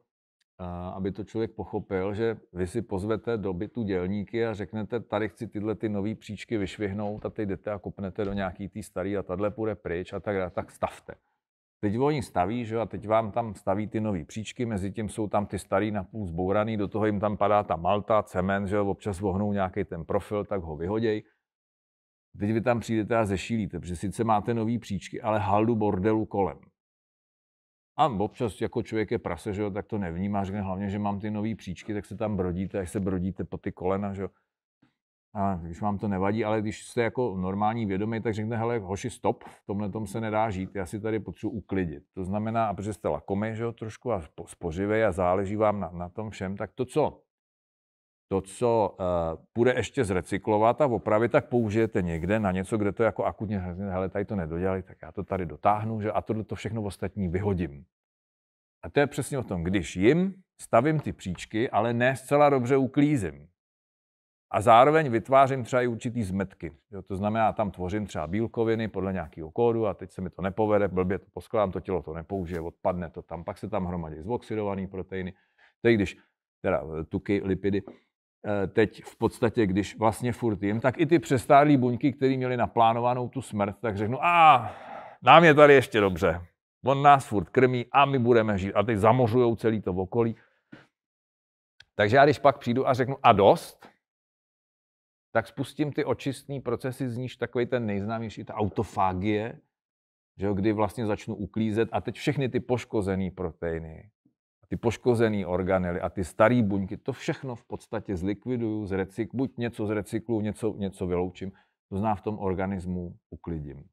aby to člověk pochopil, že vy si pozvete do bytu dělníky a řeknete, tady chci tyhle ty nový příčky vyšvihnout a teď jdete a kopnete do nějaký tý starý a tahle půjde pryč a tak dále, tak stavte. Teď oni staví, že? A teď vám tam staví ty nový příčky, mezi tím jsou tam ty starý napůl zbouraný, do toho jim tam padá ta malta, cement, že? Občas vohnou nějaký ten profil, tak ho vyhoděj. Teď vy tam přijdete a zešílíte, protože sice máte nový příčky, ale haldu bordelu kolem. A občas jako člověk je prase, že jo, tak to nevnímá, řekne hlavně, že mám ty nový příčky, tak se tam brodíte, až se brodíte po ty kolena, že jo. A když vám to nevadí, ale když jste jako normální vědomý, tak řekne, hele, hoši, stop, v tomhletom se nedá žít, já si tady potřebuji uklidit. To znamená, a protože jste lakomý, že jo, trošku a spořivej a záleží vám na tom všem, tak to, co půjde ještě zrecyklovat a opravit, tak použijete někde na něco, kde to jako akutně, hele, tady to nedodělali, tak já to tady dotáhnu, že? A tohle to všechno ostatní vyhodím. A to je přesně o tom, když jim stavím ty příčky, ale ne zcela dobře uklízím. A zároveň vytvářím třeba i určitý zmetky. Jo? To znamená, tam tvořím třeba bílkoviny podle nějakého kódu a teď se mi to nepovede, blbě to poskládám, to tělo to nepoužije, odpadne to tam, pak se tam hromadí zoxidované proteiny. Teď když teda tuky, lipidy, teď v podstatě, když vlastně furt jim, tak i ty přestárlý buňky, které měly naplánovanou tu smrt, tak řeknu, a nám je tady ještě dobře. On nás furt krmí a my budeme žít. A teď zamořujou celý to okolí. Takže já když pak přijdu a řeknu a dost, tak spustím ty očistní procesy, z níž takový ten nejznámější, ta autofágie, že kdy vlastně začnu uklízet a teď všechny ty poškozené proteiny, ty poškozené organely a ty staré buňky, to všechno v podstatě zlikviduju, buď něco zrecykluju, něco vyloučím, to znamená v tom organismu uklidím.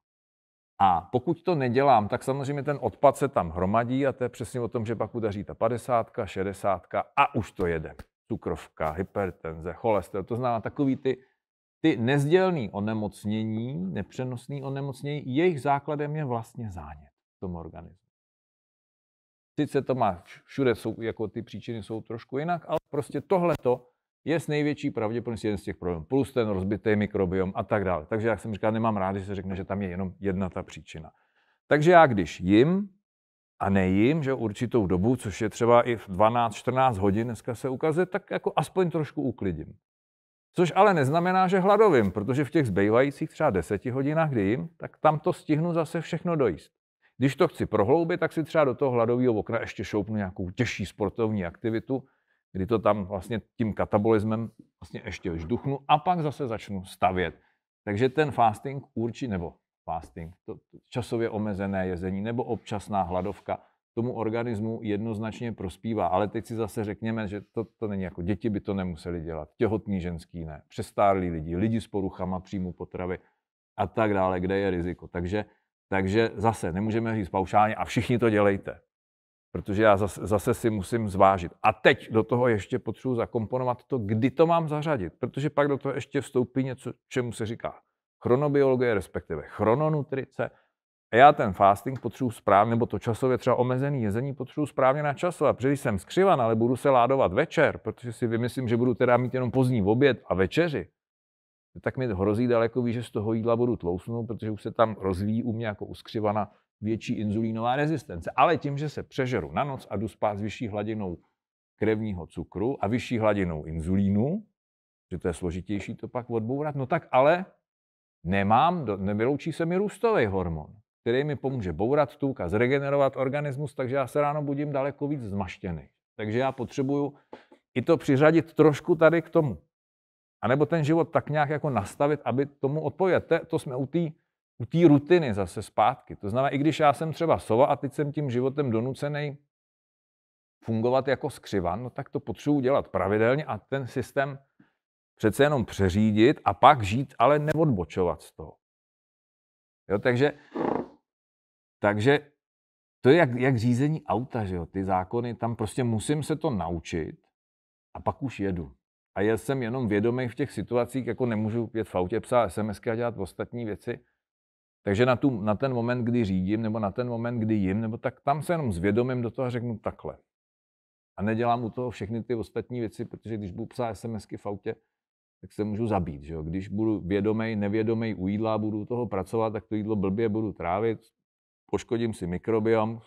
A pokud to nedělám, tak samozřejmě ten odpad se tam hromadí a to je přesně o tom, že pak udaří ta 50, 60 a už to jede. Cukrovka, hypertenze, cholesterol, to znamená takový ty nezdělný onemocnění, nepřenosný onemocnění, jejich základem je vlastně zánět v tom organismu. Sice to má, všude jsou, jako ty příčiny jsou trošku jinak, ale prostě tohleto je s největší pravděpodobností jeden z těch problémů. Plus ten rozbitý mikrobiom a tak dále. Takže jak jsem říkal, nemám rád, že se řekne, že tam je jenom jedna ta příčina. Takže já když jim a nejím, že určitou dobu, což je třeba i v 12-14 hodin dneska se ukazuje, tak jako aspoň trošku uklidím. Což ale neznamená, že hladovím, protože v těch zbývajících třeba 10 hodinách, kdy jim, tak tam to stihnu zase všechno dojíst. Když to chci prohloubit, tak si třeba do toho hladového okna ještě šoupnu nějakou těžší sportovní aktivitu, kdy to tam vlastně tím katabolismem vlastně ještě žduchnu a pak zase začnu stavět. Takže ten fasting určitě, nebo fasting, to časově omezené jezení nebo občasná hladovka, tomu organismu jednoznačně prospívá. Ale teď si zase řekněme, že to není jako děti by to nemuseli dělat, těhotný ženský ne, přestárlí lidi s poruchama příjmu potravy a tak dále, kde je riziko. Takže zase nemůžeme říct paušálně a všichni to dělejte, protože já zase si musím zvážit. A teď do toho ještě potřebuji zakomponovat to, kdy to mám zařadit, protože pak do toho ještě vstoupí něco, čemu se říká chronobiologie, respektive chrononutrice. A já ten fasting potřebuji správně, nebo to časově třeba omezený jezení potřebuji správně na času. A protože jsem skřivan, ale budu se ládovat večer, protože si vymyslím, že budu teda mít jenom pozdní oběd a večeři, tak mi hrozí daleko víc, že z toho jídla budu tlousnout, protože už se tam rozvíjí u mě jako uskřivaná větší inzulínová rezistence. Ale tím, že se přežeru na noc a jdu spát s vyšší hladinou krevního cukru a vyšší hladinou inzulínu, že to je složitější to pak odbourat, no tak ale nevyloučí se mi růstový hormon, který mi pomůže bourat tuk a zregenerovat organismus, takže já se ráno budím daleko víc zmaštěný. Takže já potřebuju i to přiřadit trošku tady k tomu. A nebo ten život tak nějak jako nastavit, aby tomu odpovědět. To jsme u té rutiny zase zpátky. To znamená, i když já jsem třeba sova a teď jsem tím životem donucený fungovat jako skřivan, no tak to potřebuji dělat pravidelně a ten systém přece jenom přeřídit a pak žít, ale neodbočovat z toho. Jo, takže to je jak řízení auta, že jo, ty zákony, tam prostě musím se to naučit a pak už jedu. A já jsem jenom vědomý v těch situacích, jako nemůžu jet v autě, psát SMSky a dělat ostatní věci. Takže na ten moment, kdy řídím, nebo na ten moment, kdy jim, nebo tak tam se jenom zvědomím do toho a řeknu takhle. A nedělám u toho všechny ty ostatní věci, protože když budu psát SMSky v autě, tak se můžu zabít, že jo? Když budu vědomej, nevědomej u jídla, budu u toho pracovat, tak to jídlo blbě budu trávit, poškodím si mikrobiom,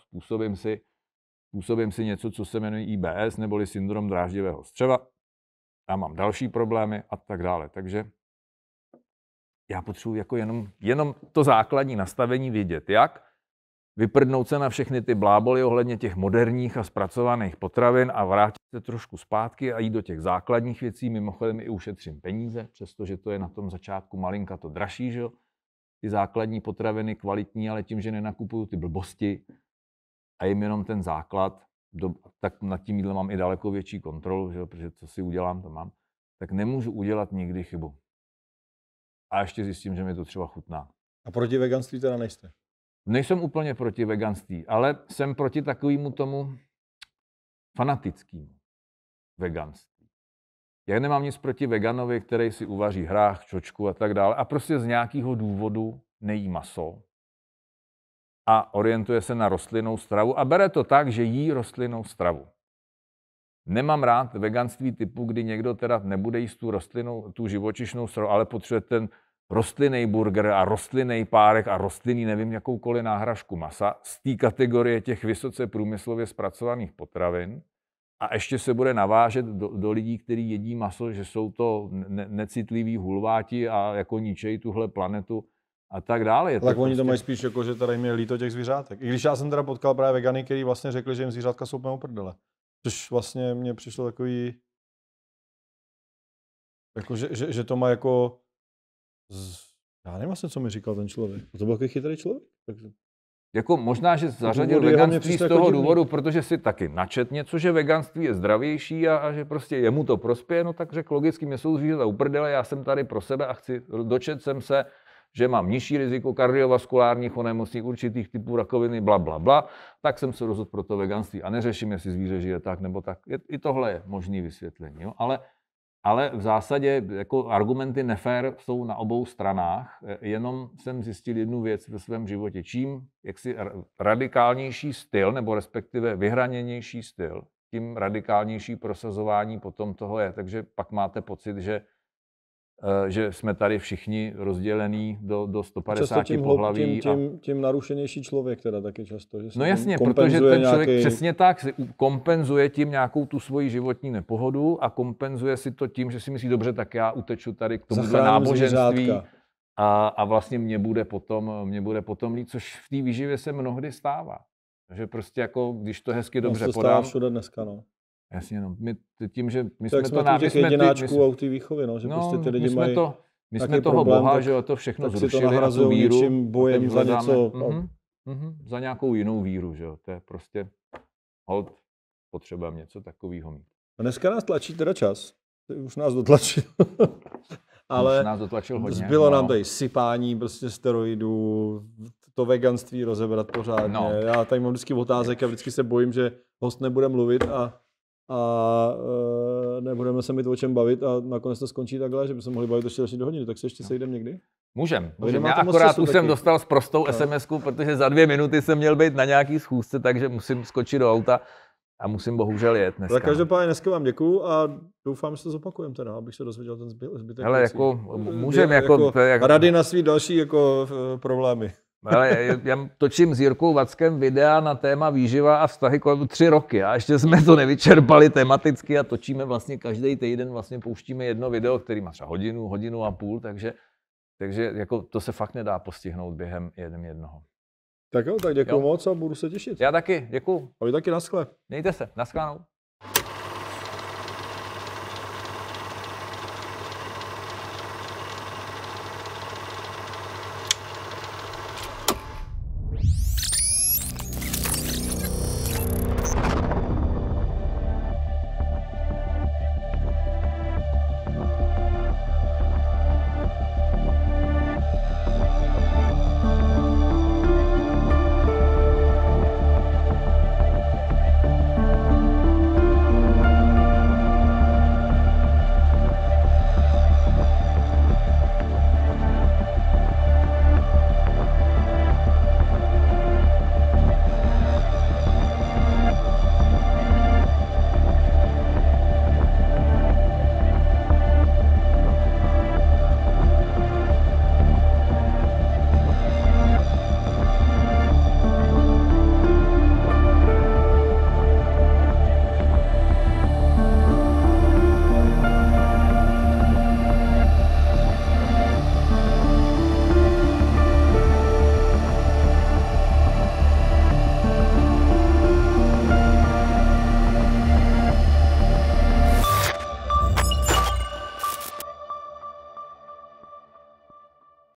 způsobím si něco, co se jmenuje IBS, neboli syndrom dráždivého střeva. Já mám další problémy a tak dále. Takže já potřebuji jako jenom to základní nastavení vědět, jak vyprdnout se na všechny ty bláboly ohledně těch moderních a zpracovaných potravin a vrátit se trošku zpátky a jít do těch základních věcí. Mimochodem i ušetřím peníze, přestože to je na tom začátku malinka to dražší, že jo? Ty základní potraviny kvalitní, ale tím, že nenakupuju ty blbosti a jim jenom ten základ, tak nad tím jídlem mám i daleko větší kontrolu, že jo? Protože co si udělám, to mám, tak nemůžu udělat nikdy chybu. A ještě zjistím, že mi to třeba chutná. A proti veganství teda nejste? Nejsem úplně proti veganství, ale jsem proti takovému tomu fanatickému veganství. Já nemám nic proti veganovi, který si uvaří hrách, čočku a tak dále a prostě z nějakého důvodu nejí maso a orientuje se na rostlinnou stravu a bere to tak, že jí rostlinnou stravu. Nemám rád veganství typu, kdy někdo teda nebude jíst tu živočišnou stravu, ale potřebuje ten rostlinný burger a rostlinný párek a rostlinný nevím jakoukoliv náhražku masa z té kategorie těch vysoce průmyslově zpracovaných potravin a ještě se bude navážet do lidí, kteří jedí maso, že jsou to necitliví hulváti a jako ničejí tuhle planetu a tak dále. Tak prostě... oni to mají spíš jako, že tady jim je líto těch zvířátek. I když já jsem teda potkal právě vegany, kteří vlastně řekli, že jim zvířátka jsou úplně uprdele. Což vlastně mně přišlo takový, jako že to má jako, já nevím vlastně, co mi říkal ten člověk. To byl takový chytrý člověk? Takže... Jako možná, že zařadil veganství z toho důvodu, protože si taky načet něco, že veganství je zdravější a že prostě jemu to prospěje, no tak řekl logicky, mě jsou zvířata uprdele, já jsem tady pro sebe a chci, dočet jsem se, že mám nižší riziko kardiovaskulárních onemocnění, určitých typů rakoviny, bla, bla, bla, tak jsem se rozhodl pro to veganství a neřeším, jestli zvíře žije tak nebo tak. I tohle je možný vysvětlení, jo? Ale v zásadě jako argumenty nefér jsou na obou stranách, jenom jsem zjistil jednu věc ve svém životě. Čím jaksi radikálnější styl, nebo respektive vyhraněnější styl, tím radikálnější prosazování potom toho je. Takže pak máte pocit, že jsme tady všichni rozdělení do 150 pohlaví. Tím narušenější člověk teda taky často. Že no jasně, protože ten člověk přesně tak si kompenzuje tím nějakou tu svoji životní nepohodu a kompenzuje si to tím, že si myslí, dobře, tak já uteču tady k tomuhle náboženství a vlastně mě bude potom líp, což v té výživě se mnohdy stává. Takže prostě jako, když to hezky dobře podám. To se stává všude dneska, no. Jasně, no. My jsme toho problém, Boha, že to všechno zrušili na tu víru, bojem za něco, za nějakou jinou víru, že jo, to je prostě holt, potřebujeme něco takového mít. Dneska nás tlačí teda čas, už nás dotlačil, ale zbylo nám tady sypání prostě steroidů, to veganství rozebrat pořádně, no. Já tady mám vždycky otázek a vždycky se bojím, že host nebude mluvit a nebudeme se mít o čem bavit a nakonec to skončí takhle, že by se mohli bavit ještě další hodiny, tak se ještě sejdeme někdy? Můžem. Já akorát už jsem dostal sprostou SMSku, protože za 2 minuty jsem měl být na nějaký schůzce, takže musím skočit do auta a musím bohužel jet dneska. Tak každopádně dneska vám děkuju a doufám, že to zopakujeme teda, abych se dozvěděl ten zbytek. Ale jako můžeme jako rady na svý další jako problémy. Ale já točím s Jirkou Vackem videa na téma výživa a vztahy kolem 3 roky a ještě jsme to nevyčerpali tematicky a točíme vlastně každý týden, vlastně pouštíme jedno video, který má třeba hodinu a půl, takže jako to se fakt nedá postihnout během jednoho. Tak jo, tak děkuju moc a budu se těšit. Já taky, děkuju. A vy taky, naschle. Mějte se, naschledanou.